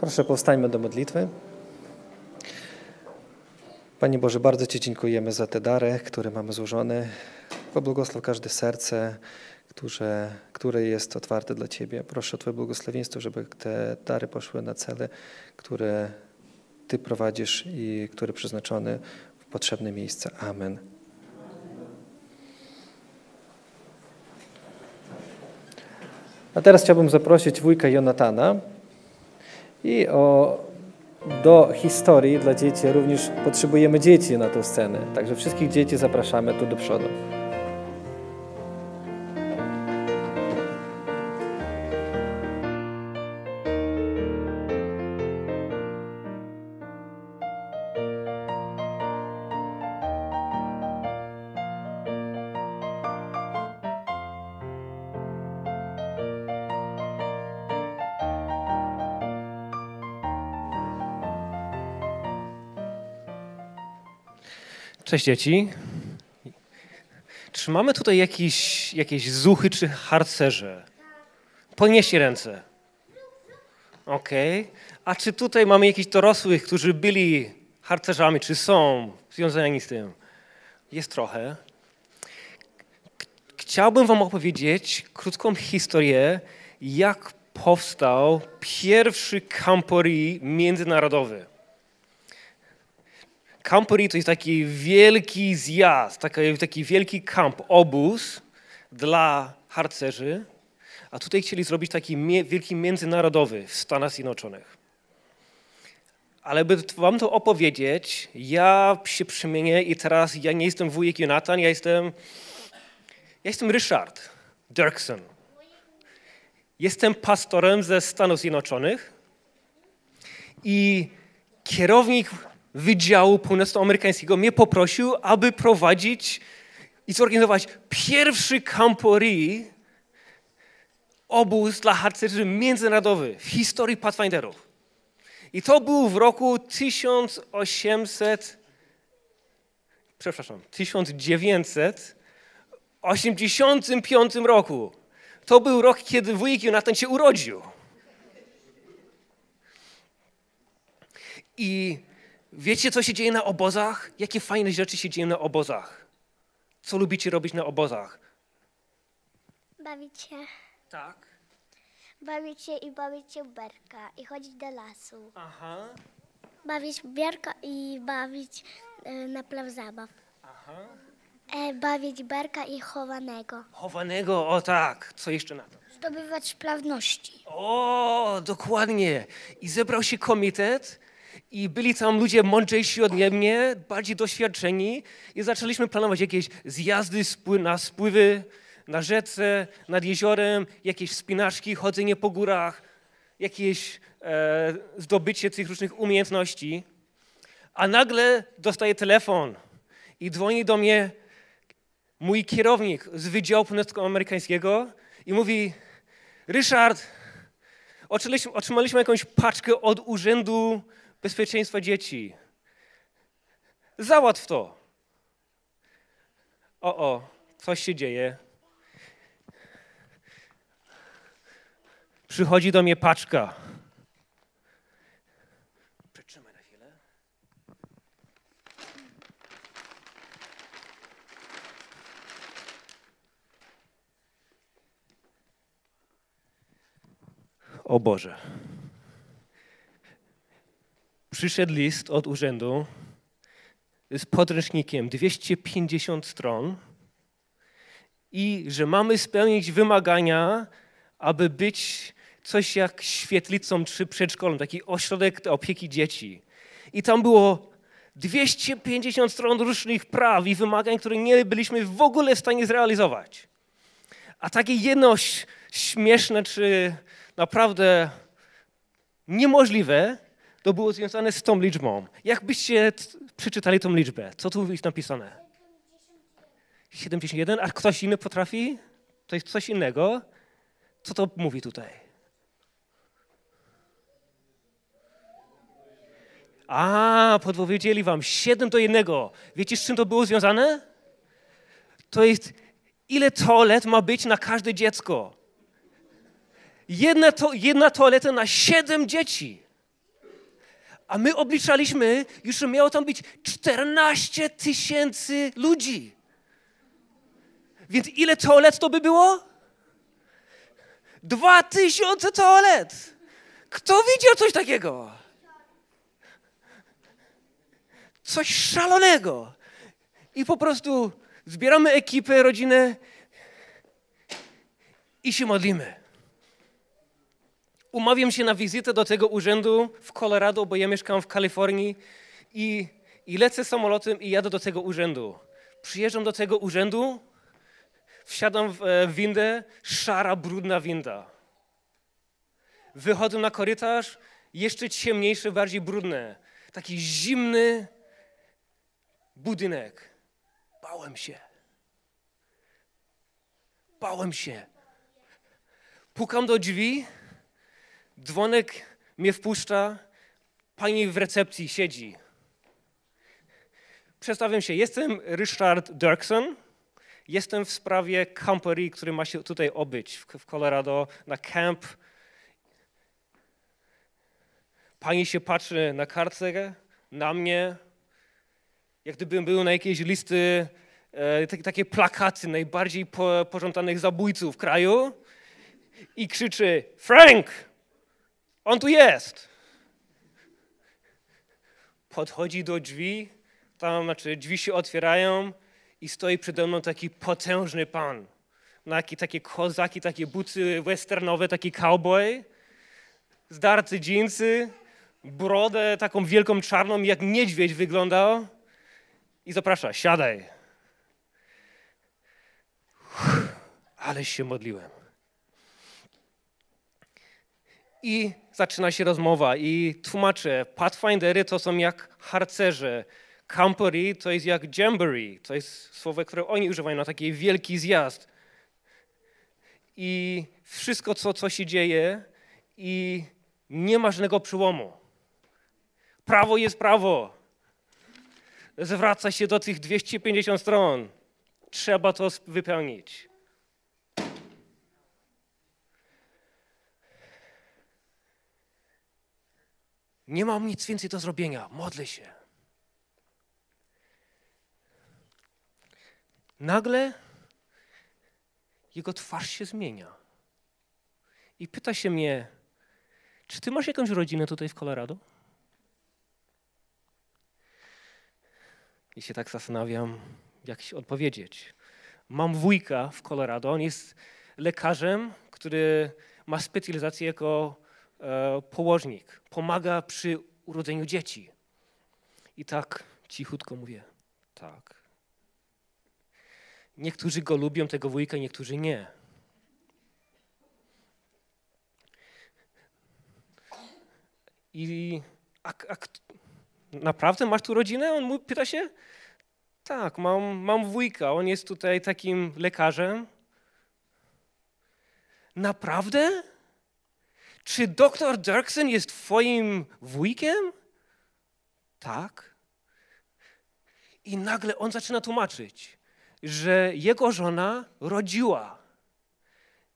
Proszę, powstańmy do modlitwy. Panie Boże, bardzo Ci dziękujemy za te dary, które mamy złożone. Pobłogosław każde serce, które jest otwarte dla Ciebie. Proszę o Twoje błogosławieństwo, żeby te dary poszły na cele, które Ty prowadzisz i które przeznaczone w potrzebne miejsca. Amen. A teraz chciałbym zaprosić wujka Jonatana do historii dla dzieci. Również potrzebujemy dzieci na tę scenę. Także wszystkich dzieci zapraszamy tu do przodu. Cześć dzieci. Czy mamy tutaj jakieś zuchy czy harcerze? Podnieście ręce. Okej. Okay. A czy tutaj mamy jakichś dorosłych, którzy byli harcerzami, czy są związani z tym? Jest trochę. Chciałbym wam opowiedzieć krótką historię, jak powstał pierwszy Jamboree międzynarodowy. Jamboree to jest taki wielki zjazd, taki wielki kamp, obóz dla harcerzy, a tutaj chcieli zrobić taki wielki międzynarodowy w Stanach Zjednoczonych. Ale by wam to opowiedzieć, ja się przemienię i teraz ja nie jestem wujek Jonathan, ja jestem Richard Dirksen. Jestem pastorem ze Stanów Zjednoczonych i kierownik Wydziału Północnoamerykańskiego mnie poprosił, aby prowadzić i zorganizować pierwszy Jamboree, obóz dla harcerzy międzynarodowy w historii Pathfinderów. I to był w roku 1985 roku. To był rok, kiedy wujek Jonathan się urodził. I wiecie, co się dzieje na obozach? Jakie fajne rzeczy się dzieją na obozach? Co lubicie robić na obozach? Bawić się. Tak. bawić się w berka i chodzić do lasu. Aha. Bawić w berka i bawić na plac zabaw. Aha. Bawić berka i chowanego. Chowanego, o tak. Co jeszcze na to? Zdobywać sprawności. O, dokładnie. I zebrał się komitet i byli tam ludzie mądrzejsi ode mnie, bardziej doświadczeni i zaczęliśmy planować jakieś zjazdy na spływy, na rzece, nad jeziorem, jakieś wspinaczki, chodzenie po górach, jakieś zdobycie tych różnych umiejętności. A nagle dostaję telefon i dzwoni do mnie mój kierownik z Wydziału Północnoamerykańskiego i mówi: Ryszard, otrzymaliśmy jakąś paczkę od Urzędu Bezpieczeństwa Dzieci. Załatw to. O, coś się dzieje. Przychodzi do mnie paczka. Przytrzymaj na chwilę. O Boże. Przyszedł list od urzędu z podręcznikiem 250 stron i że mamy spełnić wymagania, aby być coś jak świetlicą czy przedszkolą, taki ośrodek opieki dzieci. I tam było 250 stron różnych praw i wymagań, które nie byliśmy w ogóle w stanie zrealizować. A takie jedno śmieszne czy naprawdę niemożliwe, to było związane z tą liczbą. Jak byście przeczytali tą liczbę? Co tu jest napisane? 71. A ktoś inny potrafi? To jest coś innego? Co to mówi tutaj? A, podpowiedzieli wam 7:1. Wiecie, z czym to było związane? To jest, ile toalet ma być na każde dziecko? Jedna toaleta na 7 dzieci. A my obliczaliśmy, już miało tam być 14 000 ludzi. Więc ile toalet to by było? 2000 toalet! Kto widział coś takiego? Coś szalonego. I po prostu zbieramy ekipę, rodzinę i się modlimy. Umawiam się na wizytę do tego urzędu w Colorado, bo ja mieszkam w Kalifornii i lecę samolotem i jadę do tego urzędu. Przyjeżdżam do tego urzędu, wsiadam w windę, szara, brudna winda. Wychodzę na korytarz, jeszcze ciemniejszy, bardziej brudny. Taki zimny budynek. Bałem się. Bałem się. Pukam do drzwi, dzwonek mnie wpuszcza, pani w recepcji siedzi. Przedstawiam się, jestem Richard Dirksen. Jestem w sprawie campery, który ma się tutaj obyć w Colorado, na camp. Pani się patrzy na kartę, na mnie, jak gdybym był na jakieś listy, takie plakaty najbardziej pożądanych zabójców w kraju i krzyczy: Frank, on tu jest. Podchodzi do drzwi, tam znaczy drzwi się otwierają, i stoi przede mną taki potężny pan. Takie kozaki, takie buty westernowe, taki cowboy. Zdarty dżinsy, brodę taką wielką czarną, jak niedźwiedź wyglądał. I zaprasza, siadaj. Ale się modliłem. I zaczyna się rozmowa i tłumaczę. Pathfindery to są jak harcerze. Campery to jest jak jamboree, to jest słowo, które oni używają na taki wielki zjazd. I wszystko, co się dzieje i nie ma żadnego przełomu. Prawo jest prawo. Zwraca się do tych 250 stron. Trzeba to wypełnić. Nie mam nic więcej do zrobienia. Modlę się. Nagle jego twarz się zmienia i pyta się mnie, czy ty masz jakąś rodzinę tutaj w Colorado? I się tak zastanawiam, jak się odpowiedzieć. Mam wujka w Colorado, on jest lekarzem, który ma specjalizację jako położnik. Pomaga przy urodzeniu dzieci. I tak cichutko mówię, tak. Niektórzy go lubią, tego wujka, niektórzy nie. I naprawdę masz tu rodzinę? On mu pyta się. Tak, mam wujka, on jest tutaj takim lekarzem. Naprawdę? Czy doktor Dirksen jest twoim wujkiem? Tak. I nagle on zaczyna tłumaczyć, że jego żona rodziła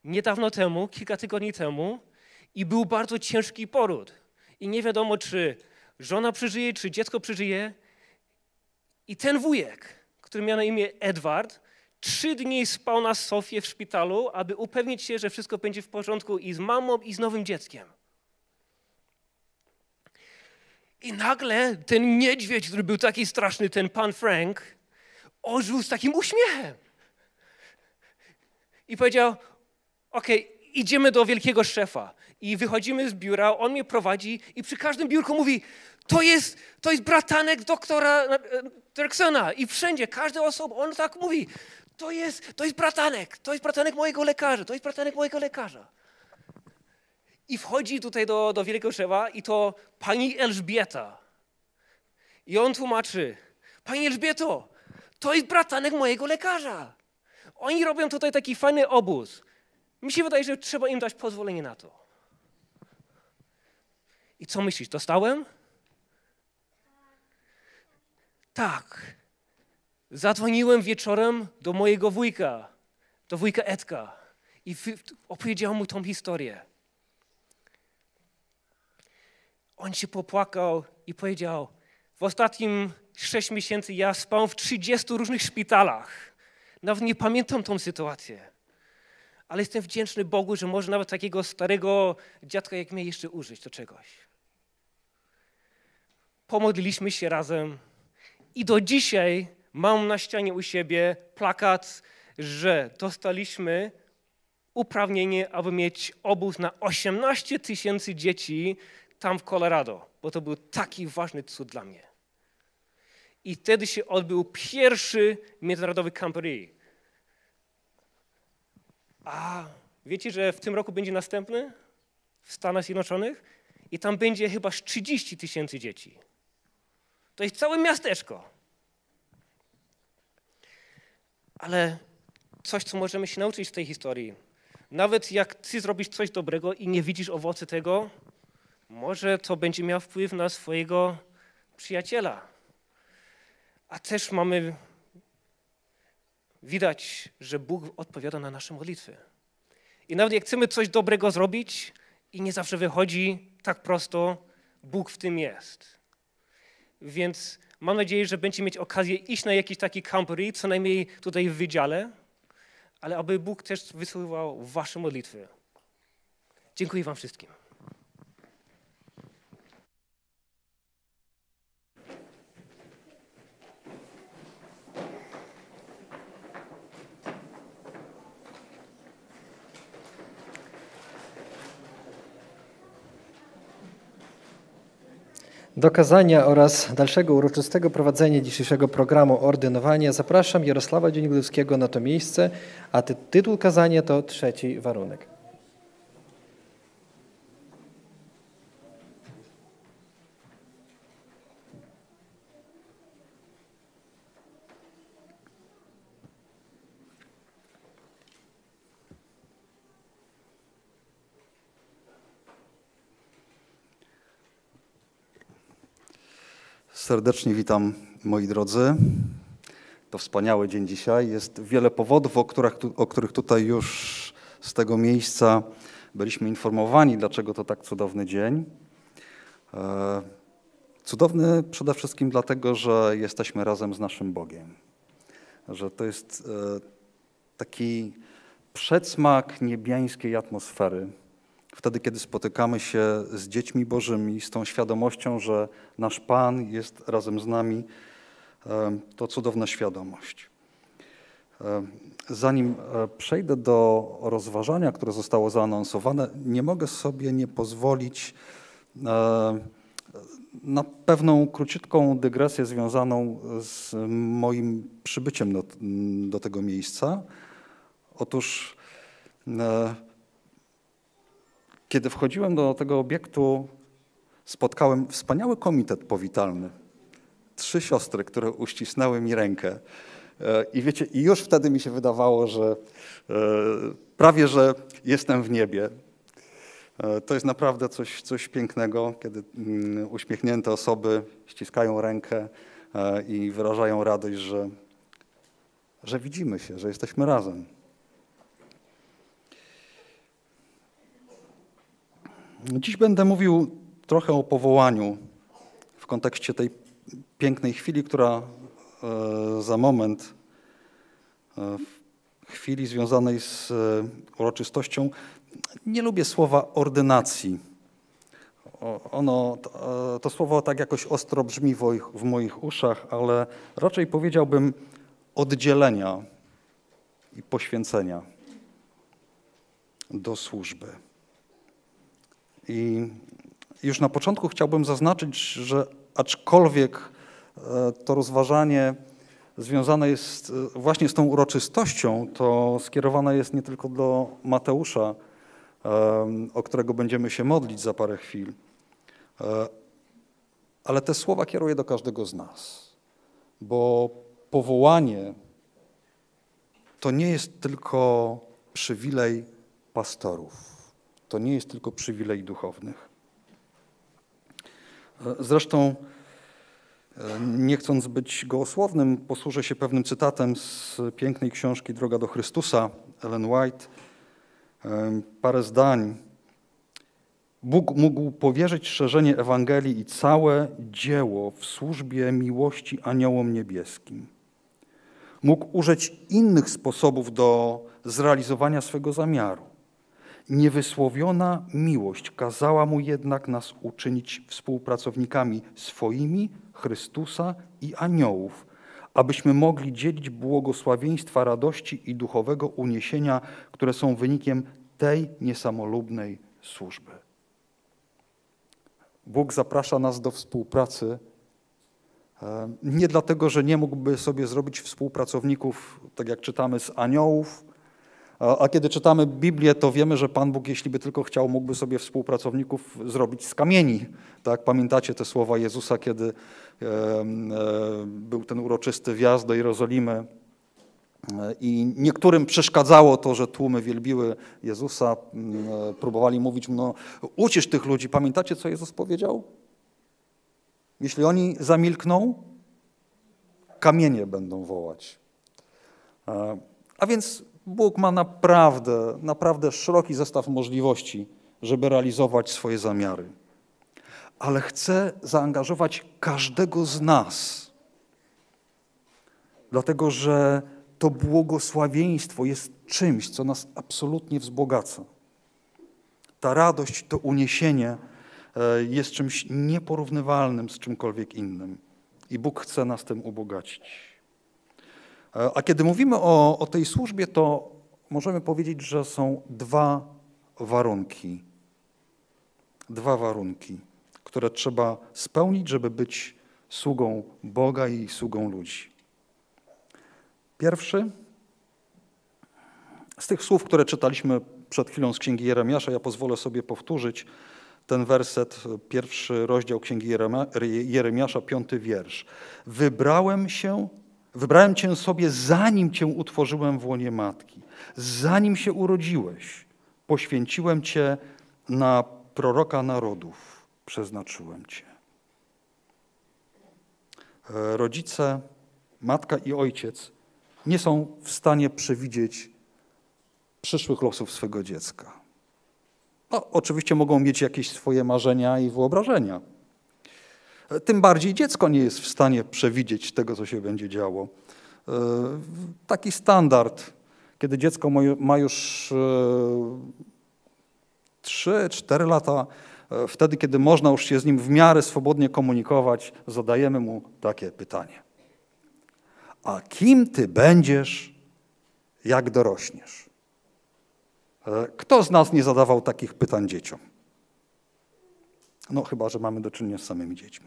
niedawno temu, kilka tygodni temu i był bardzo ciężki poród. I nie wiadomo, czy żona przeżyje, czy dziecko przeżyje. I ten wujek, który miał na imię Edward, 3 dni spał na sofie w szpitalu, aby upewnić się, że wszystko będzie w porządku i z mamą, i z nowym dzieckiem. I nagle ten niedźwiedź, który był taki straszny, ten pan Frank, ożył z takim uśmiechem. I powiedział, okej, idziemy do wielkiego szefa. I wychodzimy z biura, on mnie prowadzi i przy każdym biurku mówi, to jest bratanek doktora Dirksena. I wszędzie, każda osoba, on tak mówi, to jest bratanek mojego lekarza, to jest bratanek mojego lekarza. I wchodzi tutaj do wielkiego szefa i to pani Elżbieta. I on tłumaczy, pani Elżbieto, to jest bratanek mojego lekarza. Oni robią tutaj taki fajny obóz. Mi się wydaje, że trzeba im dać pozwolenie na to. I co myślisz, dostałem? Tak. Zadzwoniłem wieczorem do mojego wujka, do wujka Edka i opowiedziałem mu tą historię. On się popłakał i powiedział, w ostatnim 6 miesięcy ja spałem w 30 różnych szpitalach. Nawet nie pamiętam tą sytuację. Ale jestem wdzięczny Bogu, że może nawet takiego starego dziadka jak mnie jeszcze użyć do czegoś. Pomodliliśmy się razem i do dzisiaj mam na ścianie u siebie plakat, że dostaliśmy uprawnienie, aby mieć obóz na 18 000 dzieci tam w Colorado, bo to był taki ważny cud dla mnie. I wtedy się odbył pierwszy międzynarodowy Camp Rye. A wiecie, że w tym roku będzie następny w Stanach Zjednoczonych i tam będzie chyba 30 000 dzieci. To jest całe miasteczko. Ale coś, co możemy się nauczyć z tej historii. Nawet jak ty zrobisz coś dobrego i nie widzisz owocu tego, może to będzie miało wpływ na swojego przyjaciela. A też mamy... Widać, że Bóg odpowiada na nasze modlitwy. I nawet jak chcemy coś dobrego zrobić i nie zawsze wychodzi tak prosto, Bóg w tym jest. Więc mam nadzieję, że będziecie mieć okazję iść na jakiś taki Camp Rye, co najmniej tutaj w wydziale, ale aby Bóg też wysyłał wasze modlitwy. Dziękuję wam wszystkim. Do kazania oraz dalszego uroczystego prowadzenia dzisiejszego programu ordynowania zapraszam Jarosława Dzienniglewskiego na to miejsce, a tytuł kazania to 3. warunek. Serdecznie witam, moi drodzy. To wspaniały dzień dzisiaj. Jest wiele powodów, o których tutaj już z tego miejsca byliśmy informowani, dlaczego to tak cudowny dzień. Cudowny przede wszystkim dlatego, że jesteśmy razem z naszym Bogiem. Że to jest taki przedsmak niebiańskiej atmosfery, wtedy, kiedy spotykamy się z dziećmi Bożymi, z tą świadomością, że nasz Pan jest razem z nami, to cudowna świadomość. Zanim przejdę do rozważania, które zostało zaanonsowane, nie mogę sobie nie pozwolić na pewną króciutką dygresję związaną z moim przybyciem do tego miejsca. Otóż kiedy wchodziłem do tego obiektu, spotkałem wspaniały komitet powitalny. Trzy siostry, które uścisnęły mi rękę. I wiecie, już wtedy mi się wydawało, że prawie, że jestem w niebie. To jest naprawdę coś pięknego, kiedy uśmiechnięte osoby ściskają rękę i wyrażają radość, że widzimy się, że jesteśmy razem. Dziś będę mówił trochę o powołaniu w kontekście tej pięknej chwili, która za moment, chwili związanej z uroczystością. Nie lubię słowa ordynacji. To słowo tak jakoś ostro brzmi w moich uszach, ale raczej powiedziałbym oddzielenia i poświęcenia do służby. I już na początku chciałbym zaznaczyć, że aczkolwiek to rozważanie związane jest właśnie z tą uroczystością, to skierowane jest nie tylko do Mateusza, o którego będziemy się modlić za parę chwil, ale te słowa kieruję do każdego z nas, bo powołanie to nie jest tylko przywilej pastorów. To nie jest tylko przywilej duchownych. Zresztą, nie chcąc być gołosłownym, posłużę się pewnym cytatem z pięknej książki Droga do Chrystusa, Ellen White. Parę zdań. Bóg mógł powierzyć szerzenie Ewangelii i całe dzieło w służbie miłości aniołom niebieskim. Mógł użyć innych sposobów do zrealizowania swego zamiaru. Niewysłowiona miłość kazała mu jednak nas uczynić współpracownikami swoimi, Chrystusa i aniołów, abyśmy mogli dzielić błogosławieństwa radości i duchowego uniesienia, które są wynikiem tej niesamolubnej służby. Bóg zaprasza nas do współpracy nie dlatego, że nie mógłby sobie zrobić współpracowników, tak jak czytamy, z aniołów. A kiedy czytamy Biblię, to wiemy, że Pan Bóg, jeśli by tylko chciał, mógłby sobie współpracowników zrobić z kamieni. Tak? Pamiętacie te słowa Jezusa, kiedy był ten uroczysty wjazd do Jerozolimy i niektórym przeszkadzało to, że tłumy wielbiły Jezusa, próbowali mówić mu, no, ucisz tych ludzi. Pamiętacie, co Jezus powiedział? Jeśli oni zamilkną, kamienie będą wołać. A więc Bóg ma naprawdę szeroki zestaw możliwości, żeby realizować swoje zamiary. Ale chce zaangażować każdego z nas. Dlatego, że to błogosławieństwo jest czymś, co nas absolutnie wzbogaca. Ta radość, to uniesienie jest czymś nieporównywalnym z czymkolwiek innym. I Bóg chce nas tym ubogacić. A kiedy mówimy o tej służbie, to możemy powiedzieć, że są dwa warunki. Dwa warunki, które trzeba spełnić, żeby być sługą Boga i sługą ludzi. Pierwszy, z tych słów, które czytaliśmy przed chwilą z Księgi Jeremiasza, ja pozwolę sobie powtórzyć ten werset, 1 rozdział Księgi Jeremiasza, 5. wiersz. Wybrałem Cię sobie, zanim Cię utworzyłem w łonie matki, zanim się urodziłeś. Poświęciłem Cię na proroka narodów, przeznaczyłem Cię. Rodzice, matka i ojciec nie są w stanie przewidzieć przyszłych losów swego dziecka. No, oczywiście mogą mieć jakieś swoje marzenia i wyobrażenia. Tym bardziej dziecko nie jest w stanie przewidzieć tego, co się będzie działo. Taki standard, kiedy dziecko ma już 3-4 lata, wtedy kiedy można już się z nim w miarę swobodnie komunikować, zadajemy mu takie pytanie. A kim ty będziesz, jak dorośniesz? Kto z nas nie zadawał takich pytań dzieciom? No chyba że mamy do czynienia z samymi dziećmi.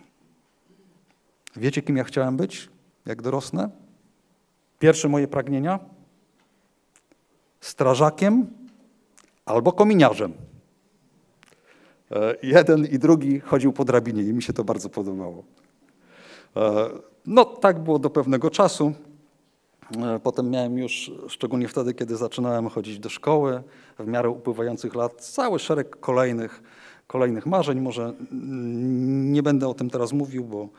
Wiecie, kim ja chciałem być, jak dorosnę? Pierwsze moje pragnienia? Strażakiem albo kominiarzem. Jeden i drugi chodził po drabinie i mi się to bardzo podobało. No tak było do pewnego czasu. Potem miałem już, szczególnie wtedy, kiedy zaczynałem chodzić do szkoły, w miarę upływających lat, cały szereg kolejnych marzeń. Może nie będę o tym teraz mówił,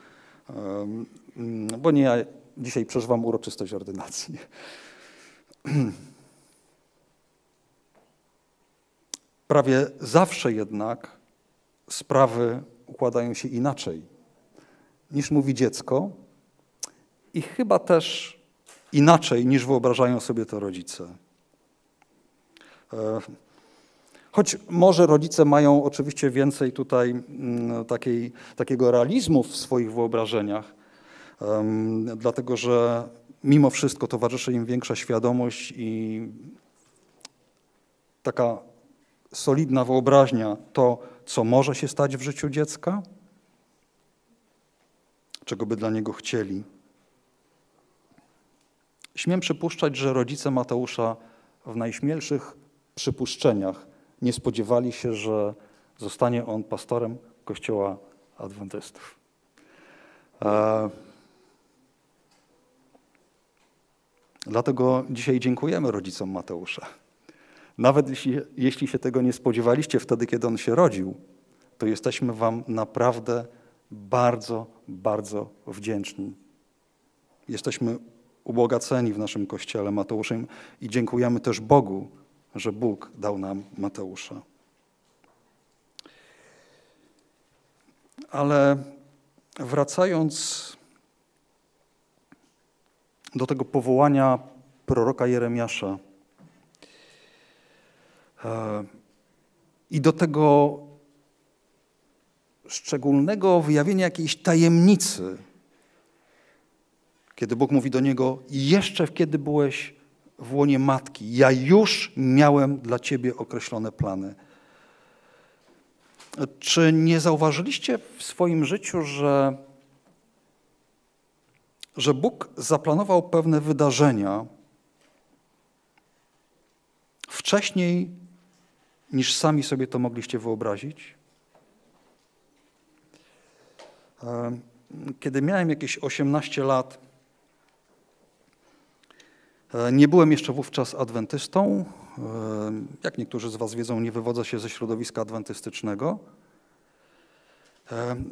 bo nie ja dzisiaj przeżywam uroczystość ordynacji. Prawie zawsze jednak sprawy układają się inaczej, niż mówi dziecko i chyba też inaczej, niż wyobrażają sobie to rodzice. Choć może rodzice mają oczywiście więcej tutaj takiego realizmu w swoich wyobrażeniach, dlatego że mimo wszystko towarzyszy im większa świadomość i taka solidna wyobraźnia to, co może się stać w życiu dziecka, czego by dla niego chcieli. Śmiem przypuszczać, że rodzice Mateusza w najśmielszych przypuszczeniach nie spodziewali się, że zostanie on pastorem Kościoła Adwentystów. Dlatego dzisiaj dziękujemy rodzicom Mateusza. Nawet jeśli się tego nie spodziewaliście wtedy, kiedy on się rodził, to jesteśmy wam naprawdę bardzo, bardzo wdzięczni. Jesteśmy ubogaceni w naszym Kościele Mateuszem i dziękujemy też Bogu, że Bóg dał nam Mateusza. Ale wracając do tego powołania proroka Jeremiasza i do tego szczególnego wyjawienia jakiejś tajemnicy, kiedy Bóg mówi do niego, jeszcze kiedy byłeś w łonie matki, ja już miałem dla ciebie określone plany. Czy nie zauważyliście w swoim życiu, że Bóg zaplanował pewne wydarzenia wcześniej, niż sami sobie to mogliście wyobrazić? Kiedy miałem jakieś 18 lat, nie byłem jeszcze wówczas adwentystą. Jak niektórzy z was wiedzą, nie wywodzę się ze środowiska adwentystycznego.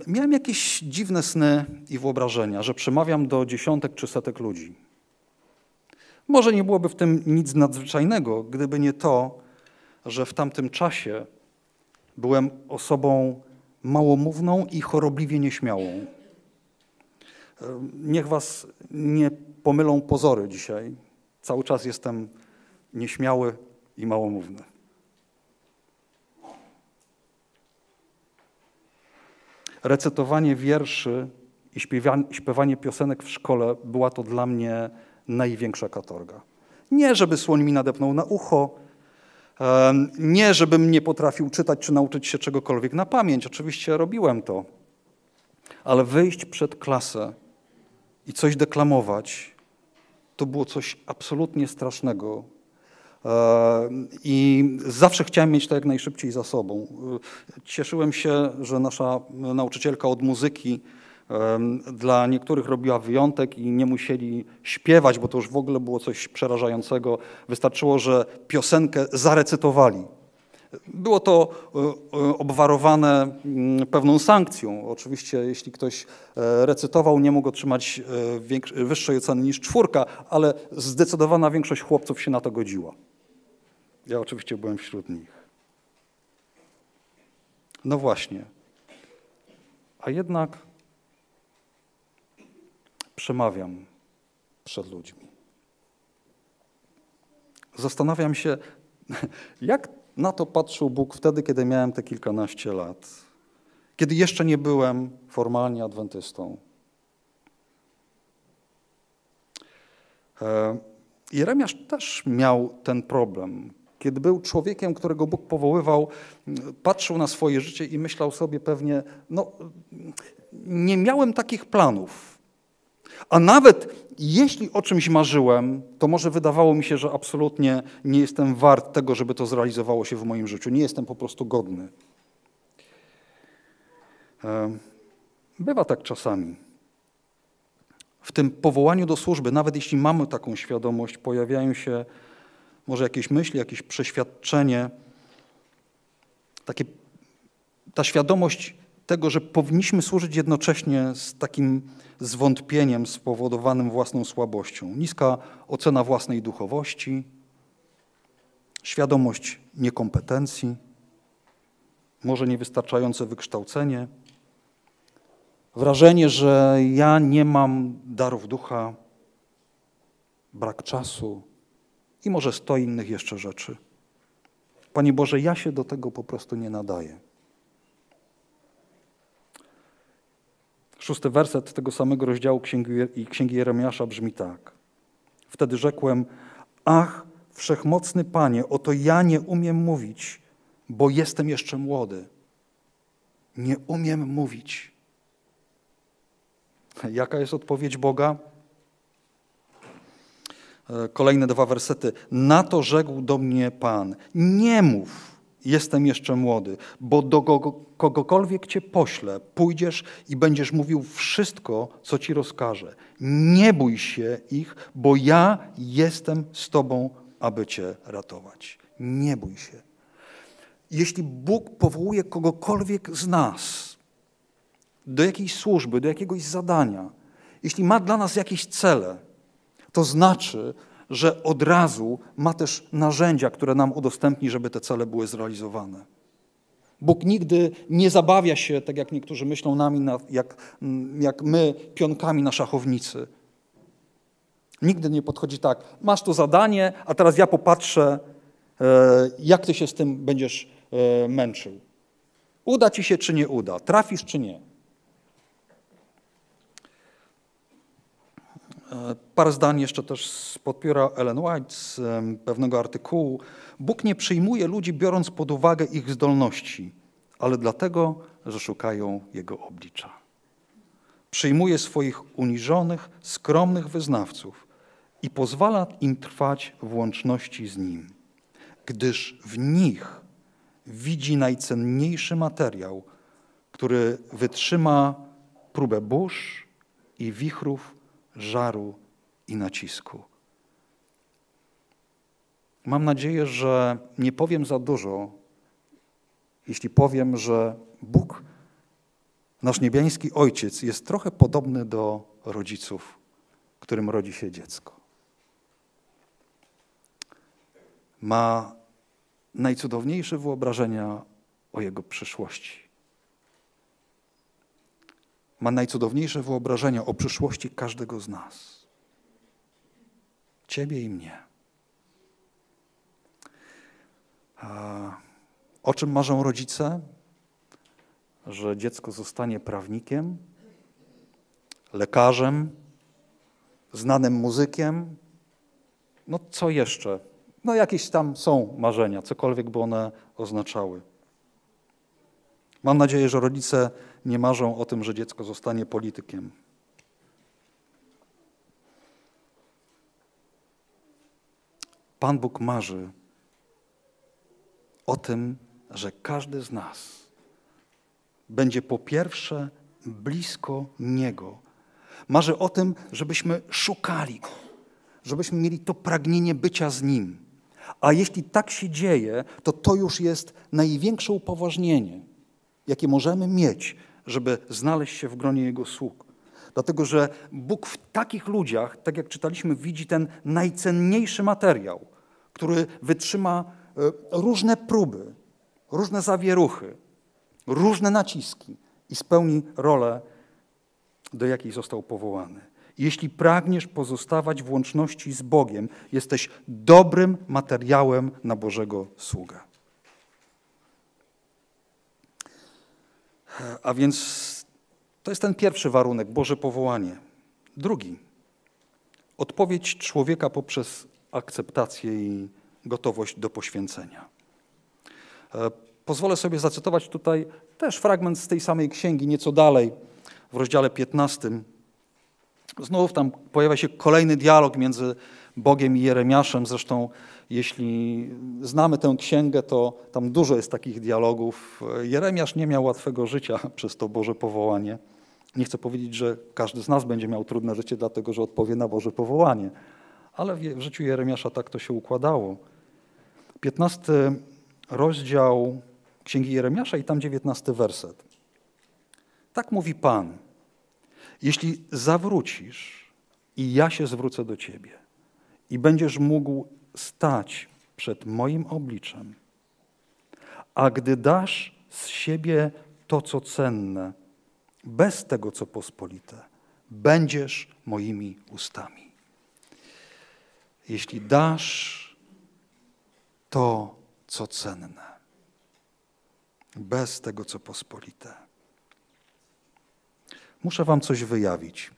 Miałem jakieś dziwne sny i wyobrażenia, że przemawiam do dziesiątek czy setek ludzi. Może nie byłoby w tym nic nadzwyczajnego, gdyby nie to, że w tamtym czasie byłem osobą małomówną i chorobliwie nieśmiałą. Niech was nie pomylą pozory dzisiaj. Cały czas jestem nieśmiały i małomówny. Recytowanie wierszy i śpiewanie piosenek w szkole była to dla mnie największa katorga. Nie, żeby słoń mi nadepnął na ucho, nie, żebym nie potrafił czytać czy nauczyć się czegokolwiek na pamięć. Oczywiście robiłem to. Ale wyjść przed klasę i coś deklamować, to było coś absolutnie strasznego. I zawsze chciałem mieć to jak najszybciej za sobą. Cieszyłem się, że nasza nauczycielka od muzyki dla niektórych robiła wyjątek i nie musieli śpiewać, bo to już w ogóle było coś przerażającego. Wystarczyło, że piosenkę zarecytowali. Było to obwarowane pewną sankcją. Oczywiście, jeśli ktoś recytował, nie mógł otrzymać wyższej oceny niż 4, ale zdecydowana większość chłopców się na to godziła. Ja oczywiście byłem wśród nich. No właśnie. A jednak przemawiam przed ludźmi. Zastanawiam się, jak Na to patrzył Bóg wtedy, kiedy miałem te kilkanaście lat, kiedy jeszcze nie byłem formalnie adwentystą. Jeremiasz też miał ten problem. Kiedy był człowiekiem, którego Bóg powoływał, patrzył na swoje życie i myślał sobie pewnie, no nie miałem takich planów. A nawet jeśli o czymś marzyłem, to może wydawało mi się, że absolutnie nie jestem wart tego, żeby to zrealizowało się w moim życiu. Nie jestem po prostu godny. Bywa tak czasami. W tym powołaniu do służby, nawet jeśli mamy taką świadomość, pojawiają się może jakieś myśli, jakieś przeświadczenie. Ta świadomość tego, że powinniśmy służyć jednocześnie z takim zwątpieniem spowodowanym własną słabością. Niska ocena własnej duchowości, świadomość niekompetencji, może niewystarczające wykształcenie, wrażenie, że ja nie mam darów ducha, brak czasu i może 100 innych jeszcze rzeczy. Panie Boże, ja się do tego po prostu nie nadaję. 6 werset tego samego rozdziału Księgi Jeremiasza brzmi tak. Wtedy rzekłem, ach, wszechmocny Panie, oto ja nie umiem mówić, bo jestem jeszcze młody. Nie umiem mówić. Jaka jest odpowiedź Boga? Kolejne 2 wersety. Na to rzekł do mnie Pan, nie mów. Jestem jeszcze młody, bo do kogokolwiek Cię poślę, pójdziesz i będziesz mówił wszystko, co Ci rozkażę. Nie bój się ich, bo ja jestem z Tobą, aby Cię ratować. Nie bój się. Jeśli Bóg powołuje kogokolwiek z nas do jakiejś służby, do jakiegoś zadania, jeśli ma dla nas jakieś cele, to znaczy, że od razu ma też narzędzia, które nam udostępni, żeby te cele były zrealizowane. Bóg nigdy nie zabawia się, tak jak niektórzy myślą, nami, jak my, pionkami na szachownicy. Nigdy nie podchodzi tak, masz tu zadanie, a teraz ja popatrzę, jak ty się z tym będziesz męczył. Uda ci się, czy nie uda? Trafisz, czy nie? Parę zdań jeszcze też z podpióra Ellen White, z pewnego artykułu. Bóg nie przyjmuje ludzi, biorąc pod uwagę ich zdolności, ale dlatego, że szukają Jego oblicza. Przyjmuje swoich uniżonych, skromnych wyznawców i pozwala im trwać w łączności z Nim, gdyż w nich widzi najcenniejszy materiał, który wytrzyma próbę burz i wichrów, żaru i nacisku. Mam nadzieję, że nie powiem za dużo, jeśli powiem, że Bóg, nasz niebiański Ojciec, jest trochę podobny do rodziców, którym rodzi się dziecko. Ma najcudowniejsze wyobrażenia o jego przyszłości. Ma najcudowniejsze wyobrażenia o przyszłości każdego z nas. Ciebie i mnie. O czym marzą rodzice? Że dziecko zostanie prawnikiem, lekarzem, znanym muzykiem. No co jeszcze? No jakieś tam są marzenia, cokolwiek by one oznaczały. Mam nadzieję, że rodzice nie marzą o tym, że dziecko zostanie politykiem. Pan Bóg marzy o tym, że każdy z nas będzie po pierwsze blisko Niego. Marzy o tym, żebyśmy szukali Go, żebyśmy mieli to pragnienie bycia z Nim. A jeśli tak się dzieje, to to już jest największe upoważnienie, jakie możemy mieć, żeby znaleźć się w gronie Jego sług. Dlatego, że Bóg w takich ludziach, tak jak czytaliśmy, widzi ten najcenniejszy materiał, który wytrzyma różne próby, różne zawieruchy, różne naciski i spełni rolę, do jakiej został powołany. Jeśli pragniesz pozostawać w łączności z Bogiem, jesteś dobrym materiałem na Bożego sługa. A więc to jest ten pierwszy warunek, Boże powołanie. Drugi, odpowiedź człowieka poprzez akceptację i gotowość do poświęcenia. Pozwolę sobie zacytować tutaj też fragment z tej samej księgi, nieco dalej, w rozdziale 15. Znowu tam pojawia się kolejny dialog między Bogiem i Jeremiaszem. Zresztą jeśli znamy tę księgę, to tam dużo jest takich dialogów. Jeremiasz nie miał łatwego życia przez to Boże powołanie. Nie chcę powiedzieć, że każdy z nas będzie miał trudne życie, dlatego że odpowie na Boże powołanie. Ale w życiu Jeremiasza tak to się układało. 15 rozdział Księgi Jeremiasza i tam 19 werset. Tak mówi Pan. Jeśli zawrócisz i ja się zwrócę do ciebie i będziesz mógł stać przed moim obliczem, a gdy dasz z siebie to, co cenne, bez tego, co pospolite, będziesz moimi ustami. Jeśli dasz to, co cenne, bez tego, co pospolite. Muszę wam coś wyjawić.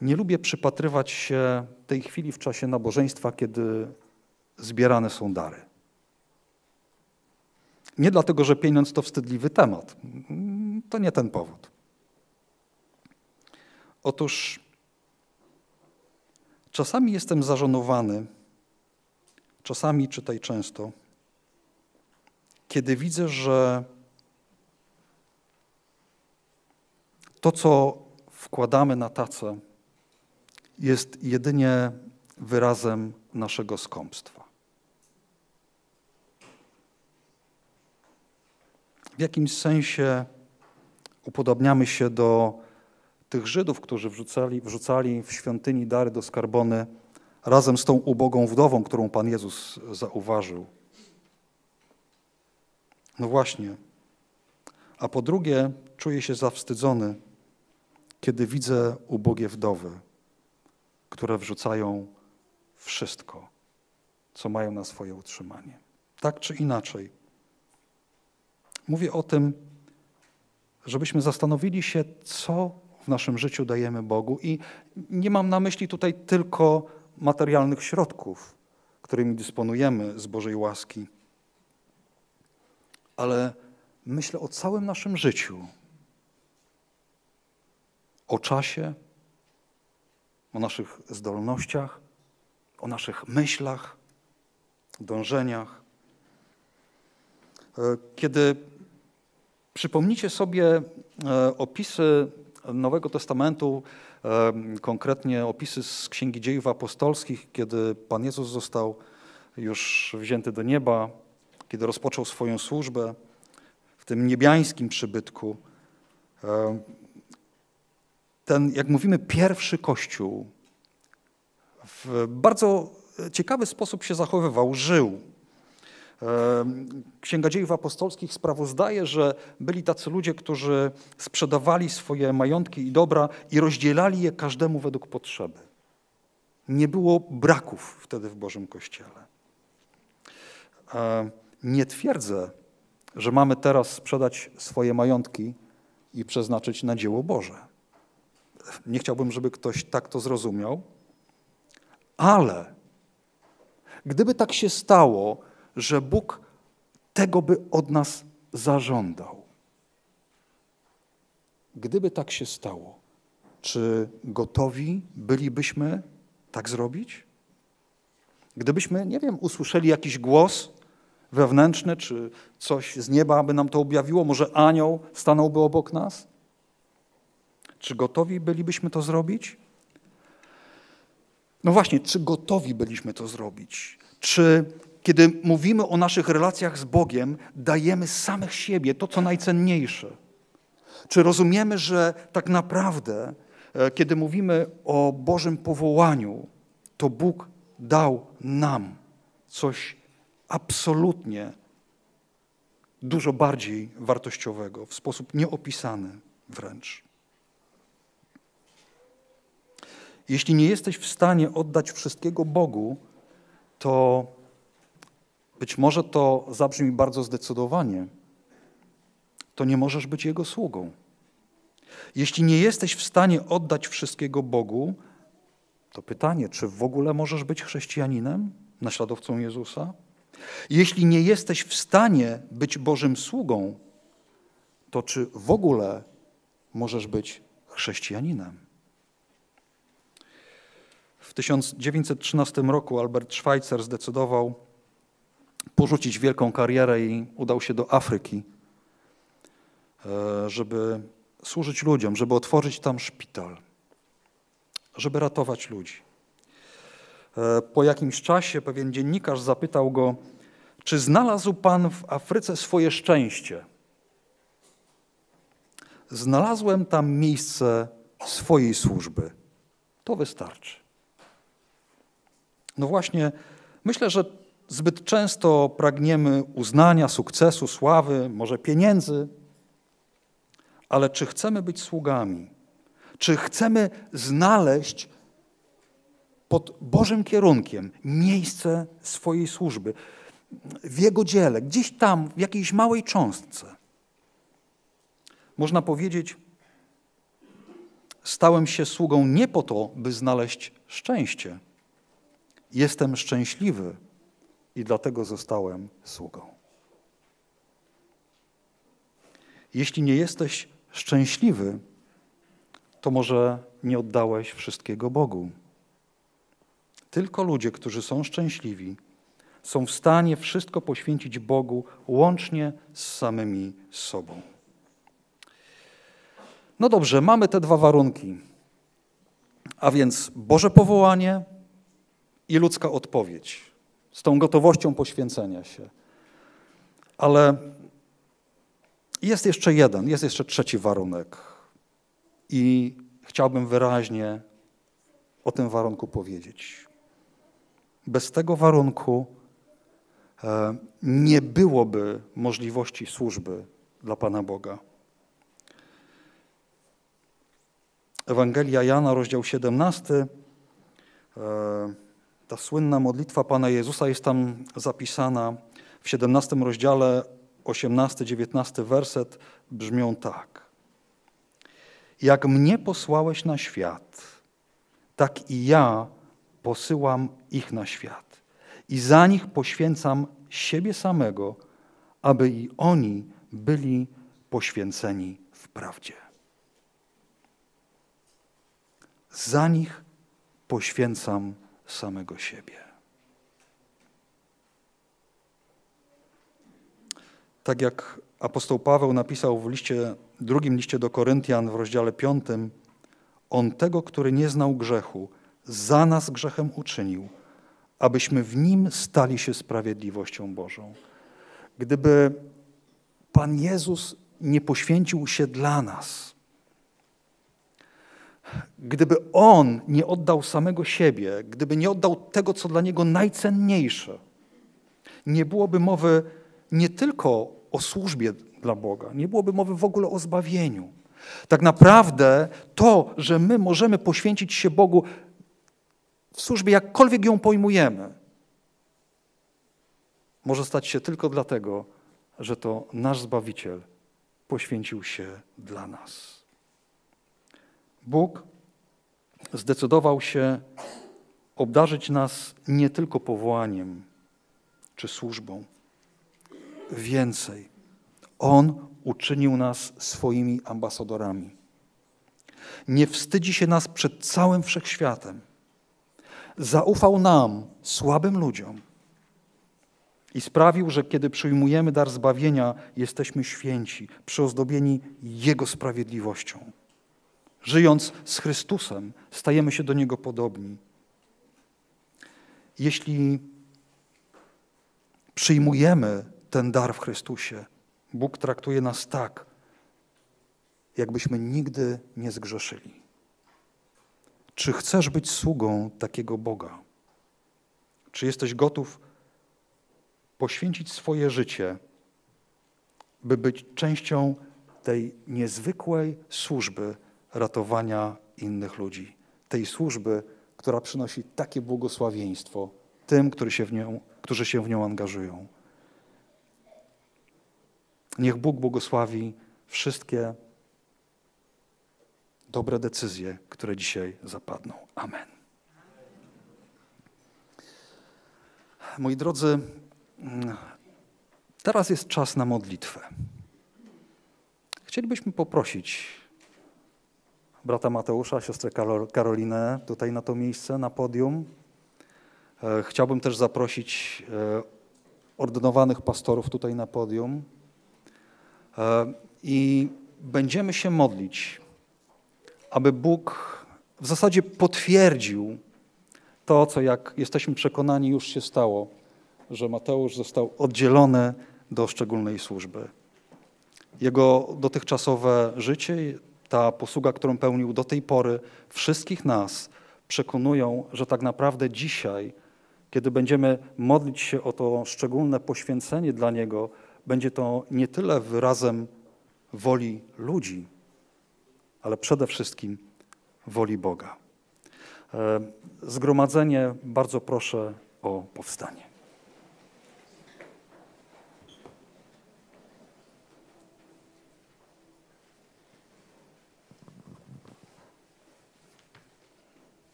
Nie lubię przypatrywać się tej chwili w czasie nabożeństwa, kiedy zbierane są dary. Nie dlatego, że pieniądz to wstydliwy temat. To nie ten powód. Otóż czasami jestem zażenowany, czasami, czytaj często, kiedy widzę, że to, co wkładamy na tacę, jest jedynie wyrazem naszego skąpstwa. W jakimś sensie upodobniamy się do tych Żydów, którzy wrzucali w świątyni dary do skarbony razem z tą ubogą wdową, którą Pan Jezus zauważył. No właśnie. A po drugie, czuję się zawstydzony, kiedy widzę ubogie wdowy, które wrzucają wszystko, co mają na swoje utrzymanie. Tak czy inaczej. Mówię o tym, żebyśmy zastanowili się, co w naszym życiu dajemy Bogu. I nie mam na myśli tutaj tylko materialnych środków, którymi dysponujemy z Bożej łaski, ale myślę o całym naszym życiu. O czasie, o naszych zdolnościach, o naszych myślach, dążeniach. Kiedy przypomnicie sobie opisy Nowego Testamentu, konkretnie opisy z Księgi Dziejów Apostolskich, kiedy Pan Jezus został już wzięty do nieba, kiedy rozpoczął swoją służbę w tym niebiańskim przybytku, ten, jak mówimy, pierwszy Kościół w bardzo ciekawy sposób się zachowywał, żył. Księga Dziejów Apostolskich sprawozdaje, że byli tacy ludzie, którzy sprzedawali swoje majątki i dobra i rozdzielali je każdemu według potrzeby. Nie było braków wtedy w Bożym Kościele. Nie twierdzę, że mamy teraz sprzedać swoje majątki i przeznaczyć na dzieło Boże. Nie chciałbym, żeby ktoś tak to zrozumiał, ale gdyby tak się stało, że Bóg tego by od nas zażądał, gdyby tak się stało, czy gotowi bylibyśmy tak zrobić? Gdybyśmy, nie wiem, usłyszeli jakiś głos wewnętrzny, czy coś z nieba by nam to objawiło, może anioł stanąłby obok nas? Czy gotowi bylibyśmy to zrobić? No właśnie, czy gotowi byliśmy to zrobić? Czy kiedy mówimy o naszych relacjach z Bogiem, dajemy samych siebie to, co najcenniejsze? Czy rozumiemy, że tak naprawdę, kiedy mówimy o Bożym powołaniu, to Bóg dał nam coś absolutnie dużo bardziej wartościowego, w sposób nieopisany wręcz? Jeśli nie jesteś w stanie oddać wszystkiego Bogu, to być może to zabrzmi bardzo zdecydowanie. to nie możesz być Jego sługą. Jeśli nie jesteś w stanie oddać wszystkiego Bogu, to pytanie, czy w ogóle możesz być chrześcijaninem, naśladowcą Jezusa? Jeśli nie jesteś w stanie być Bożym sługą, to czy w ogóle możesz być chrześcijaninem? W 1913 roku Albert Schweitzer zdecydował porzucić wielką karierę i udał się do Afryki, żeby służyć ludziom, żeby otworzyć tam szpital, żeby ratować ludzi. Po jakimś czasie pewien dziennikarz zapytał go, czy znalazł pan w Afryce swoje szczęście? Znalazłem tam miejsce swojej służby. To wystarczy. No właśnie, myślę, że zbyt często pragniemy uznania, sukcesu, sławy, może pieniędzy, ale czy chcemy być sługami? Czy chcemy znaleźć pod Bożym kierunkiem miejsce swojej służby, w Jego dziele, gdzieś tam, w jakiejś małej cząstce? Można powiedzieć, stałem się sługą nie po to, by znaleźć szczęście. Jestem szczęśliwy i dlatego zostałem sługą. Jeśli nie jesteś szczęśliwy, to może nie oddałeś wszystkiego Bogu. Tylko ludzie, którzy są szczęśliwi, są w stanie wszystko poświęcić Bogu, łącznie z samymi sobą. No dobrze, mamy te dwa warunki, a więc Boże powołanie i ludzka odpowiedź, z tą gotowością poświęcenia się. Ale jest jeszcze jeden, jest jeszcze trzeci warunek i chciałbym wyraźnie o tym warunku powiedzieć. Bez tego warunku nie byłoby możliwości służby dla Pana Boga. Ewangelia Jana, rozdział 17, ta słynna modlitwa Pana Jezusa jest tam zapisana w 17 rozdziale, 18-19 werset brzmią tak. Jak mnie posłałeś na świat, tak i ja posyłam ich na świat i za nich poświęcam siebie samego, aby i oni byli poświęceni w prawdzie. Za nich poświęcam samego siebie. Tak jak apostoł Paweł napisał w drugim liście do Koryntian w rozdziale 5, on tego, który nie znał grzechu, za nas grzechem uczynił, abyśmy w nim stali się sprawiedliwością Bożą. Gdyby Pan Jezus nie poświęcił się dla nas, gdyby On nie oddał samego siebie, gdyby nie oddał tego, co dla Niego najcenniejsze, nie byłoby mowy nie tylko o służbie dla Boga, nie byłoby mowy w ogóle o zbawieniu. Tak naprawdę to, że my możemy poświęcić się Bogu w służbie, jakkolwiek ją pojmujemy, może stać się tylko dlatego, że to nasz Zbawiciel poświęcił się dla nas. Bóg zdecydował się obdarzyć nas nie tylko powołaniem czy służbą. Więcej. On uczynił nas swoimi ambasadorami. Nie wstydzi się nas przed całym wszechświatem. Zaufał nam, słabym ludziom, i sprawił, że kiedy przyjmujemy dar zbawienia, jesteśmy święci, przyozdobieni Jego sprawiedliwością. Żyjąc z Chrystusem, stajemy się do Niego podobni. Jeśli przyjmujemy ten dar w Chrystusie, Bóg traktuje nas tak, jakbyśmy nigdy nie zgrzeszyli. Czy chcesz być sługą takiego Boga? Czy jesteś gotów poświęcić swoje życie, by być częścią tej niezwykłej służby ratowania innych ludzi? Tej służby, która przynosi takie błogosławieństwo tym, którzy się w nią angażują. Niech Bóg błogosławi wszystkie dobre decyzje, które dzisiaj zapadną. Amen. Moi drodzy, teraz jest czas na modlitwę. Chcielibyśmy poprosić brata Mateusza, siostrę Karolinę tutaj na to miejsce, na podium. Chciałbym też zaprosić ordynowanych pastorów tutaj na podium. I będziemy się modlić, aby Bóg w zasadzie potwierdził to, co, jak jesteśmy przekonani, już się stało, że Mateusz został oddzielony do szczególnej służby. Jego dotychczasowe życie, ta posługa, którą pełnił do tej pory, wszystkich nas przekonują, że tak naprawdę dzisiaj, kiedy będziemy modlić się o to szczególne poświęcenie dla niego, będzie to nie tyle wyrazem woli ludzi, ale przede wszystkim woli Boga. Zgromadzenie, bardzo proszę o powstanie.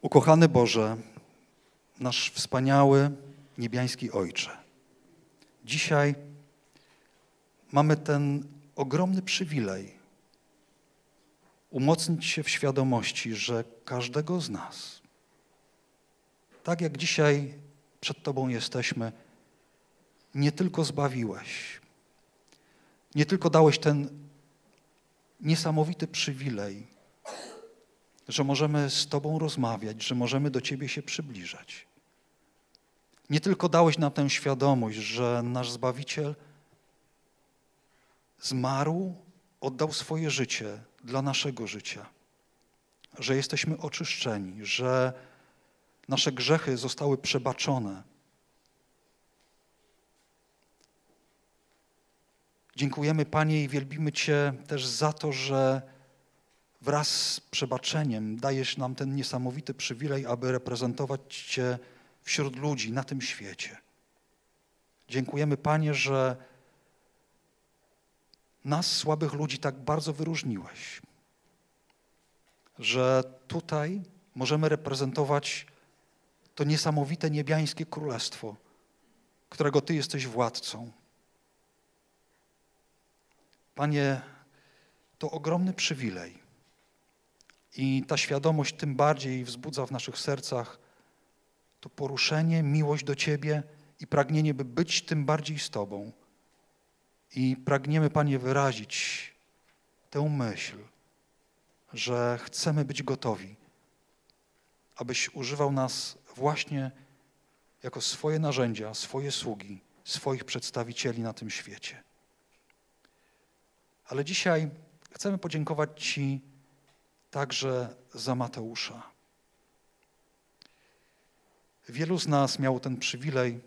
Ukochany Boże, nasz wspaniały niebiański Ojcze, dzisiaj mamy ten ogromny przywilej umocnić się w świadomości, że każdego z nas, tak jak dzisiaj przed Tobą jesteśmy, nie tylko zbawiłeś, nie tylko dałeś ten niesamowity przywilej, że możemy z Tobą rozmawiać, że możemy do Ciebie się przybliżać. Nie tylko dałeś nam tę świadomość, że nasz Zbawiciel zmarł, oddał swoje życie dla naszego życia, że jesteśmy oczyszczeni, że nasze grzechy zostały przebaczone. Dziękujemy, Panie, i wielbimy Cię też za to, że wraz z przebaczeniem dajesz nam ten niesamowity przywilej, aby reprezentować Cię wśród ludzi na tym świecie. Dziękujemy, Panie, że nas, słabych ludzi, tak bardzo wyróżniłeś, że tutaj możemy reprezentować to niesamowite niebiańskie królestwo, którego Ty jesteś władcą. Panie, to ogromny przywilej i ta świadomość tym bardziej wzbudza w naszych sercach to poruszenie, miłość do Ciebie i pragnienie, by być tym bardziej z Tobą. I pragniemy, Panie, wyrazić tę myśl, że chcemy być gotowi, abyś używał nas właśnie jako swoje narzędzia, swoje sługi, swoich przedstawicieli na tym świecie. Ale dzisiaj chcemy podziękować Ci także za Mateusza. Wielu z nas miało ten przywilej,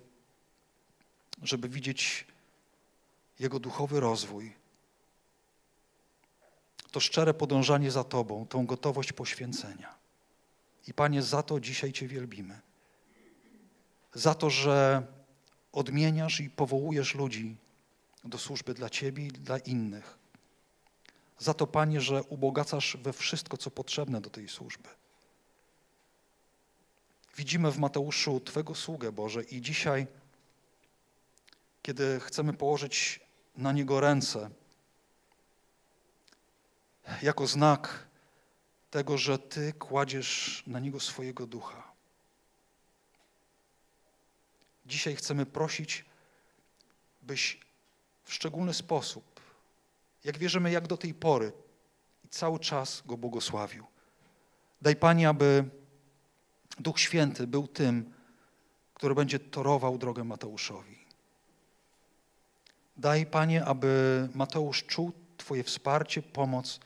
żeby widzieć jego duchowy rozwój, to szczere podążanie za Tobą, tą gotowość poświęcenia. I Panie, za to dzisiaj Cię wielbimy. Za to, że odmieniasz i powołujesz ludzi do służby dla Ciebie i dla innych. Za to, Panie, że ubogacasz we wszystko, co potrzebne do tej służby. Widzimy w Mateuszu Twego sługę, Boże, i dzisiaj, kiedy chcemy położyć na niego ręce jako znak tego, że Ty kładziesz na niego swojego ducha. Dzisiaj chcemy prosić, byś w szczególny sposób, jak wierzymy, jak do tej pory, i cały czas go błogosławił. Daj, Panie, aby Duch Święty był tym, który będzie torował drogę Mateuszowi. Daj, Panie, aby Mateusz czuł Twoje wsparcie, pomoc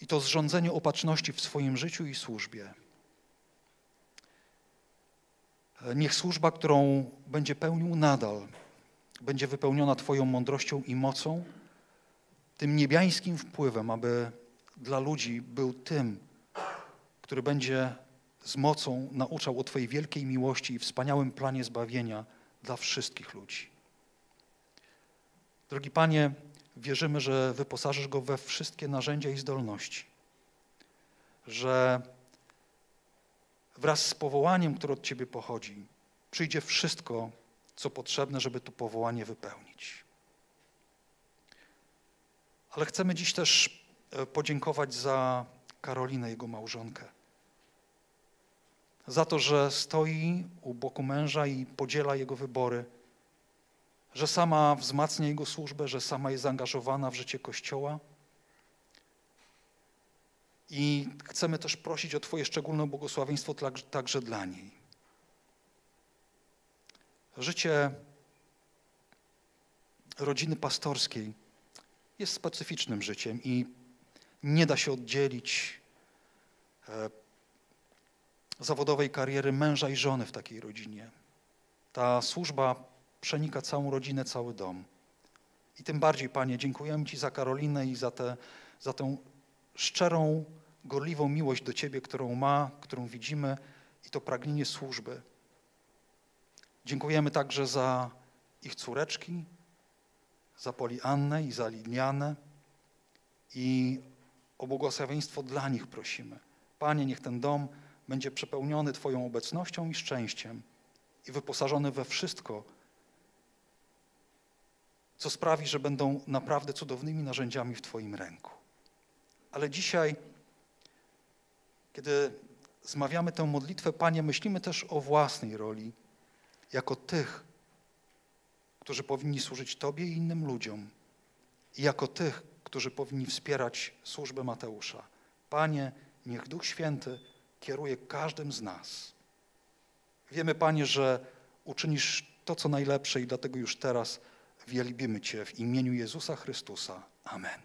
i to zrządzenie opatrzności w swoim życiu i służbie. Niech służba, którą będzie pełnił nadal, będzie wypełniona Twoją mądrością i mocą, tym niebiańskim wpływem, aby dla ludzi był tym, który będzie z mocą nauczał o Twojej wielkiej miłości i wspaniałym planie zbawienia dla wszystkich ludzi. Drogi Panie, wierzymy, że wyposażysz go we wszystkie narzędzia i zdolności, że wraz z powołaniem, które od Ciebie pochodzi, przyjdzie wszystko, co potrzebne, żeby to powołanie wypełnić. Ale chcemy dziś też podziękować za Karolinę, jego małżonkę. Za to, że stoi u boku męża i podziela jego wybory, że sama wzmacnia jego służbę, że sama jest zaangażowana w życie Kościoła. I chcemy też prosić o Twoje szczególne błogosławieństwo także dla niej. Życie rodziny pastorskiej jest specyficznym życiem i nie da się oddzielić zawodowej kariery męża i żony w takiej rodzinie. Ta służba przenika całą rodzinę, cały dom. I tym bardziej, Panie, dziękujemy Ci za Karolinę i za tę szczerą, gorliwą miłość do Ciebie, którą ma, którą widzimy i to pragnienie służby. Dziękujemy także za ich córeczki, za Poliannę i za Linianę i o błogosławieństwo dla nich prosimy. Panie, niech ten dom będzie przepełniony Twoją obecnością i szczęściem i wyposażony we wszystko, co sprawi, że będą naprawdę cudownymi narzędziami w Twoim ręku. Ale dzisiaj, kiedy zmawiamy tę modlitwę, Panie, myślimy też o własnej roli, jako tych, którzy powinni służyć Tobie i innym ludziom, i jako tych, którzy powinni wspierać służbę Mateusza. Panie, niech Duch Święty kieruje każdym z nas. Wiemy, Panie, że uczynisz to, co najlepsze i dlatego już teraz wielbimy Cię w imieniu Jezusa Chrystusa. Amen.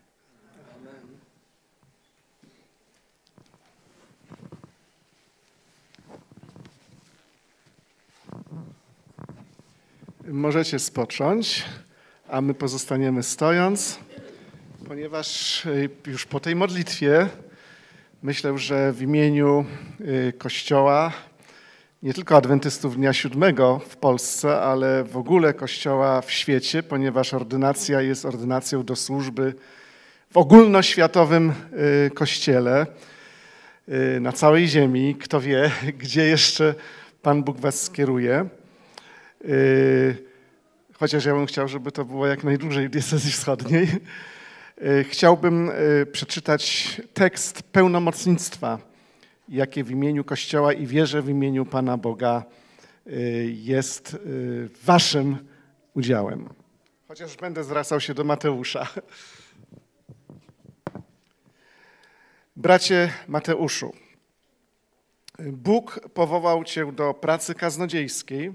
Amen. Możecie spocząć, a my pozostaniemy stojąc, ponieważ już po tej modlitwie myślę, że w imieniu Kościoła, nie tylko Adwentystów Dnia Siódmego w Polsce, ale w ogóle Kościoła w świecie, ponieważ ordynacja jest ordynacją do służby w ogólnoświatowym Kościele na całej ziemi. Kto wie, gdzie jeszcze Pan Bóg was skieruje. Chociaż ja bym chciał, żeby to było jak najdłużej w diecezji wschodniej. Chciałbym przeczytać tekst pełnomocnictwa, jakie w imieniu Kościoła i wierzę w imieniu Pana Boga jest waszym udziałem. Chociaż będę zwracał się do Mateusza. Bracie Mateuszu, Bóg powołał cię do pracy kaznodziejskiej,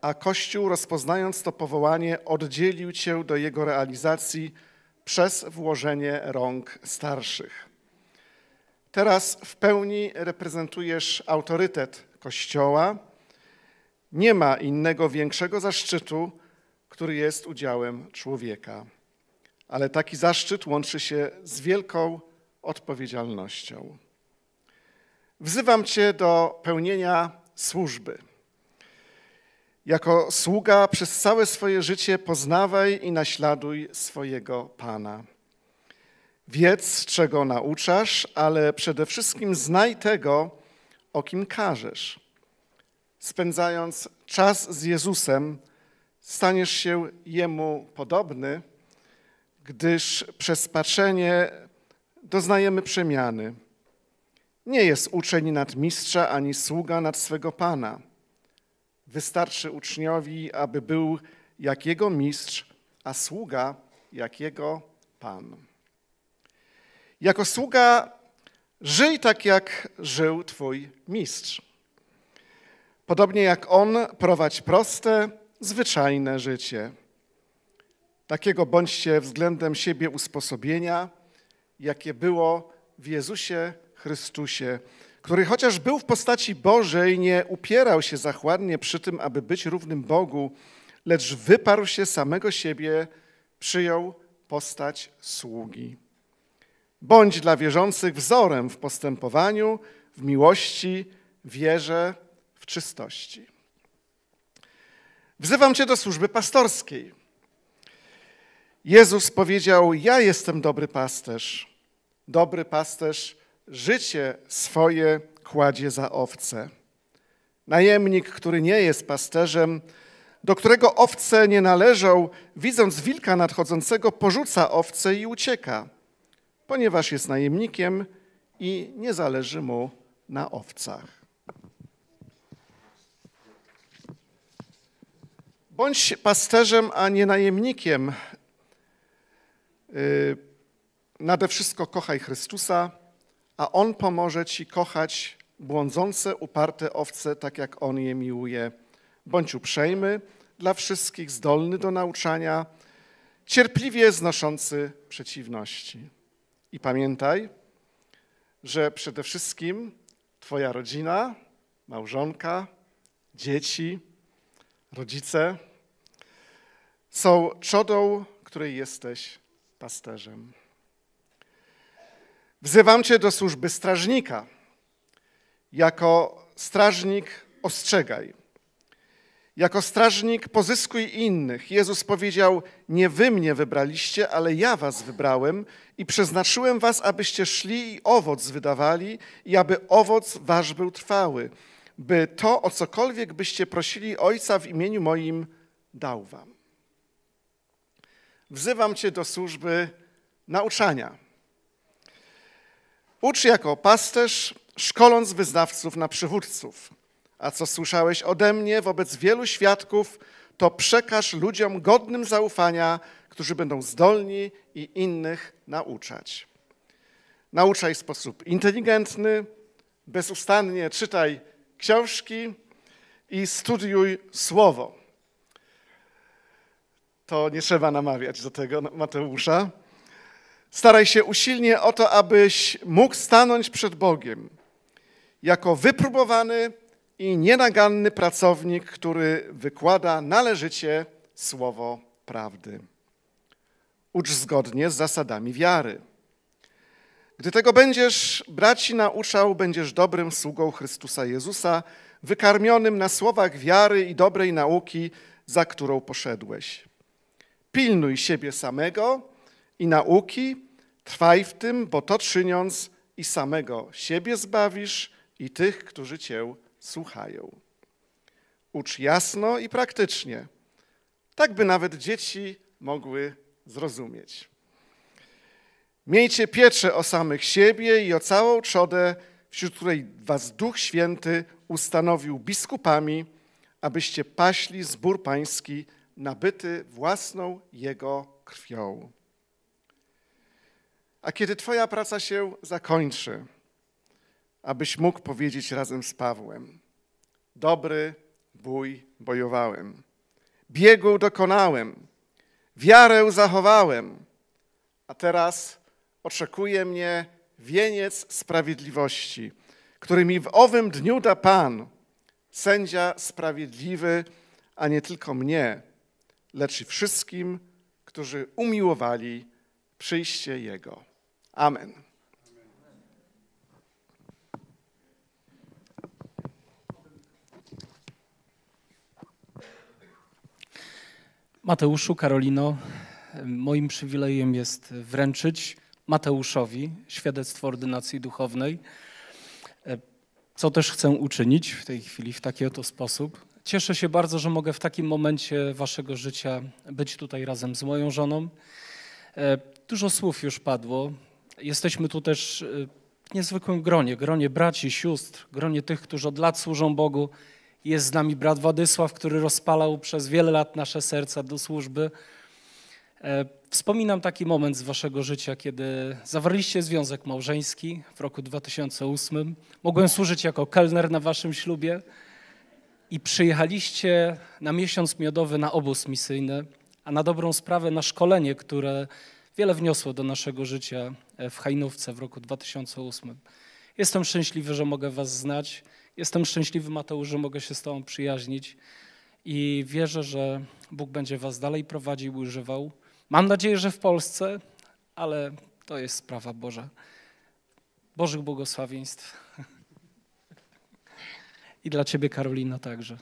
a Kościół, rozpoznając to powołanie, oddzielił cię do jego realizacji przez włożenie rąk starszych. Teraz w pełni reprezentujesz autorytet Kościoła. Nie ma innego większego zaszczytu, który jest udziałem człowieka. Ale taki zaszczyt łączy się z wielką odpowiedzialnością. Wzywam cię do pełnienia służby. Jako sługa przez całe swoje życie poznawaj i naśladuj swojego Pana. Wiedz, czego nauczasz, ale przede wszystkim znaj tego, o kim każesz. Spędzając czas z Jezusem, staniesz się Jemu podobny, gdyż przez patrzenie doznajemy przemiany. Nie jest uczeń nad mistrza, ani sługa nad swego Pana. Wystarczy uczniowi, aby był jak jego mistrz, a sługa jak jego Pan. Jako sługa żyj tak, jak żył Twój mistrz. Podobnie jak on, prowadź proste, zwyczajne życie. Takiego bądźcie względem siebie usposobienia, jakie było w Jezusie Chrystusie, który chociaż był w postaci Bożej, nie upierał się zachłannie przy tym, aby być równym Bogu, lecz wyparł się samego siebie, przyjął postać sługi. Bądź dla wierzących wzorem w postępowaniu, w miłości, wierze, w czystości. Wzywam cię do służby pastorskiej. Jezus powiedział: ja jestem dobry pasterz. Dobry pasterz życie swoje kładzie za owce. Najemnik, który nie jest pasterzem, do którego owce nie należą, widząc wilka nadchodzącego, porzuca owce i ucieka, ponieważ jest najemnikiem i nie zależy mu na owcach. Bądź pasterzem, a nie najemnikiem. Nade wszystko kochaj Chrystusa, a On pomoże ci kochać błądzące, uparte owce, tak jak On je miłuje. Bądź uprzejmy dla wszystkich, zdolny do nauczania, cierpliwie znoszący przeciwności. I pamiętaj, że przede wszystkim twoja rodzina, małżonka, dzieci, rodzice są trzodą, której jesteś pasterzem. Wzywam cię do służby strażnika. Jako strażnik ostrzegaj. Jako strażnik pozyskuj innych. Jezus powiedział: nie wy mnie wybraliście, ale ja was wybrałem i przeznaczyłem was, abyście szli i owoc wydawali i aby owoc wasz był trwały, by to, o cokolwiek byście prosili Ojca w imieniu moim, dał wam. Wzywam cię do służby nauczania. Ucz jako pasterz, szkoląc wyznawców na przywódców. A co słyszałeś ode mnie wobec wielu świadków, to przekaż ludziom godnym zaufania, którzy będą zdolni i innych nauczać. Nauczaj w sposób inteligentny, bezustannie czytaj książki i studiuj słowo. To nie trzeba namawiać do tego Mateusza. Staraj się usilnie o to, abyś mógł stanąć przed Bogiem jako wypróbowany i nienaganny pracownik, który wykłada należycie słowo prawdy. Ucz zgodnie z zasadami wiary. Gdy tego będziesz braci nauczał, będziesz dobrym sługą Chrystusa Jezusa, wykarmionym na słowach wiary i dobrej nauki, za którą poszedłeś. Pilnuj siebie samego i nauki, trwaj w tym, bo to czyniąc i samego siebie zbawisz i tych, którzy cię słuchają. Ucz jasno i praktycznie, tak by nawet dzieci mogły zrozumieć. Miejcie pieczę o samych siebie i o całą trzodę, wśród której was Duch Święty ustanowił biskupami, abyście paśli zbór pański nabyty własną Jego krwią. A kiedy twoja praca się zakończy, abyś mógł powiedzieć razem z Pawłem: dobry bój bojowałem, biegu dokonałem, wiarę zachowałem, a teraz oczekuje mnie wieniec sprawiedliwości, który mi w owym dniu da Pan, sędzia sprawiedliwy, a nie tylko mnie, lecz i wszystkim, którzy umiłowali przyjście Jego. Amen. Mateuszu, Karolino, moim przywilejem jest wręczyć Mateuszowi świadectwo ordynacji duchownej, co też chcę uczynić w tej chwili w taki oto sposób. Cieszę się bardzo, że mogę w takim momencie waszego życia być tutaj razem z moją żoną. Dużo słów już padło. Jesteśmy tu też w niezwykłym gronie braci, sióstr, gronie tych, którzy od lat służą Bogu. Jest z nami brat Władysław, który rozpalał przez wiele lat nasze serca do służby. Wspominam taki moment z waszego życia, kiedy zawarliście związek małżeński w roku 2008. Mogłem służyć jako kelner na waszym ślubie i przyjechaliście na miesiąc miodowy na obóz misyjny, a na dobrą sprawę na szkolenie, które wiele wniosło do naszego życia w Hajnówce w roku 2008. Jestem szczęśliwy, że mogę was znać. Jestem szczęśliwy, Mateusz, że mogę się z tobą przyjaźnić i wierzę, że Bóg będzie was dalej prowadził i używał. Mam nadzieję, że w Polsce, ale to jest sprawa Boża. Bożych błogosławieństw. i dla Ciebie, Karolina, także.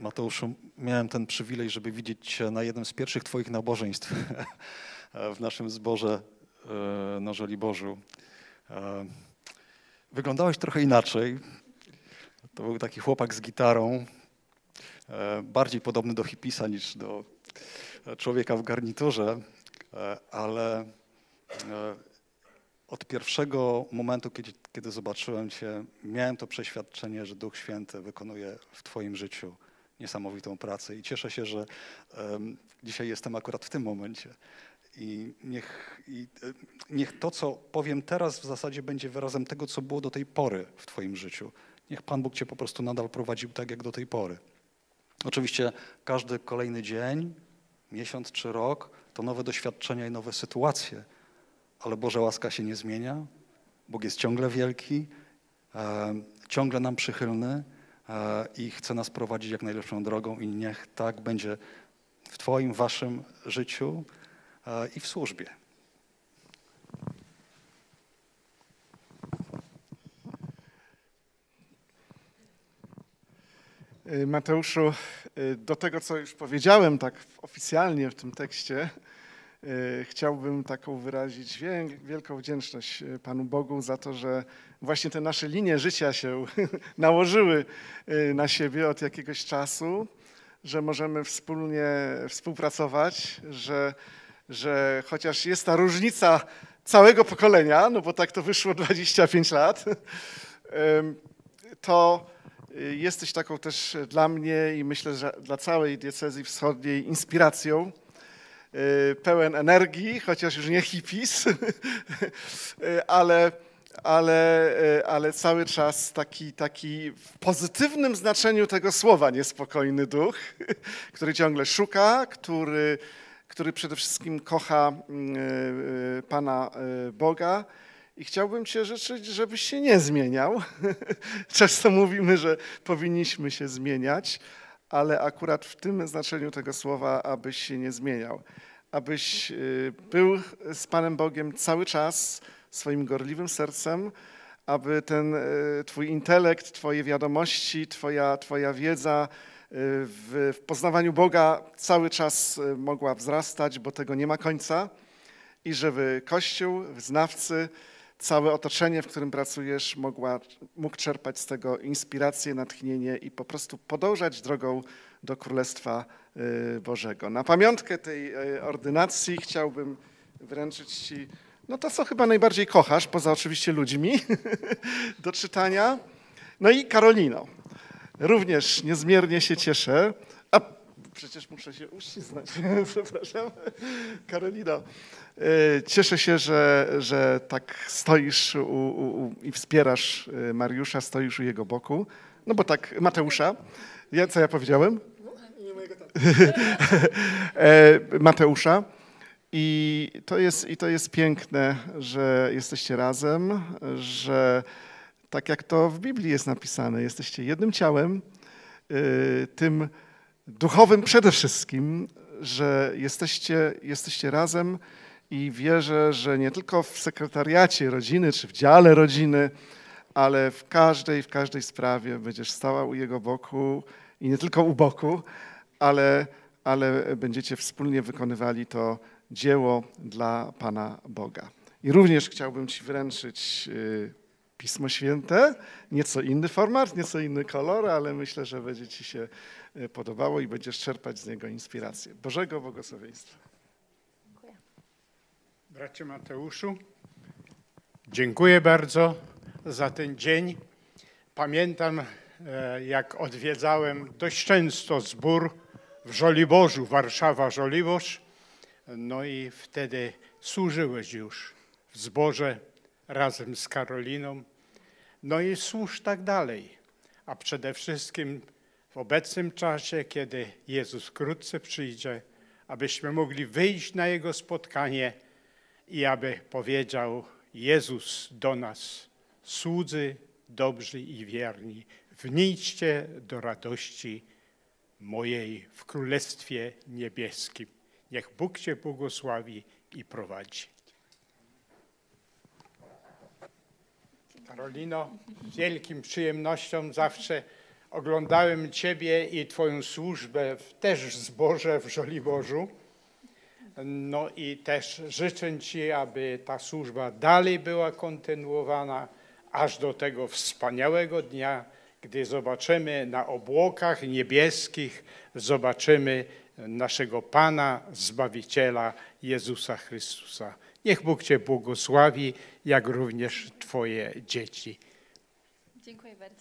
Mateuszu, miałem ten przywilej, żeby widzieć Cię na jednym z pierwszych Twoich nabożeństw w naszym zborze na Żoliborzu. Wyglądałeś trochę inaczej. To był taki chłopak z gitarą, bardziej podobny do hippisa niż do człowieka w garniturze, ale od pierwszego momentu, kiedy zobaczyłem Cię, miałem to przeświadczenie, że Duch Święty wykonuje w Twoim życiu niesamowitą pracę i cieszę się, że dzisiaj jestem akurat w tym momencie. I niech to, co powiem teraz, w zasadzie będzie wyrazem tego, co było do tej pory w Twoim życiu. Niech Pan Bóg Cię po prostu nadal prowadził tak, jak do tej pory. Oczywiście każdy kolejny dzień, miesiąc czy rok to nowe doświadczenia i nowe sytuacje, ale Boża łaska się nie zmienia. Bóg jest ciągle wielki, ciągle nam przychylny i chce nas prowadzić jak najlepszą drogą i niech tak będzie w Twoim, Waszym życiu i w służbie. Mateuszu, do tego, co już powiedziałem tak oficjalnie w tym tekście, chciałbym taką wyrazić wielką wdzięczność Panu Bogu za to, że właśnie te nasze linie życia się nałożyły na siebie od jakiegoś czasu, że możemy wspólnie współpracować, że chociaż jest ta różnica całego pokolenia, no bo tak to wyszło 25 lat, to jesteś taką też dla mnie i myślę, że dla całej diecezji wschodniej inspiracją, pełen energii, chociaż już nie hippies, ale cały czas taki w pozytywnym znaczeniu tego słowa niespokojny duch, który ciągle szuka, który przede wszystkim kocha Pana Boga. I chciałbym Cię życzyć, żebyś się nie zmieniał. Często mówimy, że powinniśmy się zmieniać, ale akurat w tym znaczeniu tego słowa, abyś się nie zmieniał. Abyś był z Panem Bogiem cały czas, swoim gorliwym sercem, aby ten Twój intelekt, Twoje wiadomości, Twoja wiedza w poznawaniu Boga cały czas mogła wzrastać, bo tego nie ma końca. I żeby Kościół, wyznawcy, całe otoczenie, w którym pracujesz, mógł czerpać z tego inspirację, natchnienie i po prostu podążać drogą do Królestwa Bożego. Na pamiątkę tej ordynacji chciałbym wręczyć Ci no to, co chyba najbardziej kochasz, poza oczywiście ludźmi, do czytania. No i Karolino, również niezmiernie się cieszę. A przecież muszę się uścisnąć, przepraszam. Karolino, cieszę się, że tak stoisz i wspierasz Mariusza, stoisz u jego boku. No bo tak, Mateusza. Co ja powiedziałem? Nie mojego Mateusza. I to jest piękne, że jesteście razem, że tak jak to w Biblii jest napisane, jesteście jednym ciałem, tym duchowym przede wszystkim, że jesteście razem i wierzę, że nie tylko w sekretariacie rodziny czy w dziale rodziny, ale w każdej sprawie będziesz stała u jego boku i nie tylko u boku, ale będziecie wspólnie wykonywali to dzieło dla Pana Boga. I również chciałbym Ci wręczyć Pismo Święte, nieco inny format, nieco inny kolor, ale myślę, że będzie Ci się podobało i będziesz czerpać z niego inspirację. Bożego błogosławieństwa. Dziękuję. Bracie Mateuszu, dziękuję bardzo za ten dzień. Pamiętam, jak odwiedzałem dość często zbór w Żoliborzu, Warszawa, Żoliborz. No i wtedy służyłeś już w zborze razem z Karoliną. No i służ tak dalej. A przede wszystkim w obecnym czasie, kiedy Jezus wkrótce przyjdzie, abyśmy mogli wyjść na Jego spotkanie i aby powiedział Jezus do nas, słudzy dobrzy i wierni, wnijcie do radości mojej w Królestwie Niebieskim. Niech Bóg Cię błogosławi i prowadzi. Karolino, z wielką przyjemnością zawsze oglądałem Ciebie i Twoją służbę też w zborze w Żoliborzu. No i też życzę Ci, aby ta służba dalej była kontynuowana aż do tego wspaniałego dnia, gdy zobaczymy na obłokach niebieskich, zobaczymy naszego Pana, Zbawiciela Jezusa Chrystusa. Niech Bóg Cię błogosławi, jak również Twoje dzieci. Dziękuję bardzo.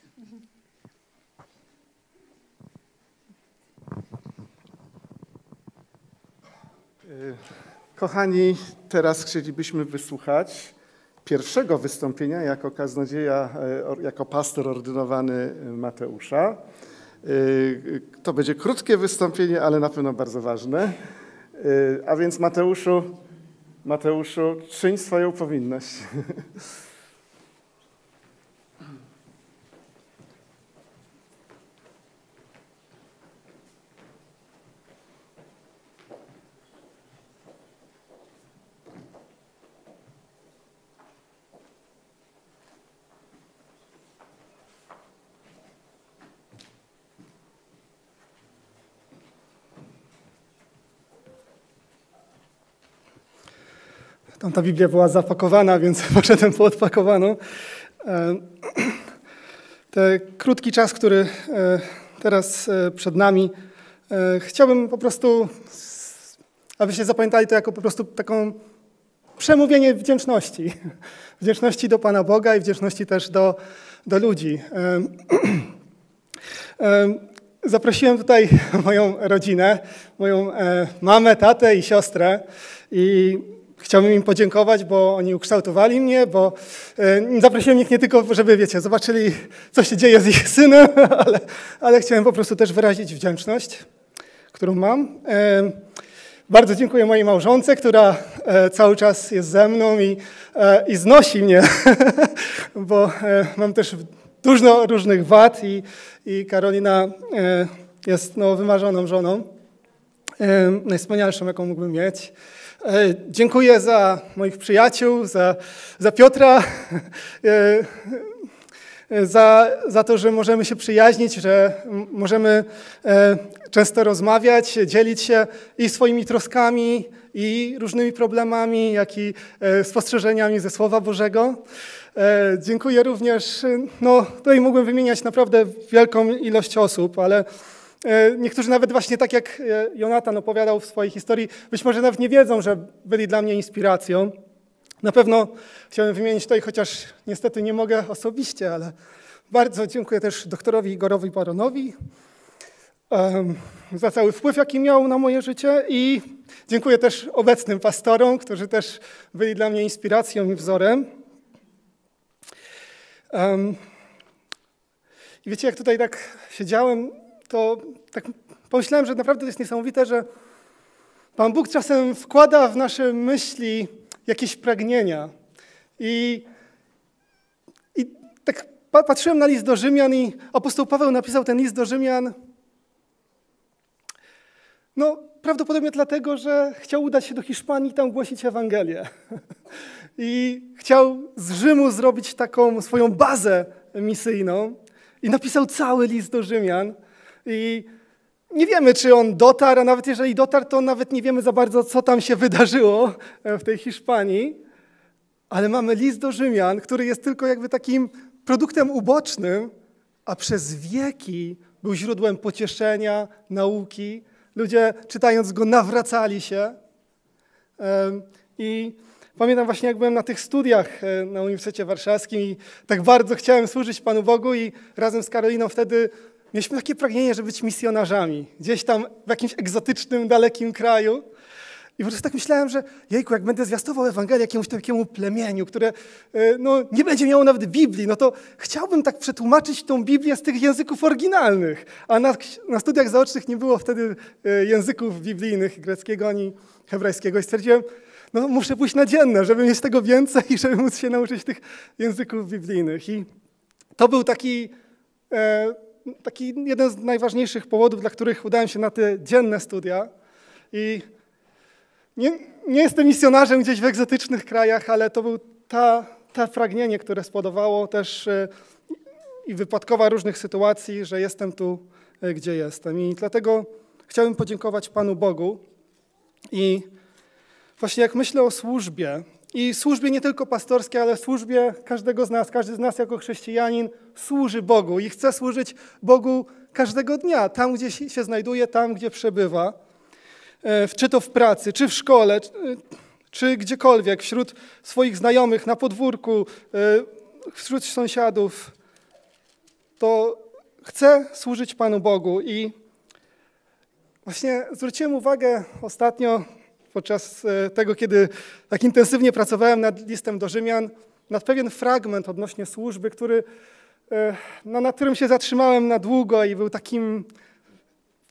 Kochani, teraz chcielibyśmy wysłuchać pierwszego wystąpienia jako kaznodzieja, jako pastor ordynowany Mateusza. To będzie krótkie wystąpienie, ale na pewno bardzo ważne. A więc Mateuszu, czyń swoją powinność. Tam ta Biblia była zapakowana, więc poszedłem po odpakowaną. Ten krótki czas, który teraz przed nami, chciałbym po prostu, abyście zapamiętali to jako po prostu taką przemówienie wdzięczności. Wdzięczności do Pana Boga i wdzięczności też do ludzi. Zaprosiłem tutaj moją rodzinę, moją mamę, tatę i siostrę. I chciałbym im podziękować, bo oni ukształtowali mnie, bo zaprosiłem ich nie tylko, żeby, wiecie, zobaczyli, co się dzieje z ich synem, ale chciałem po prostu też wyrazić wdzięczność, którą mam. Bardzo dziękuję mojej małżonce, która cały czas jest ze mną i znosi mnie, bo mam też dużo różnych wad i Karolina jest wymarzoną żoną, najwspanialszą, jaką mógłbym mieć. Dziękuję za moich przyjaciół, za Piotra, za to, że możemy się przyjaźnić, że możemy często rozmawiać, dzielić się i swoimi troskami, i różnymi problemami, jak i spostrzeżeniami ze Słowa Bożego. Dziękuję również, tutaj mógłbym wymieniać naprawdę wielką ilość osób, ale niektórzy nawet właśnie tak jak Jonatan opowiadał w swojej historii, być może nawet nie wiedzą, że byli dla mnie inspiracją. Na pewno chciałem wymienić tutaj, chociaż niestety nie mogę osobiście, ale bardzo dziękuję też doktorowi Igorowi Baronowi za cały wpływ, jaki miał na moje życie, i dziękuję też obecnym pastorom, którzy też byli dla mnie inspiracją i wzorem. I wiecie, jak tutaj tak siedziałem, to tak pomyślałem, że naprawdę to jest niesamowite, że Pan Bóg czasem wkłada w nasze myśli jakieś pragnienia. I tak patrzyłem na list do Rzymian i apostoł Paweł napisał ten list do Rzymian prawdopodobnie dlatego, że chciał udać się do Hiszpanii i tam głosić Ewangelię. I chciał z Rzymu zrobić taką swoją bazę misyjną i napisał cały list do Rzymian. I nie wiemy, czy on dotarł, a nawet jeżeli dotarł, to nawet nie wiemy za bardzo, co tam się wydarzyło w tej Hiszpanii. Ale mamy list do Rzymian, który jest tylko takim produktem ubocznym, a przez wieki był źródłem pocieszenia, nauki. Ludzie, czytając go, nawracali się. I pamiętam właśnie, jak byłem na tych studiach na Uniwersytecie Warszawskim i tak bardzo chciałem służyć Panu Bogu i razem z Karoliną wtedy mieliśmy takie pragnienie, żeby być misjonarzami, gdzieś tam w jakimś egzotycznym, dalekim kraju. I po prostu tak myślałem, że jejku, jak będę zwiastował Ewangelię jakiemuś takiemu plemieniu, które nie będzie miało nawet Biblii, to chciałbym tak przetłumaczyć tą Biblię z tych języków oryginalnych. A na studiach zaocznych nie było wtedy języków biblijnych, greckiego ani hebrajskiego. I stwierdziłem, muszę pójść na dzienne, żeby mieć tego więcej i żeby móc się nauczyć tych języków biblijnych. I to był taki jeden z najważniejszych powodów, dla których udałem się na te dzienne studia. I nie jestem misjonarzem gdzieś w egzotycznych krajach, ale to był to pragnienie, które spowodowało też i wypadkowa różnych sytuacji, że jestem tu, gdzie jestem. I dlatego chciałbym podziękować Panu Bogu. I właśnie jak myślę o służbie, i służbie nie tylko pastorskiej, ale służbie każdego z nas, każdy z nas jako chrześcijanin służy Bogu i chce służyć Bogu każdego dnia, tam gdzie się znajduje, tam gdzie przebywa, czy to w pracy, czy w szkole, czy gdziekolwiek, wśród swoich znajomych, na podwórku, wśród sąsiadów, to chce służyć Panu Bogu. I właśnie zwróciłem uwagę ostatnio, podczas tego, kiedy tak intensywnie pracowałem nad listem do Rzymian, nad pewien fragment odnośnie służby, który, no, nad którym się zatrzymałem na długo i był takim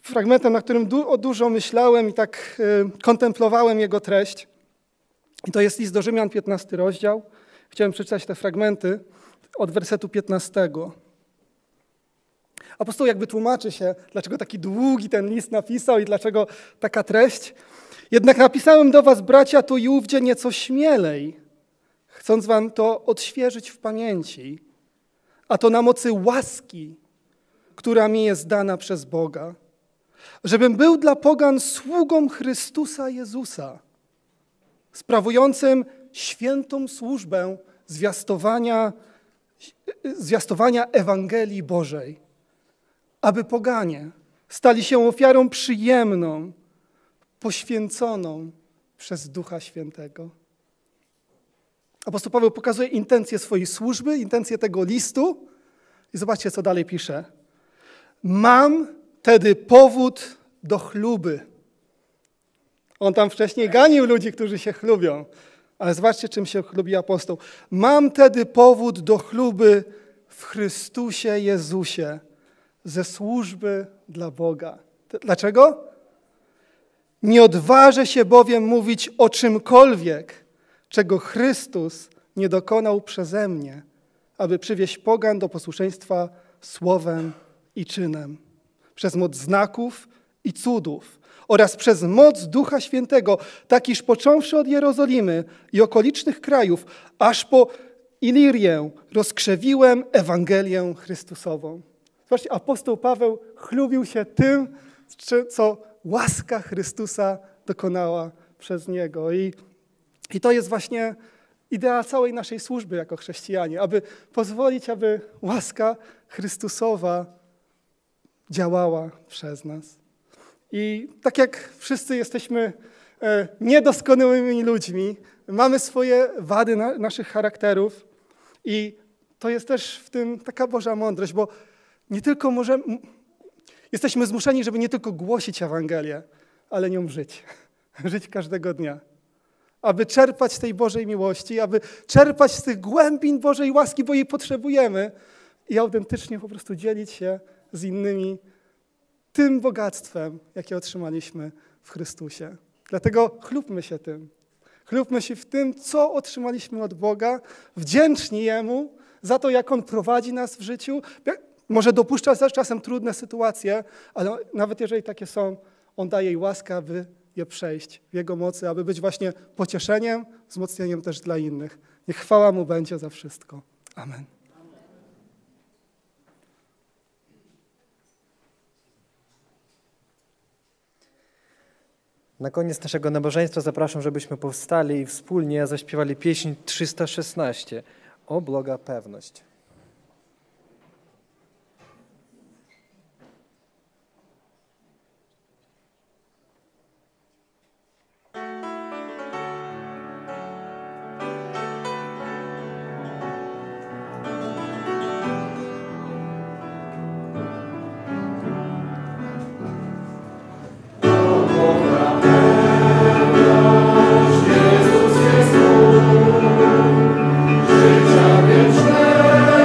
fragmentem, na którym dużo myślałem i tak kontemplowałem jego treść. I to jest list do Rzymian, 15 rozdział. Chciałem przeczytać te fragmenty od wersetu 15. Apostoł jakby tłumaczy się, dlaczego taki długi ten list napisał i dlaczego taka treść. Jednak napisałem do was, bracia, tu i ówdzie nieco śmielej, chcąc wam to odświeżyć w pamięci, a to na mocy łaski, która mi jest dana przez Boga, żebym był dla pogan sługą Chrystusa Jezusa, sprawującym świętą służbę zwiastowania Ewangelii Bożej, aby poganie stali się ofiarą przyjemną, poświęconą przez Ducha Świętego. Apostoł Paweł pokazuje intencję swojej służby, intencję tego listu i zobaczcie, co dalej pisze. Mam tedy powód do chluby. On tam wcześniej ganił ludzi, którzy się chlubią, ale zobaczcie, czym się chlubi apostoł. Mam tedy powód do chluby w Chrystusie Jezusie ze służby dla Boga. Dlaczego? Nie odważę się bowiem mówić o czymkolwiek, czego Chrystus nie dokonał przeze mnie, aby przywieźć pogan do posłuszeństwa słowem i czynem, przez moc znaków i cudów oraz przez moc Ducha Świętego, tak iż począwszy od Jerozolimy i okolicznych krajów, aż po Ilirię rozkrzewiłem Ewangelię Chrystusową. Zobaczcie, apostoł Paweł chlubił się tym, co łaska Chrystusa dokonała przez niego. I to jest właśnie idea całej naszej służby jako chrześcijanie, aby pozwolić, aby łaska Chrystusowa działała przez nas. I tak jak wszyscy jesteśmy niedoskonałymi ludźmi, mamy swoje wady naszych charakterów i to jest też w tym taka Boża mądrość, bo nie tylko możemy... Jesteśmy zmuszeni, żeby nie tylko głosić Ewangelię, ale nią żyć. Żyć każdego dnia. Aby czerpać z tej Bożej miłości, aby czerpać z tych głębin Bożej łaski, bo jej potrzebujemy i autentycznie po prostu dzielić się z innymi tym bogactwem, jakie otrzymaliśmy w Chrystusie. Dlatego chlubmy się tym. Chlubmy się w tym, co otrzymaliśmy od Boga, wdzięczni Jemu za to, jak On prowadzi nas w życiu. Może dopuszcza też czasem trudne sytuacje, ale nawet jeżeli takie są, On daje jej łaskę, aby je przejść w Jego mocy, aby być właśnie pocieszeniem, wzmocnieniem też dla innych. Niech chwała Mu będzie za wszystko. Amen. Na koniec naszego nabożeństwa zapraszam, żebyśmy powstali i wspólnie zaśpiewali pieśń 316 o Boga pewność. Życia wiecznego.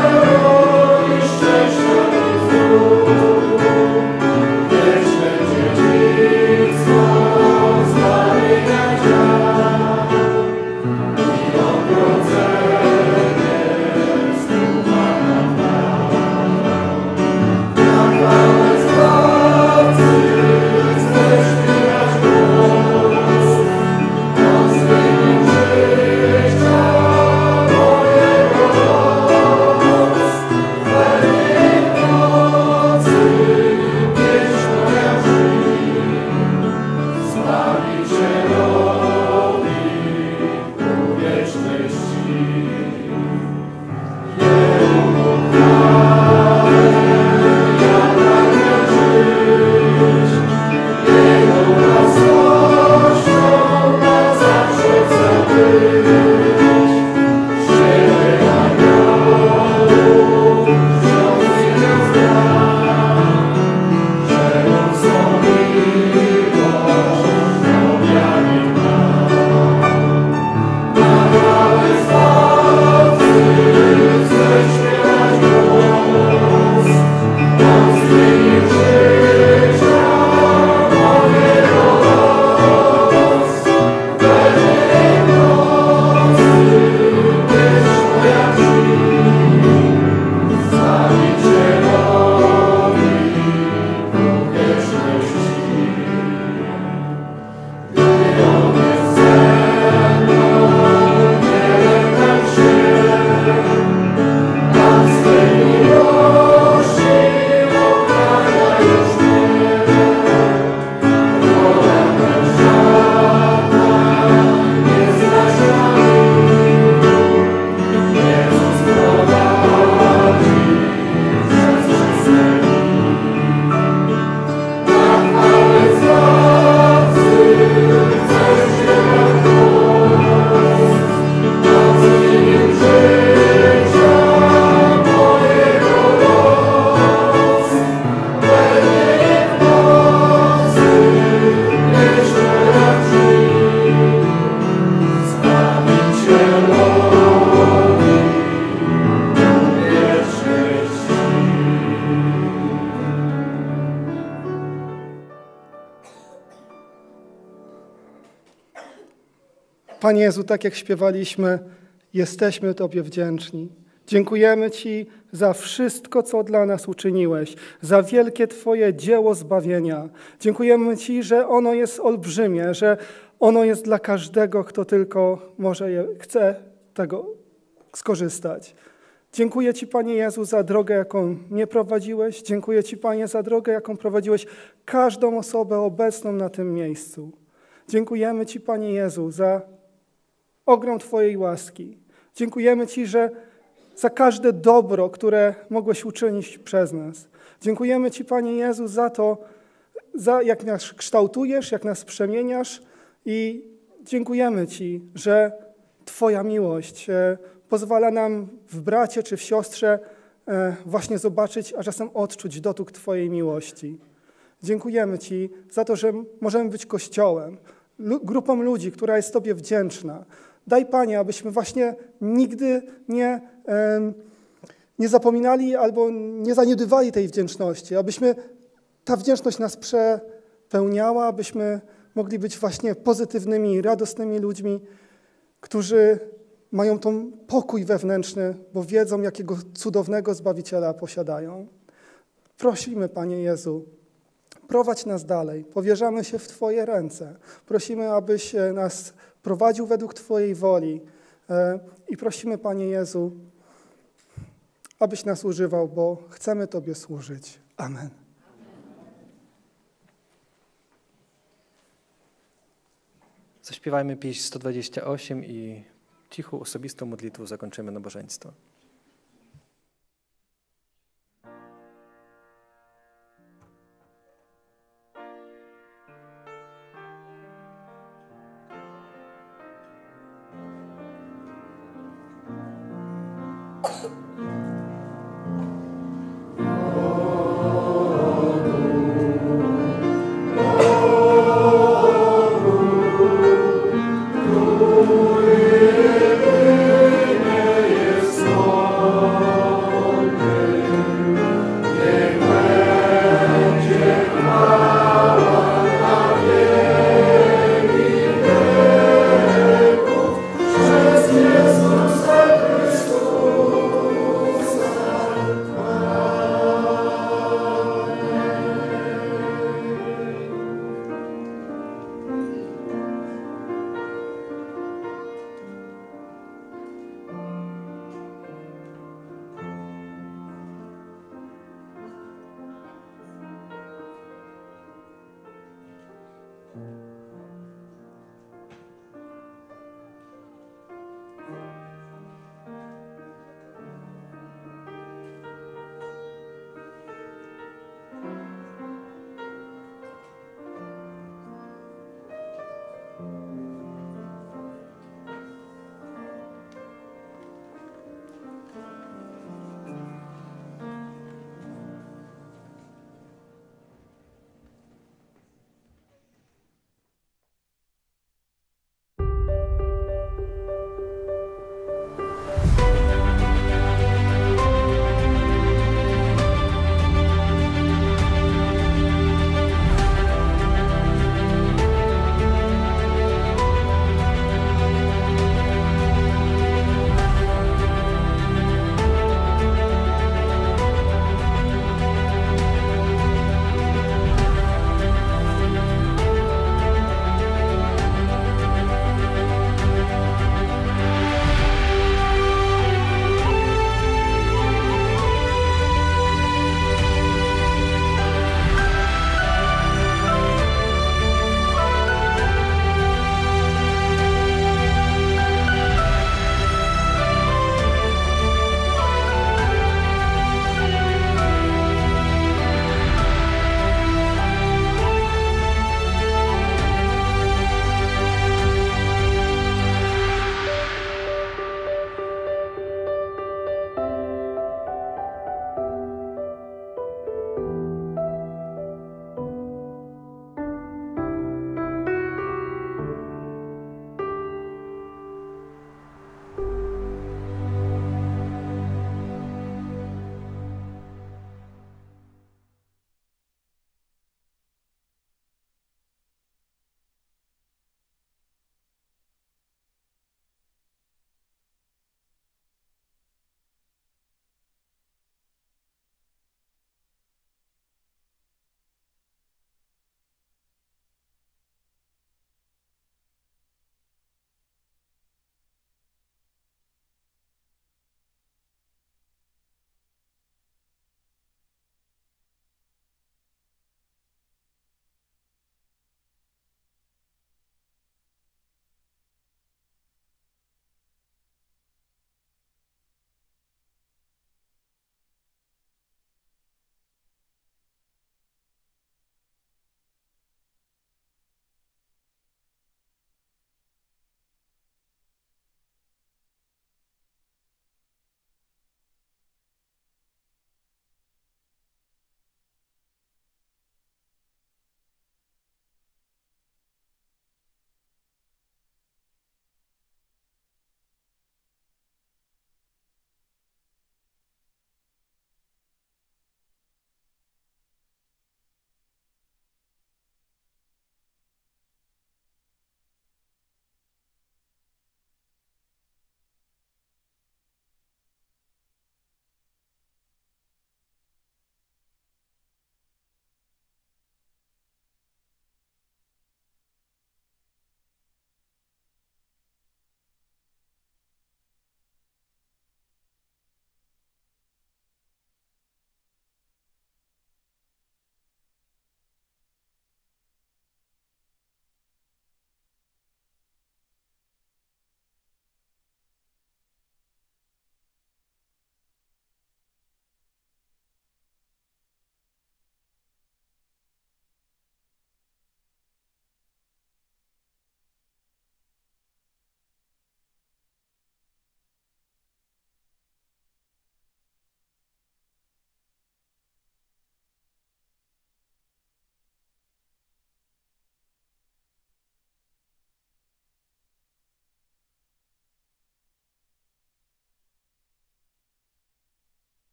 Panie Jezu, tak jak śpiewaliśmy, jesteśmy Tobie wdzięczni. Dziękujemy Ci za wszystko, co dla nas uczyniłeś, za wielkie Twoje dzieło zbawienia. Dziękujemy Ci, że ono jest olbrzymie, że ono jest dla każdego, kto tylko może chce tego skorzystać. Dziękuję Ci, Panie Jezu, za drogę, jaką mnie prowadziłeś. Dziękuję Ci, Panie, za drogę, jaką prowadziłeś każdą osobę obecną na tym miejscu. Dziękujemy Ci, Panie Jezu, za ogrom Twojej łaski. Dziękujemy Ci, że za każde dobro, które mogłeś uczynić przez nas. Dziękujemy Ci, Panie Jezu, za to, jak nas kształtujesz, jak nas przemieniasz i dziękujemy Ci, że Twoja miłość pozwala nam w bracie czy w siostrze właśnie zobaczyć, a czasem odczuć dotyk Twojej miłości. Dziękujemy Ci za to, że możemy być Kościołem, grupą ludzi, która jest Tobie wdzięczna. Daj, Panie, abyśmy właśnie nigdy nie zapominali albo nie zaniedbywali tej wdzięczności, abyśmy ta wdzięczność nas przepełniała, abyśmy mogli być właśnie pozytywnymi, radosnymi ludźmi, którzy mają ten pokój wewnętrzny, bo wiedzą, jakiego cudownego Zbawiciela posiadają. Prosimy, Panie Jezu, prowadź nas dalej, powierzamy się w Twoje ręce. Prosimy, abyś nas prowadził według Twojej woli i prosimy, Panie Jezu, abyś nas używał, bo chcemy Tobie służyć. Amen. Zaśpiewajmy pieśń 128 i cichą, osobistą modlitwą zakończymy nabożeństwo.